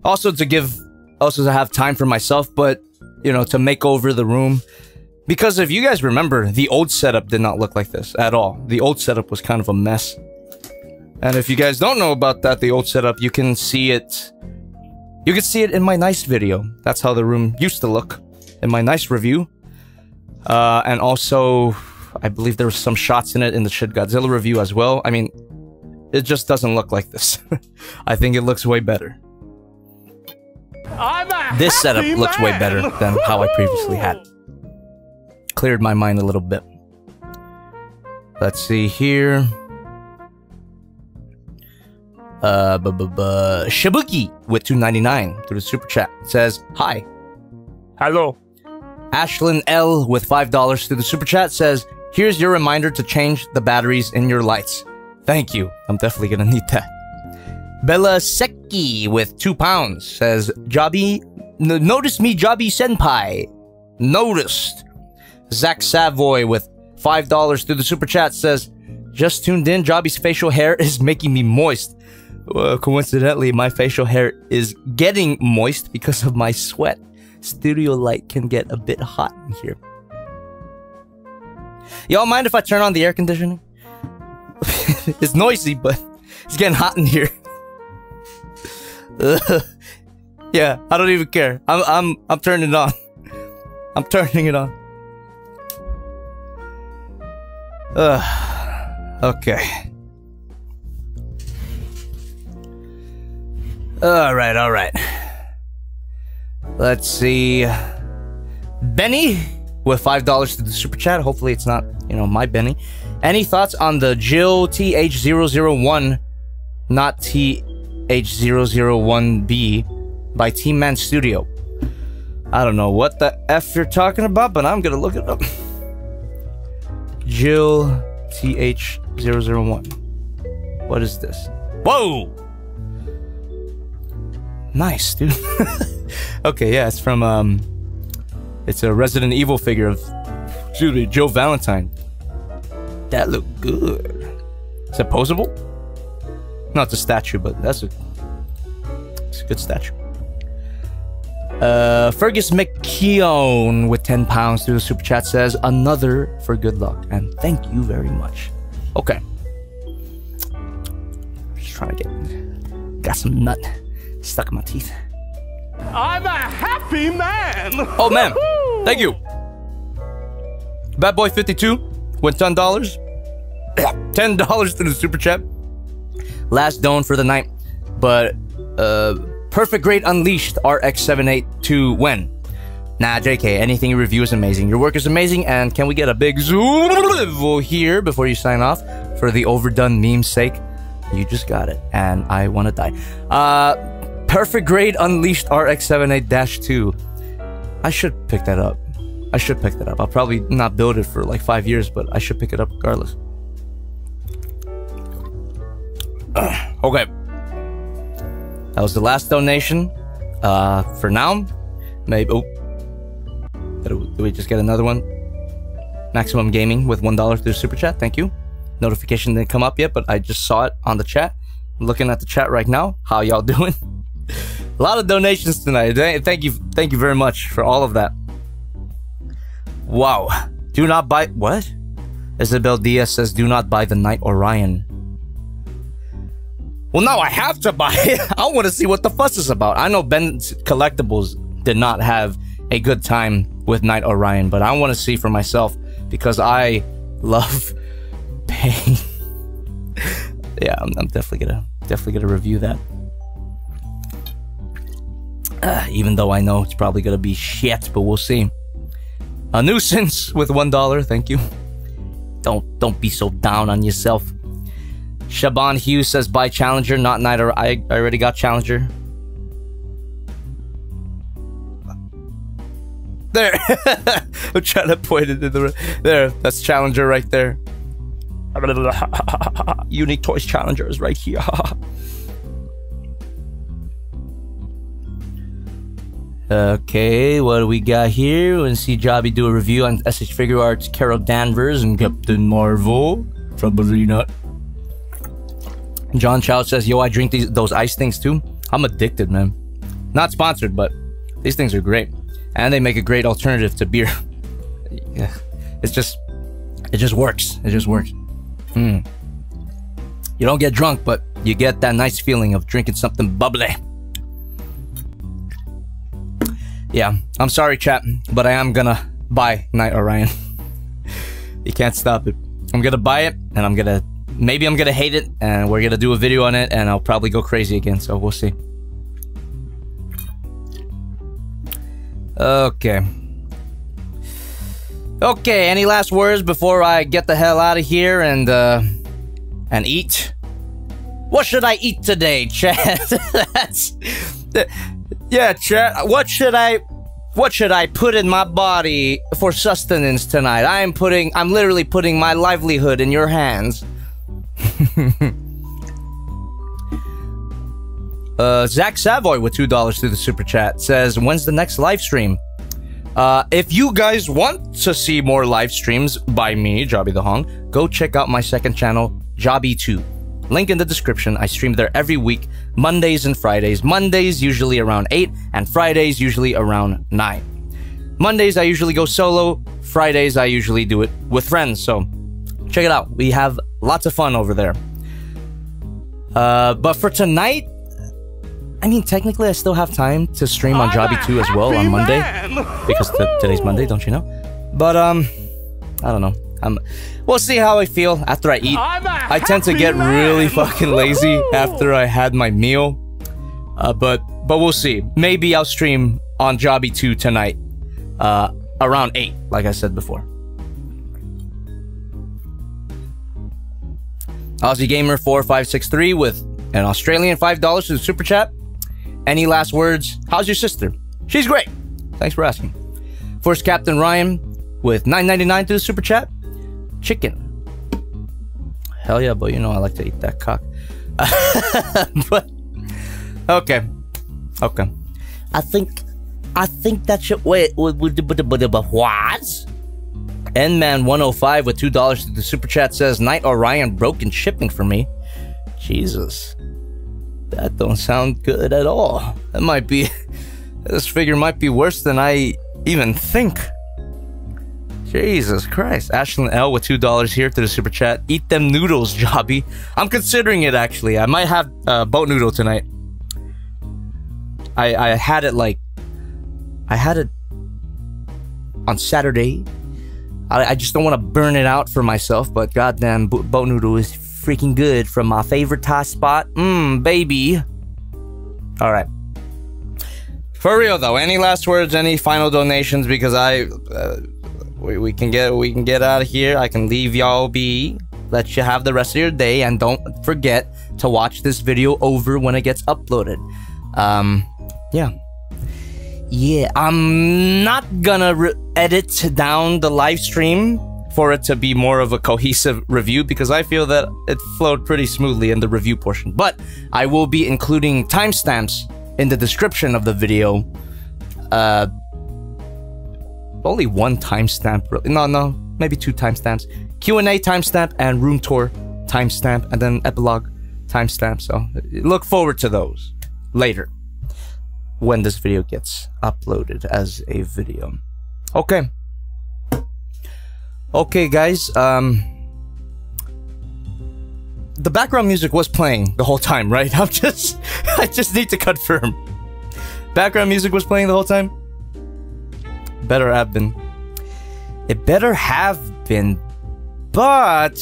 Also to give, also to have time for myself, but you know, to make over the room. Because if you guys remember, the old setup did not look like this at all. The old setup was kind of a mess. And if you guys don't know about that, the old setup, you can see it. You can see it in my nice video. That's how the room used to look in my nice review. Uh, and also, I believe there were some shots in it in the Shin Godzilla review as well. I mean, it just doesn't look like this. I think it looks way better. I'm a this setup man. Looks way better than how I previously had. Cleared my mind a little bit. Let's see here. Uh, bu bu bu Shibuki with two ninety-nine through the Super Chat says, hi. Hello. Ashlyn L with five dollars through the Super Chat says, here's your reminder to change the batteries in your lights. Thank you. I'm definitely gonna need that. Bella Seki with two pounds says, Jobby, n notice me Jobby Senpai. Noticed. Zach Savoy with five dollars through the Super Chat says, just tuned in, Jobby's facial hair is making me moist. Well, coincidentally, my facial hair is getting moist because of my sweat. Studio light can get a bit hot in here. Y'all mind if I turn on the air conditioning? It's noisy, but it's getting hot in here. Yeah, I don't even care. I'm I'm I'm turning it on. I'm turning it on. Uh, okay. Alright, alright. Let's see. Benny with five dollars to the Super Chat. Hopefully it's not, you know, my Benny. Any thoughts on the Jill T H zero zero one, not T H zero zero one B by Team Man Studio? I don't know what the F you're talking about, but I'm gonna look it up. Jill T H zero zero one. What is this? Whoa! Nice, dude. Okay, yeah, it's from, um, it's a Resident Evil figure of, excuse me, Jill Valentine. That looked good. Is that posable? No, it's a statue, but that's a, it's a good statue. Uh, Fergus McKeown with ten pounds through the super chat says, another for good luck, and thank you very much. Okay. Just trying to get, got some nut stuck in my teeth. I'm a happy man! Oh, man. Thank you. Bad Boy fifty-two with ten dollars. ten dollars through the super chat. Last Don for the night, but, uh, Perfect Great Unleashed R X seven eight two when? Nah, J K, anything you review is amazing. Your work is amazing, and can we get a big zoom here before you sign off? For the overdone meme's sake, you just got it, and I want to die. Uh, Perfect Great Unleashed R X seven eight two. I should pick that up. I should pick that up. I'll probably not build it for like five years, but I should pick it up regardless. Uh, okay. That was the last donation. Uh, for now, maybe. Oh, did we just get another one? Maximum Gaming with one dollar through super chat. Thank you. Notification didn't come up yet, but I just saw it on the chat. I'm looking at the chat right now. How y'all doing? A lot of donations tonight. Thank you, thank you very much for all of that. Wow. Do not buy what? Isabel Diaz says, "Do not buy the Knight Orion." Well, now I have to buy it. I want to see what the fuss is about. I know Ben's Collectibles did not have a good time with Knight Orion, but I want to see for myself because I love pain. Yeah, I'm, I'm definitely gonna definitely gonna review that. Uh, even though I know it's probably gonna be shit, but we'll see. A nuisance with one dollar. Thank you. Don't don't be so down on yourself. Shaban Hughes says, buy Challenger, not Knight Orion. I, I already got Challenger. There. I'm trying to point it in the... There, that's Challenger right there. Unique Toys Challenger is right here. Okay, what do we got here? We're going to see Jobby do a review on S H Figuarts, Carol Danvers, and Captain Marvel. Probably not. John Chow says, yo, I drink these those ice things too. I'm addicted, man. Not sponsored, but these things are great. And they make a great alternative to beer. Yeah. It's just, it just works. It just works. Mm. You don't get drunk, but you get that nice feeling of drinking something bubbly. Yeah, I'm sorry, chat, but I am gonna buy Knight Orion. You can't stop it. I'm gonna buy it, and I'm gonna... Maybe I'm gonna hate it, and we're gonna do a video on it, and I'll probably go crazy again, so we'll see. Okay. Okay, any last words before I get the hell out of here and, uh... and eat? What should I eat today, chat? That's... Yeah, chat, what should I... What should I put in my body for sustenance tonight? I am putting... I'm literally putting my livelihood in your hands. uh, Zach Savoy with two dollars through the super chat says, when's the next live stream? Uh, if you guys want to see more live streams by me, Jobby the Hong, go check out my second channel, Jobby two. Link in the description. I stream there every week, Mondays and Fridays. Mondays usually around eight and Fridays usually around nine. Mondays I usually go solo. Fridays I usually do it with friends, so check it out. We have lots of fun over there. Uh, but for tonight, I mean, technically, I still have time to stream on Jobby two as well on Monday. Because today's Monday, don't you know? But, um, I don't know. Um, we'll see how I feel after I eat. I tend to get really fucking lazy after I had my meal. Uh, but, but we'll see. Maybe I'll stream on Jobby two tonight. Uh, around eight, like I said before. Aussie Gamer four five six three with an Australian five dollars to the super chat. Any last words? How's your sister? She's great. Thanks for asking. First, Captain Ryan with nine ninety-nine through the super chat. Chicken. Hell yeah, but you know I like to eat that cock. But okay, okay. I think, I think that should wait. What? N Man one oh five with two dollars to the super chat says Knight Orion broke in shipping for me. Jesus, that don't sound good at all. That might be. This figure might be worse than I even think. Jesus Christ. Ashlyn L with two dollars here to the super chat. Eat them noodles, Jobby. I'm considering it, actually. I might have uh, boat noodle tonight. I, I had it like... I had it on Saturday. I, I just don't want to burn it out for myself, but goddamn, bo boat noodle is freaking good from my favorite Thai spot. Mmm, baby. All right. For real, though, any last words, any final donations? Because I... Uh, We, we can get we can get out of here. I can leave y'all be. Let you have the rest of your day, and don't forget to watch this video over when it gets uploaded. Um, yeah, yeah. I'm not gonna re edit down the live stream for it to be more of a cohesive review because I feel that it flowed pretty smoothly in the review portion. But I will be including timestamps in the description of the video. Uh. Only one timestamp, really. No, no, maybe two timestamps. Q and A timestamp and room tour timestamp and then epilogue timestamp. So look forward to those later when this video gets uploaded as a video. Okay. Okay, guys. Um, the background music was playing the whole time, right? I'm just, I just need to confirm. Background music was playing the whole time? Better have been. It better have been, but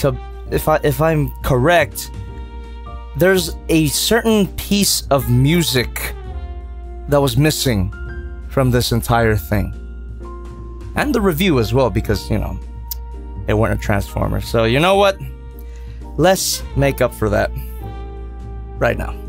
to if I if I'm correct, there's a certain piece of music that was missing from this entire thing, and the review as well, because you know it weren't a Transformer. So you know what? Let's make up for that right now.